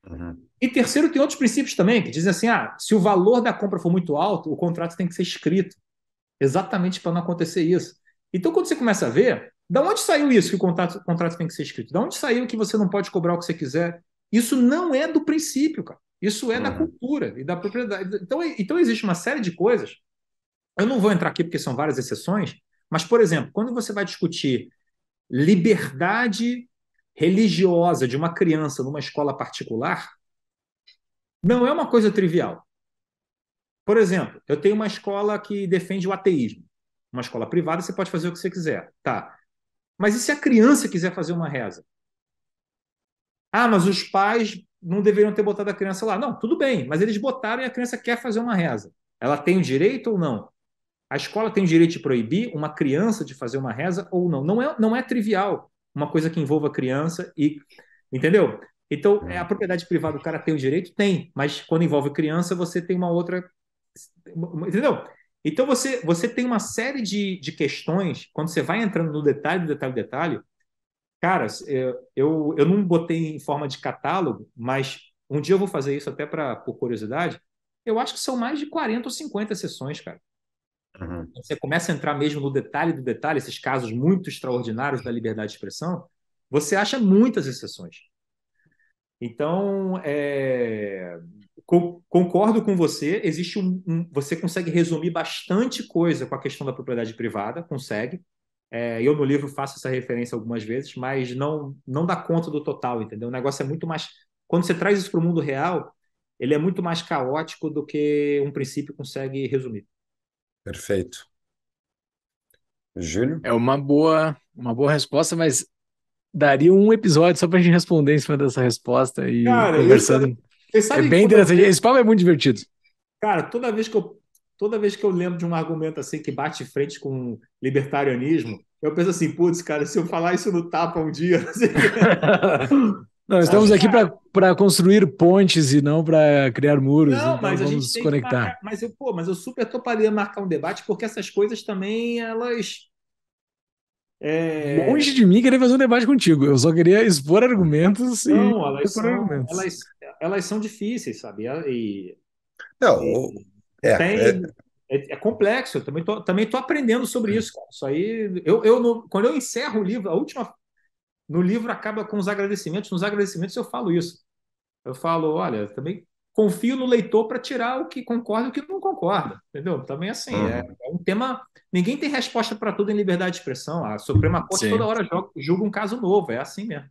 Uhum. E terceiro, tem outros princípios também, que dizem assim, ah, se o valor da compra for muito alto, o contrato tem que ser escrito, exatamente para não acontecer isso. Então, quando você começa a ver, da onde saiu isso que o contrato, o contrato tem que ser escrito? Da onde saiu que você não pode cobrar o que você quiser? Isso não é do princípio, cara. Isso é uhum. da cultura e da propriedade. Então, então, existe uma série de coisas. Eu não vou entrar aqui porque são várias exceções, mas, por exemplo, quando você vai discutir liberdade religiosa de uma criança numa escola particular, não é uma coisa trivial. Por exemplo, eu tenho uma escola que defende o ateísmo. Uma escola privada, você pode fazer o que você quiser. Tá. Mas e se a criança quiser fazer uma reza? Ah, mas os pais não deveriam ter botado a criança lá. Não, tudo bem, mas eles botaram e a criança quer fazer uma reza. Ela tem o direito ou não? A escola tem o direito de proibir uma criança de fazer uma reza ou não? Não é, não é trivial uma coisa que envolva a criança e... Entendeu? Então, a propriedade privada, o cara tem o direito? Tem. Mas quando envolve criança, você tem uma outra... Entendeu? Então, você, você tem uma série de, de questões, quando você vai entrando no detalhe, detalhe, detalhe, cara, eu, eu não botei em forma de catálogo, mas um dia eu vou fazer isso até pra, por curiosidade, eu acho que são mais de quarenta ou cinquenta sessões, cara. Uhum. Você começa a entrar mesmo no detalhe do detalhe, esses casos muito extraordinários da liberdade de expressão, você acha muitas exceções. Então, é... co concordo com você, existe um, um, você consegue resumir bastante coisa com a questão da propriedade privada, consegue. É, eu no livro faço essa referência algumas vezes, mas não, não dá conta do total, entendeu? O negócio é muito mais... Quando você traz isso para o mundo real, ele é muito mais caótico do que um princípio consegue resumir. Perfeito. Júlio? É uma boa, uma boa resposta, mas daria um episódio só para a gente responder em cima dessa resposta e cara, conversando. Isso, vocês sabem, é bem interessante. Vez... Esse papo é muito divertido. Cara, toda vez que eu, toda vez que eu lembro de um argumento assim que bate de frente com libertarianismo, eu penso assim, putz, cara, se eu falar isso no Tapa um dia... Assim... Não, estamos aqui para construir pontes e não para criar muros. Não, então mas vamos a gente tem conectar. Que marcar, mas, eu, pô, mas eu super toparia marcar um debate, porque essas coisas também, elas... É... Longe de mim querer fazer um debate contigo. Eu só queria expor argumentos. Não, e elas, são, argumentos. Elas, elas são difíceis, sabe? E, não, e, é, tem, é... É, é complexo. Eu também tô, também tô aprendendo sobre isso, cara. Isso aí, eu, eu não, quando eu encerro o livro, a última... No livro acaba com os agradecimentos. Nos agradecimentos eu falo isso. Eu falo, olha, também confio no leitor para tirar o que concorda e o que não concorda. Entendeu? Também assim, uhum. é, é um tema... Ninguém tem resposta para tudo em liberdade de expressão. A Suprema Corte Sim. toda hora joga, julga um caso novo. É assim mesmo.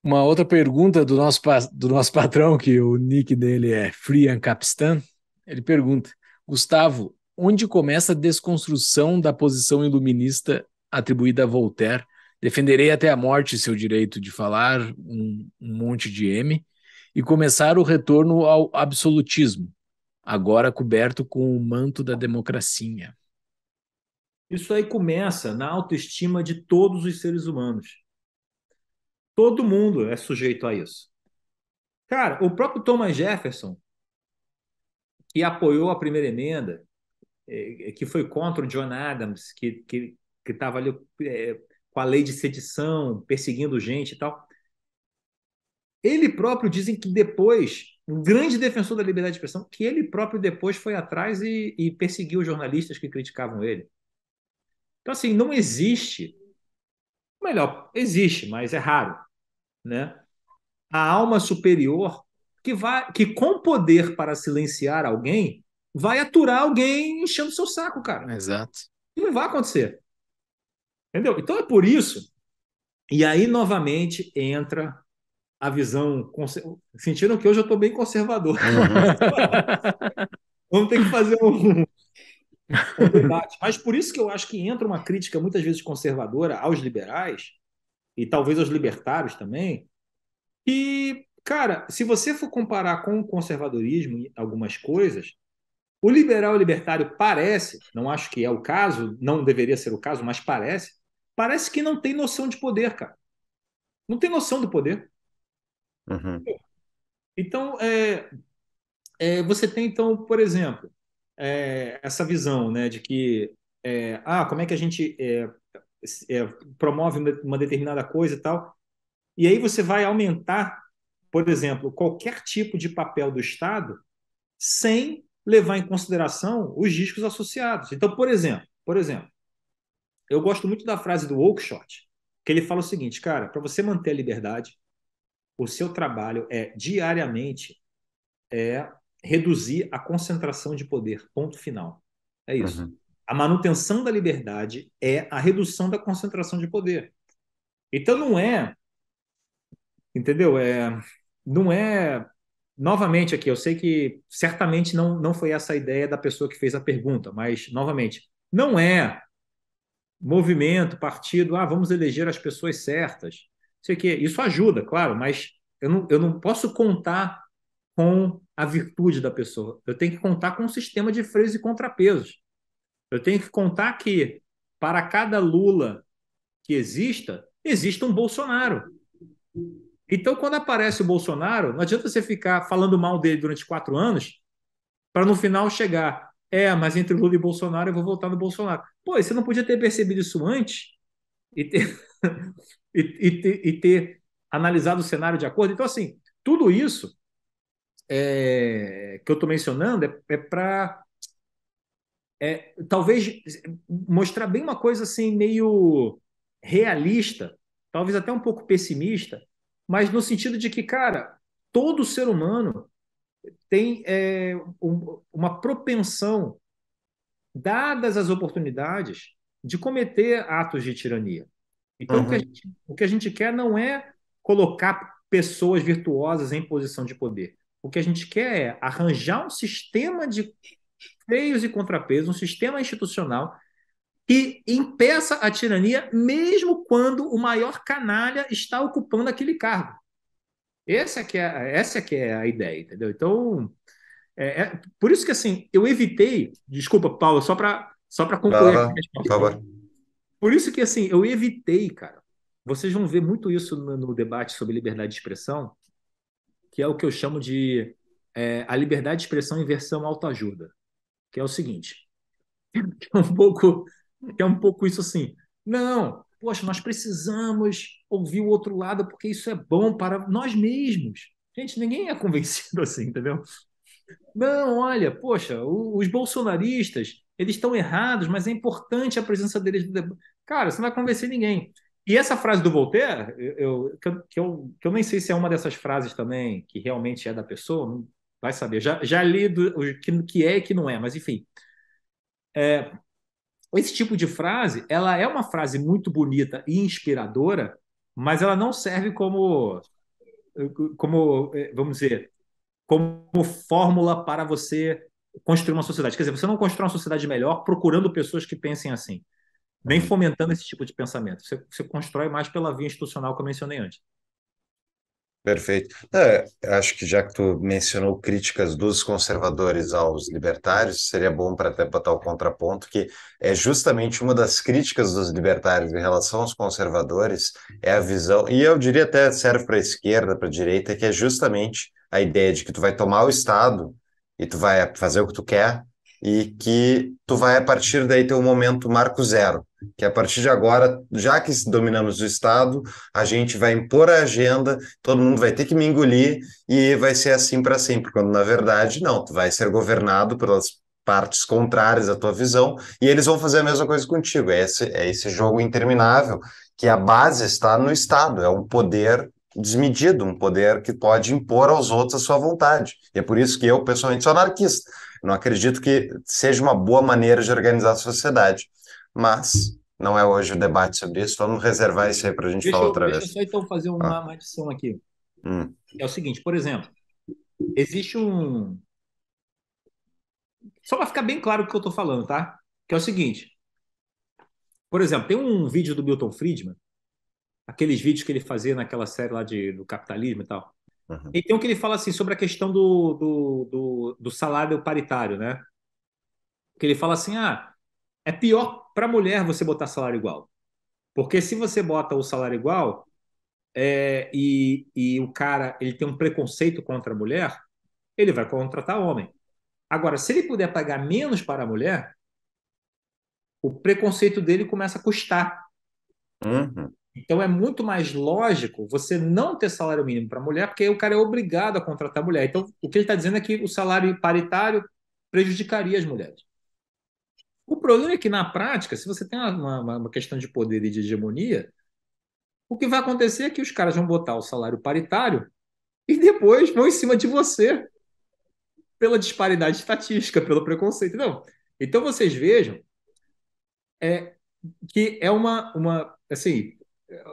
Uma outra pergunta do nosso, do nosso patrão, que o nick dele é Frian Capistan. Ele pergunta, Gustavo, onde começa a desconstrução da posição iluminista atribuída a Voltaire? Defenderei até a morte seu direito de falar um, um monte de M e começar o retorno ao absolutismo, agora coberto com o manto da democracia. Isso aí começa na autoestima de todos os seres humanos. Todo mundo é sujeito a isso. Cara, o próprio Thomas Jefferson, que apoiou a primeira emenda, que foi contra o John Adams, que... que que estava ali é, com a lei de sedição, perseguindo gente e tal. Ele próprio, dizem que depois, um grande defensor da liberdade de expressão, que ele próprio depois foi atrás e, e perseguiu os jornalistas que criticavam ele. Então, assim, não existe, melhor, existe, mas é raro, né? A alma superior que, vai, que com poder para silenciar alguém, vai aturar alguém enchendo seu saco, cara. Exato. E não vai acontecer. Entendeu? Então é por isso. E aí, novamente, entra a visão... Conser... Sentiram que hoje eu estou bem conservador. Uhum. Vamos ter que fazer um, um debate. Mas por isso que eu acho que entra uma crítica, muitas vezes, conservadora aos liberais, e talvez aos libertários também. E, cara, se você for comparar com o conservadorismo em algumas coisas... O liberal e libertário parece, não acho que é o caso, não deveria ser o caso, mas parece, parece que não tem noção de poder, cara. Não tem noção do poder. Uhum. Então, é, é, você tem, então, por exemplo, é, essa visão, né, de que, é, ah, como é que a gente é, é, promove uma determinada coisa e tal, e aí você vai aumentar, por exemplo, qualquer tipo de papel do Estado sem levar em consideração os riscos associados. Então, por exemplo, por exemplo, eu gosto muito da frase do Oakeshott, que ele fala o seguinte, cara, para você manter a liberdade, o seu trabalho é, diariamente, é reduzir a concentração de poder, ponto final. É isso. Uhum. A manutenção da liberdade é a redução da concentração de poder. Então, não é... Entendeu? É, não é... Novamente aqui, eu sei que certamente não, não foi essa a ideia da pessoa que fez a pergunta, mas, novamente, não é movimento, partido, ah, vamos eleger as pessoas certas. Sei que isso ajuda, claro, mas eu não, eu não posso contar com a virtude da pessoa. Eu tenho que contar com um sistema de freios e contrapesos. Eu tenho que contar que, para cada Lula que exista, exista um Bolsonaro. Então, quando aparece o Bolsonaro, não adianta você ficar falando mal dele durante quatro anos para no final chegar, é, mas entre Lula e Bolsonaro eu vou votar no Bolsonaro. Pô, você não podia ter percebido isso antes e ter, e, e ter, e ter analisado o cenário de acordo? Então, assim, tudo isso é, que eu estou mencionando é, é para é, talvez mostrar bem uma coisa assim meio realista, talvez até um pouco pessimista, mas no sentido de que, cara, todo ser humano tem é, um, uma propensão, dadas as oportunidades, de cometer atos de tirania. Então, uhum. o, que a gente, o que a gente quer não é colocar pessoas virtuosas em posição de poder. O que a gente quer é arranjar um sistema de freios e contrapesos, um sistema institucional que impeça a tirania mesmo quando o maior canalha está ocupando aquele cargo. Essa é que é, essa é, que é a ideia, entendeu? Então, é, é, por isso que assim, eu evitei... Desculpa, Paulo, só para só para concluir. Ah, tá, por isso que assim, eu evitei, cara. Vocês vão ver muito isso no, no debate sobre liberdade de expressão, que é o que eu chamo de é, a liberdade de expressão em versão autoajuda, que é o seguinte, que é um pouco, que é um pouco isso assim. Não, poxa, nós precisamos ouvir o outro lado porque isso é bom para nós mesmos. Gente, ninguém é convencido assim, entendeu? Não, olha, poxa, os bolsonaristas, eles estão errados, mas é importante a presença deles no debate. Cara, você não vai convencer ninguém. E essa frase do Voltaire, eu, eu, que, eu, que eu nem sei se é uma dessas frases também que realmente é da pessoa, não vai saber. Já, já li o que, que é e que não é, mas enfim. É, esse tipo de frase, ela é uma frase muito bonita e inspiradora, mas ela não serve como, como vamos dizer, como fórmula para você construir uma sociedade. Quer dizer, você não constrói uma sociedade melhor procurando pessoas que pensem assim, nem fomentando esse tipo de pensamento. Você, você constrói mais pela via institucional que eu mencionei antes. Perfeito. É, acho que já que tu mencionou críticas dos conservadores aos libertários, seria bom para até botar o contraponto, que é justamente uma das críticas dos libertários em relação aos conservadores, é a visão, e eu diria até serve para a esquerda, para a direita, que é justamente a ideia de que tu vai tomar o Estado e tu vai fazer o que tu quer, e que tu vai, a partir daí, ter um momento marco zero, que a partir de agora, já que dominamos o Estado, a gente vai impor a agenda, todo mundo vai ter que me engolir, e vai ser assim para sempre, quando, na verdade, não, tu vai ser governado pelas partes contrárias à tua visão, e eles vão fazer a mesma coisa contigo. É esse, é esse jogo interminável, que a base está no Estado, é um poder desmedido, um poder que pode impor aos outros a sua vontade. E é por isso que eu, pessoalmente, sou anarquista. Não acredito que seja uma boa maneira de organizar a sociedade, mas não é hoje o debate sobre isso, vamos reservar isso aí para a gente deixa falar eu, outra deixa vez. Deixa eu só então fazer uma ah. adição aqui. Hum. É o seguinte, por exemplo, existe um... Só para ficar bem claro o que eu estou falando, tá? Que é o seguinte, por exemplo, tem um vídeo do Milton Friedman, aqueles vídeos que ele fazia naquela série lá de, do capitalismo e tal. Uhum. Então, que ele fala assim sobre a questão do, do, do, do salário paritário, né? Que ele fala assim, ah, é pior para a mulher você botar salário igual. Porque se você bota o salário igual é, e, e o cara ele tem um preconceito contra a mulher, ele vai contratar homem. Agora, se ele puder pagar menos para a mulher, o preconceito dele começa a custar. Uhum. Então, é muito mais lógico você não ter salário mínimo para a mulher, porque aí o cara é obrigado a contratar a mulher. Então, o que ele está dizendo é que o salário paritário prejudicaria as mulheres. O problema é que, na prática, se você tem uma, uma questão de poder e de hegemonia, o que vai acontecer é que os caras vão botar o salário paritário e depois vão em cima de você pela disparidade estatística, pelo preconceito. Não. Então, vocês vejam é, que é uma... uma assim,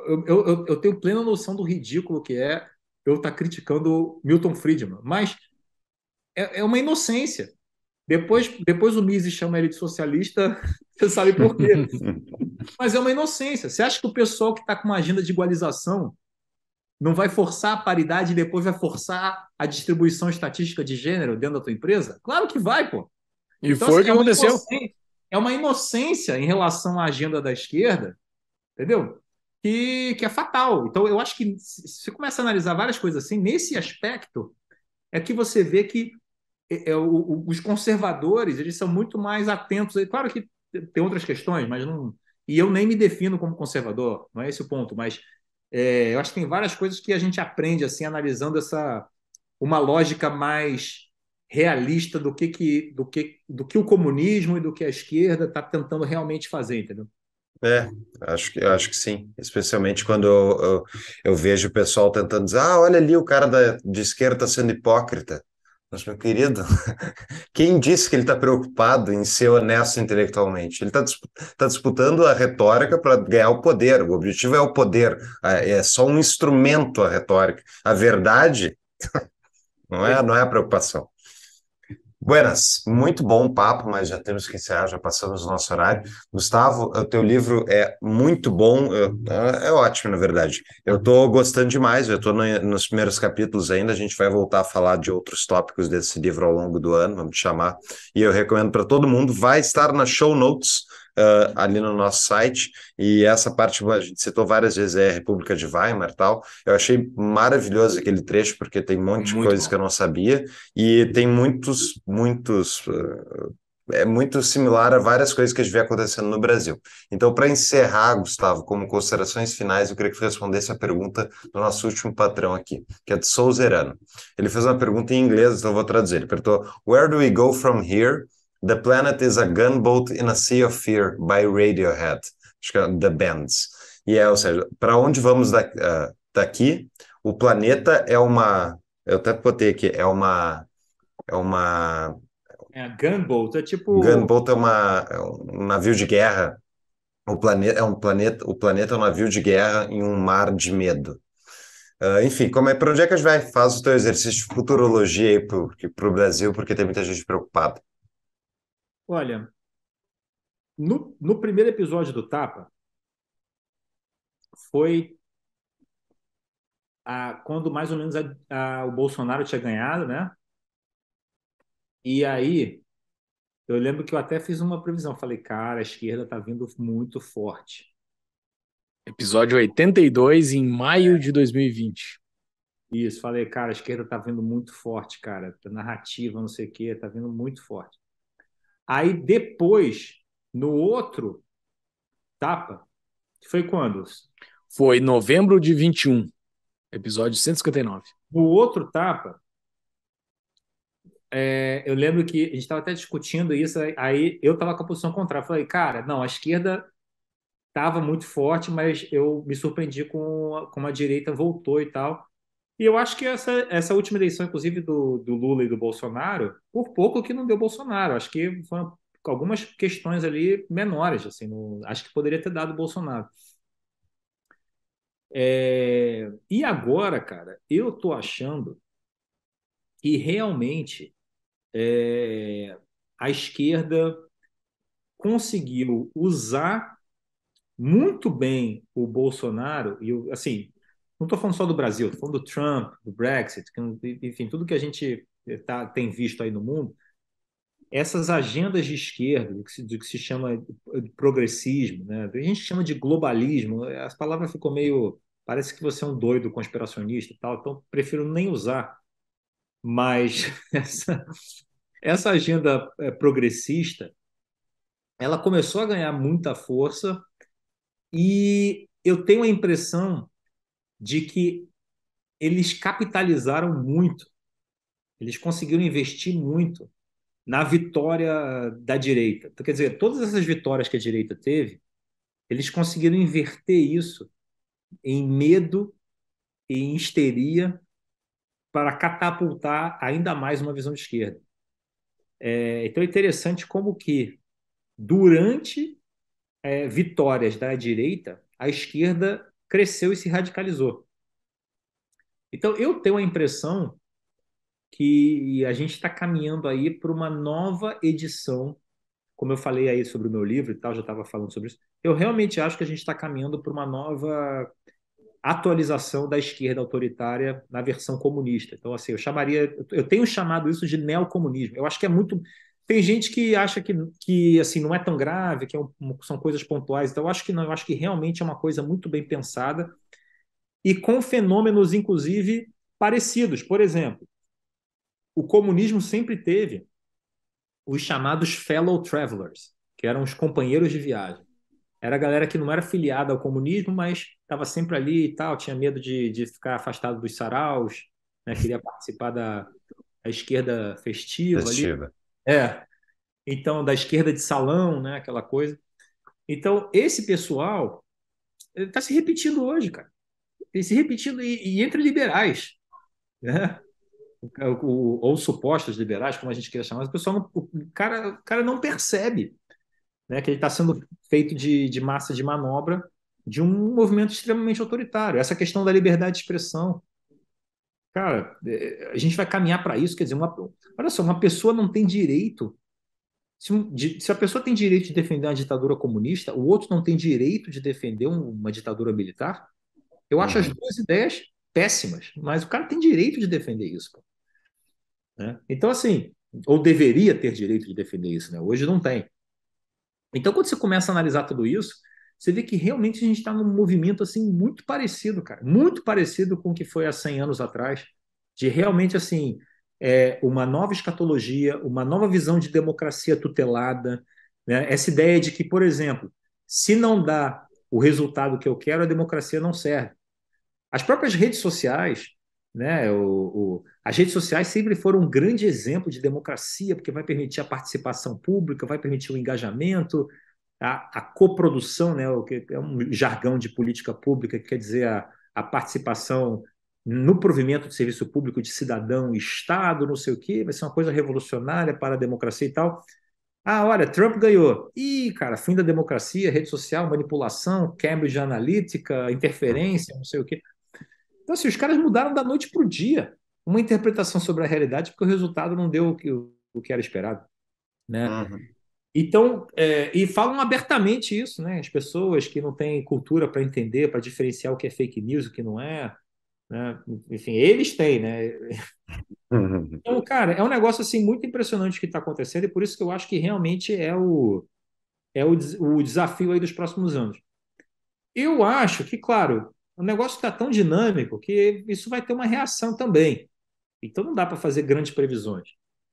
Eu, eu, eu tenho plena noção do ridículo que é eu estar tá criticando Milton Friedman, mas é, é uma inocência. Depois, depois o Mises chama ele de socialista, você sabe por quê. Mas é uma inocência. Você acha que o pessoal que está com uma agenda de igualização não vai forçar a paridade e depois vai forçar a distribuição estatística de gênero dentro da tua empresa? Claro que vai, pô. E então, foi o assim, que é aconteceu. É uma inocência em relação à agenda da esquerda, entendeu? Que, que é fatal. Então, eu acho que se você começa a analisar várias coisas assim, nesse aspecto, é que você vê que é, é, o, os conservadores eles são muito mais atentos. Claro que tem outras questões, mas não... E eu nem me defino como conservador, não é esse o ponto, mas é, eu acho que tem várias coisas que a gente aprende assim, analisando essa, uma lógica mais realista do que, que, do que, do que o comunismo e do que a esquerda está tentando realmente fazer, entendeu? É, acho que, acho que sim, especialmente quando eu, eu, eu vejo o pessoal tentando dizer, ah, olha ali o cara da, de esquerda está sendo hipócrita. Mas, meu querido, quem disse que ele está preocupado em ser honesto intelectualmente? Ele está tá disputando a retórica para ganhar o poder, o objetivo é o poder, é só um instrumento a retórica, a verdade não é, não é a preocupação. Buenas, muito bom o papo, mas já temos que encerrar, já passamos o nosso horário. Gustavo, o teu livro é muito bom, é ótimo, na verdade. Eu estou gostando demais, eu estou no, nos primeiros capítulos ainda, a gente vai voltar a falar de outros tópicos desse livro ao longo do ano, vamos te chamar, e eu recomendo para todo mundo, vai estar nas show notes, Uh, ali no nosso site, e essa parte a gente citou várias vezes, é a República de Weimar e tal, eu achei maravilhoso aquele trecho, porque tem um monte muito de coisas bom. que eu não sabia, e tem muitos, muitos, uh, é muito similar a várias coisas que a gente vê acontecendo no Brasil. Então, para encerrar, Gustavo, como considerações finais, eu queria que você respondesse a pergunta do nosso último patrão aqui, que é de Souzerano. Ele fez uma pergunta em inglês, então eu vou traduzir, ele perguntou, where do we go from here? The Planet is a Gunboat in a Sea of Fear, by Radiohead. Acho que é The Bands. E é, ou seja, para onde vamos da, uh, daqui? O planeta é uma... Eu até botei aqui, é uma... É uma... É a Gunboat, é tipo... Gunboat é, uma, é um navio de guerra. O planeta é um planeta, o planeta é um navio de guerra em um mar de medo. Uh, enfim, como é, para onde é que a gente vai? Faz o teu exercício de futurologia aí para o Brasil, porque tem muita gente preocupada. Olha, no, no primeiro episódio do Tapa, foi a, quando mais ou menos a, a, o Bolsonaro tinha ganhado, né? E aí, eu lembro que eu até fiz uma previsão. Falei, cara, a esquerda tá vindo muito forte. Episódio oitenta e dois, em maio de dois mil e vinte. Isso, falei, cara, a esquerda tá vindo muito forte, cara. Narrativa, não sei o quê, tá vindo muito forte. Aí depois, no outro Tapa, foi quando? Foi novembro de vinte e um, episódio cento e cinquenta e nove. No outro Tapa, é, eu lembro que a gente estava até discutindo isso, aí eu estava com a posição contrária. Falei, cara, não, a esquerda estava muito forte, mas eu me surpreendi com como a direita voltou e tal. E eu acho que essa, essa última eleição, inclusive, do, do Lula e do Bolsonaro, por pouco que não deu Bolsonaro. Acho que foram algumas questões ali menores. Assim, no, acho que poderia ter dado Bolsonaro. É, e agora, cara, eu estou achando que realmente é, a esquerda conseguiu usar muito bem o Bolsonaro e, o, assim... Não estou falando só do Brasil, estou falando do Trump, do Brexit, enfim, tudo que a gente tá, tem visto aí no mundo. Essas agendas de esquerda, do que se, do que se chama de progressismo, né? A gente chama de globalismo, as palavras ficam meio... Parece que você é um doido conspiracionista e tal, então prefiro nem usar. Mas essa, essa agenda progressista, ela começou a ganhar muita força e eu tenho a impressão de que eles capitalizaram muito, eles conseguiram investir muito na vitória da direita. Então, quer dizer, todas essas vitórias que a direita teve, eles conseguiram inverter isso em medo, em histeria, para catapultar ainda mais uma visão de esquerda. É, então é interessante como que, durante é, vitórias da direita, a esquerda cresceu e se radicalizou. Então, eu tenho a impressão que a gente está caminhando aí para uma nova edição, como eu falei aí sobre o meu livro e tal, já estava falando sobre isso, eu realmente acho que a gente está caminhando para uma nova atualização da esquerda autoritária na versão comunista. Então, assim, eu chamaria, eu tenho chamado isso de neocomunismo. Eu acho que é muito... Tem gente que acha que, que assim, não é tão grave, que é um, são coisas pontuais. Então, eu acho que não, eu acho que realmente é uma coisa muito bem pensada e com fenômenos, inclusive, parecidos. Por exemplo, o comunismo sempre teve os chamados fellow travelers, que eram os companheiros de viagem. Era a galera que não era filiada ao comunismo, mas estava sempre ali e tal, tinha medo de, de ficar afastado dos saraus, né? Queria participar da, da esquerda festiva, festiva ali. É, então, da esquerda de salão, né, aquela coisa. Então, esse pessoal está se repetindo hoje, cara. Ele se repetindo e, e entre liberais, né? Ou, ou supostos liberais, como a gente queira chamar, o pessoal não, o cara, o cara não percebe, né, que ele está sendo feito de, de massa de manobra de um movimento extremamente autoritário. Essa questão da liberdade de expressão. Cara, a gente vai caminhar para isso, quer dizer, uma, olha só, uma pessoa não tem direito, se, um, de, se a pessoa tem direito de defender uma ditadura comunista, o outro não tem direito de defender uma ditadura militar. Eu acho as duas ideias péssimas, mas o cara tem direito de defender isso, cara. Né? Então, assim, ou deveria ter direito de defender isso, né? Hoje não tem. Então, quando você começa a analisar tudo isso, você vê que realmente a gente está num movimento assim, muito parecido, cara, muito parecido com o que foi há cem anos atrás, de realmente assim, é, uma nova escatologia, uma nova visão de democracia tutelada, né? Essa ideia de que, por exemplo, se não dá o resultado que eu quero, a democracia não serve. As próprias redes sociais, né? O, o, as redes sociais sempre foram um grande exemplo de democracia, porque vai permitir a participação pública, vai permitir o engajamento, a, a coprodução, né? O que é um jargão de política pública, que quer dizer a, a participação no provimento de serviço público de cidadão e Estado, não sei o quê, vai ser uma coisa revolucionária para a democracia e tal. Ah, olha, Trump ganhou. Ih, cara, fim da democracia, rede social, manipulação, Cambridge Analytica, interferência, não sei o quê. Então, assim, os caras mudaram da noite para o dia uma interpretação sobre a realidade porque o resultado não deu o que, o que era esperado, né? Uhum. Então, é, e falam abertamente isso, né? As pessoas que não têm cultura para entender, para diferenciar o que é fake news, o que não é, né? Enfim, eles têm, né? Uhum. Então, cara, é um negócio assim, muito impressionante que está acontecendo e por isso que eu acho que realmente é o, é o, o desafio aí dos próximos anos. Eu acho que, claro, o negócio está tão dinâmico que isso vai ter uma reação também. Então não dá para fazer grandes previsões.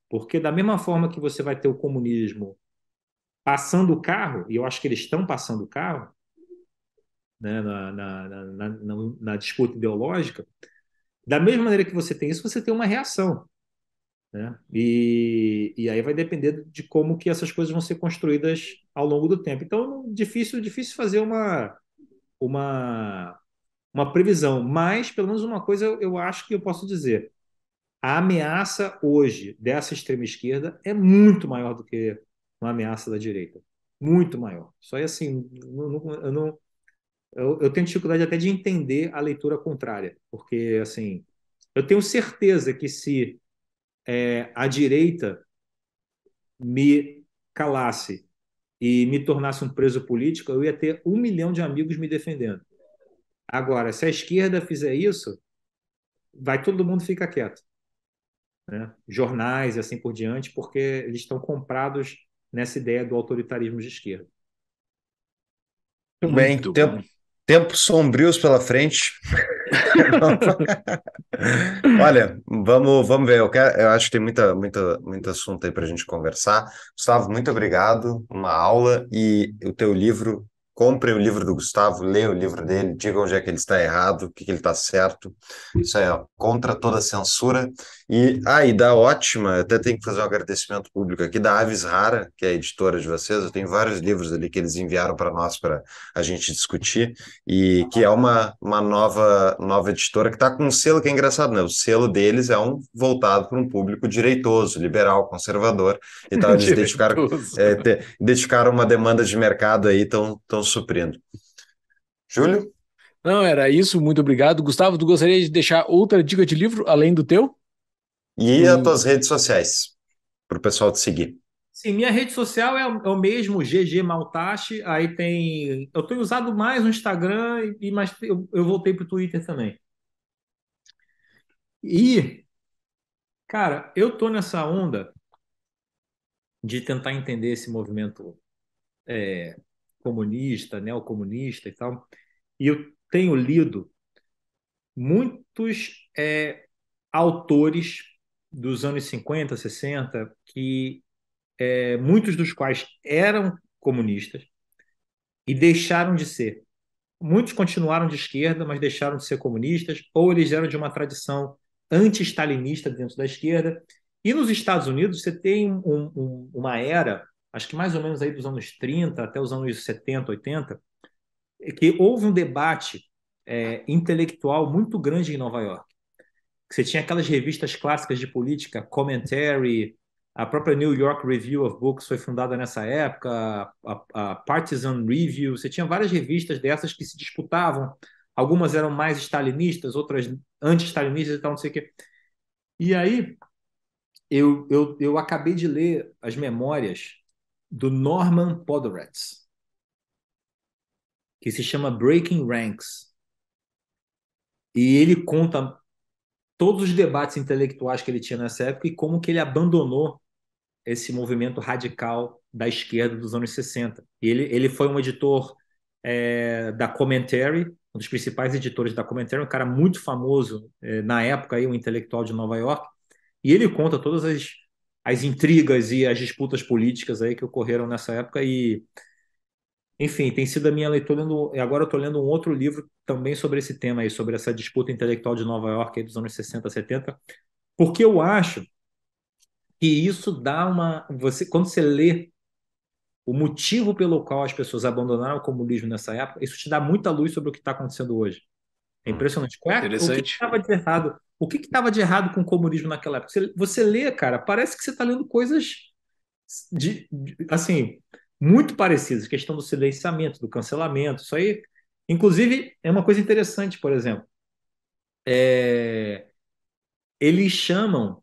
Porque da mesma forma que você vai ter o comunismo passando o carro, e eu acho que eles estão passando o carro, né, na, na, na, na, na disputa ideológica, da mesma maneira que você tem isso, você tem uma reação. Né? E, e aí vai depender de como que essas coisas vão ser construídas ao longo do tempo. Então difícil, difícil fazer uma... uma Uma previsão, mas pelo menos uma coisa eu acho que eu posso dizer. A ameaça hoje dessa extrema esquerda é muito maior do que uma ameaça da direita. Muito maior. Só é assim, eu, não, eu, eu tenho dificuldade até de entender a leitura contrária, porque assim, eu tenho certeza que se é, a direita me calasse e me tornasse um preso político, eu ia ter um milhão de amigos me defendendo. Agora, se a esquerda fizer isso, vai todo mundo ficar quieto. Né? Jornais e assim por diante, porque eles estão comprados nessa ideia do autoritarismo de esquerda. Muito bem, tempo, tempos sombrios pela frente. Olha, vamos, vamos ver. Eu, quero, eu acho que tem muita, muita, muito assunto aí para a gente conversar. Gustavo, muito obrigado. Uma aula e o teu livro... Compre o livro do Gustavo, leia o livro dele, diga onde é que ele está errado, o que, que ele está certo. Isso aí, ó, Contra Toda a Censura. E, ah, e da ótima, até tenho que fazer um agradecimento público aqui, da Aves Rara, que é a editora de vocês. Eu tenho vários livros ali que eles enviaram para nós, para a gente discutir, e que é uma, uma nova, nova editora que está com um selo que é engraçado, né? O selo deles é um voltado para um público direitoso, liberal, conservador e tal. Eles identificaram, é, te, identificaram uma demanda de mercado aí, tão, tão suprindo. Júlio? Não, era isso, muito obrigado. Gustavo, tu gostaria de deixar outra dica de livro, além do teu? E hum. as tuas redes sociais, para o pessoal te seguir. Sim, minha rede social é o, é o mesmo, G G Maultasch, aí tem... Eu tenho usado mais o Instagram, e, mas eu, eu voltei para o Twitter também. E, cara, eu tô nessa onda de tentar entender esse movimento... É, comunista, neocomunista e tal, e eu tenho lido muitos é, autores dos anos cinquenta, sessenta, que é, muitos dos quais eram comunistas e deixaram de ser. Muitos continuaram de esquerda, mas deixaram de ser comunistas, ou eles eram de uma tradição anti-stalinista dentro da esquerda. E nos Estados Unidos você tem um, um, uma era acho que mais ou menos aí dos anos trinta até os anos setenta, oitenta, que houve um debate é, intelectual muito grande em Nova York. Você tinha aquelas revistas clássicas de política, Commentary, a própria New York Review of Books foi fundada nessa época, a, a Partisan Review, você tinha várias revistas dessas que se disputavam, algumas eram mais stalinistas, outras anti-stalinistas e tal, não sei o quê. E aí, eu, eu, eu acabei de ler as memórias do Norman Podhoretz, que se chama Breaking Ranks. E ele conta todos os debates intelectuais que ele tinha nessa época e como que ele abandonou esse movimento radical da esquerda dos anos sessenta. Ele, ele foi um editor é, da Commentary, um dos principais editores da Commentary, um cara muito famoso eh, na época, aí, um intelectual de Nova York, e ele conta todas as, as intrigas e as disputas políticas aí que ocorreram nessa época. E, enfim, tem sido a minha leitura. Agora eu estou lendo um outro livro também sobre esse tema, aí, sobre essa disputa intelectual de Nova York aí, dos anos sessenta, setenta, porque eu acho que isso dá uma... Você, quando você lê o motivo pelo qual as pessoas abandonaram o comunismo nessa época, isso te dá muita luz sobre o que está acontecendo hoje. É impressionante. Qual é, o que estava de errado? O que estava de errado com o comunismo naquela época? Você, você lê, cara, parece que você está lendo coisas de, de, assim, muito parecidas. Questão do silenciamento, do cancelamento. Isso aí, inclusive, é uma coisa interessante, por exemplo. É, eles chamam,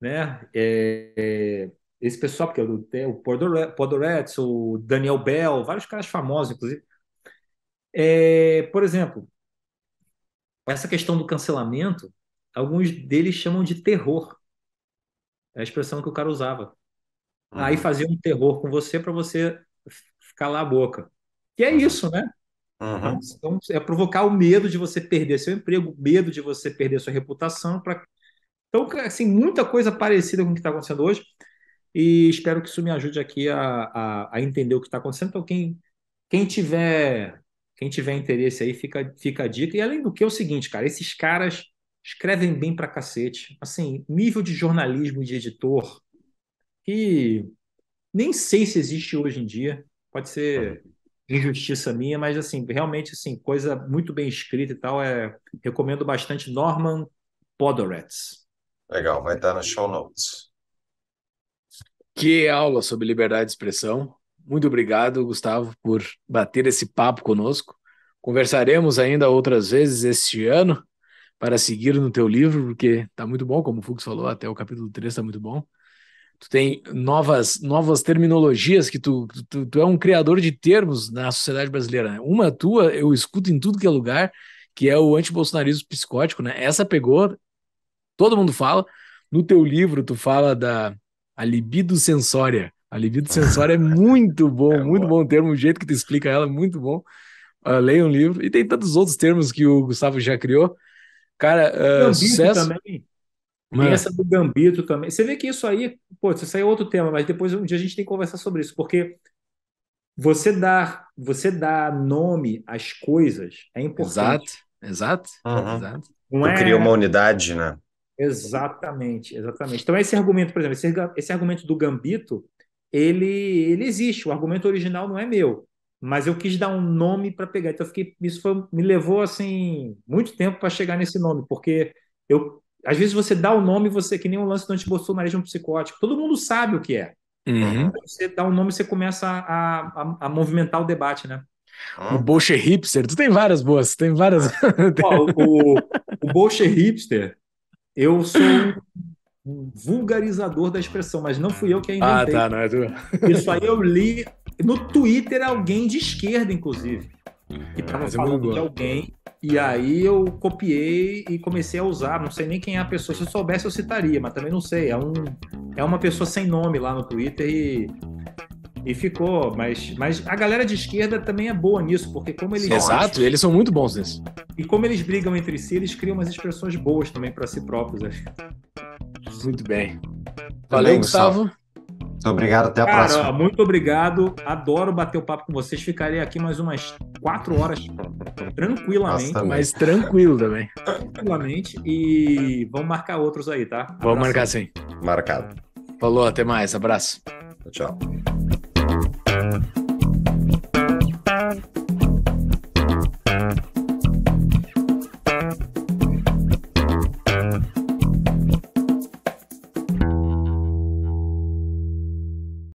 né? É, esse pessoal, porque o Podhoretz, o Daniel Bell, vários caras famosos, inclusive. É, por exemplo, essa questão do cancelamento, alguns deles chamam de terror. É a expressão que o cara usava. Uhum. Aí fazia um terror com você para você calar a boca. E é isso, né? Uhum. Então, é provocar o medo de você perder seu emprego, medo de você perder sua reputação. Pra... Então, assim, muita coisa parecida com o que está acontecendo hoje. E espero que isso me ajude aqui a, a, a entender o que está acontecendo. Então, quem, quem, tiver, quem tiver interesse aí, fica, fica a dica. E além do que, é o seguinte, cara, esses caras escrevem bem pra cacete. Assim, nível de jornalismo e de editor que nem sei se existe hoje em dia. Pode ser injustiça minha, mas assim, realmente, assim, coisa muito bem escrita e tal. É, recomendo bastante Norman Podhoretz. Legal, vai estar nas show notes. Que aula sobre liberdade de expressão. Muito obrigado, Gustavo, por bater esse papo conosco. Conversaremos ainda outras vezes este ano para seguir no teu livro, porque está muito bom, como o Fuchs falou, até o capítulo três está muito bom. Tu tem novas, novas terminologias, que tu, tu, tu é um criador de termos na sociedade brasileira, né? Uma tua, eu escuto em tudo que é lugar, que é o antibolsonarismo psicótico, né? Essa pegou, todo mundo fala. No teu livro tu fala da... A libido sensória. A libido sensória é muito bom, é muito boa. Bom termo, o jeito que tu explica ela é muito bom. Uh, leia um livro. E tem tantos outros termos que o Gustavo já criou. Cara, uh, Gambito sucesso. Também. Tem essa do Gambito também. Você vê que isso aí, pô, isso aí é outro tema, mas depois um dia a gente tem que conversar sobre isso, porque você dar, você dar nome às coisas é importante. Exato, exato. Uhum. Exato. Tu é... cria uma unidade, né? Exatamente, exatamente. Então esse argumento, por exemplo, esse, esse argumento do Gambito, ele, ele existe, o argumento original não é meu, mas eu quis dar um nome para pegar, então eu fiquei, isso foi, me levou assim, muito tempo para chegar nesse nome, porque eu, às vezes você dá o nome, você que nem o lance do antibolsonarismo psicótico, todo mundo sabe o que é. Uhum. Você dá um nome, você começa a, a, a movimentar o debate, né? Ah. O Bolche Hipster, tu tem várias boas, tem várias... Ó, o, o, o Bolche Hipster, eu sou um vulgarizador da expressão, mas não fui eu que a inventei. Ah, tá, não é tu. Isso aí eu li no Twitter, alguém de esquerda, inclusive, que estava é falando de alguém, e aí eu copiei e comecei a usar, não sei nem quem é a pessoa, se eu soubesse eu citaria, mas também não sei, é, um, é uma pessoa sem nome lá no Twitter e, e ficou, mas, mas a galera de esquerda também é boa nisso, porque como eles... Exato, acham... eles são muito bons nisso. E como eles brigam entre si, eles criam umas expressões boas também para si próprios. Acho. Muito bem. Valeu, Gustavo. Muito obrigado, até a Cara, próxima. Ó, muito obrigado, adoro bater o papo com vocês. Ficarei aqui mais umas quatro horas tranquilamente. Nossa, mas tranquilo também. Tranquilamente. E vamos marcar outros aí, tá? Abraço. Vamos marcar sim. Marcado. Falou, até mais. Abraço. Tchau.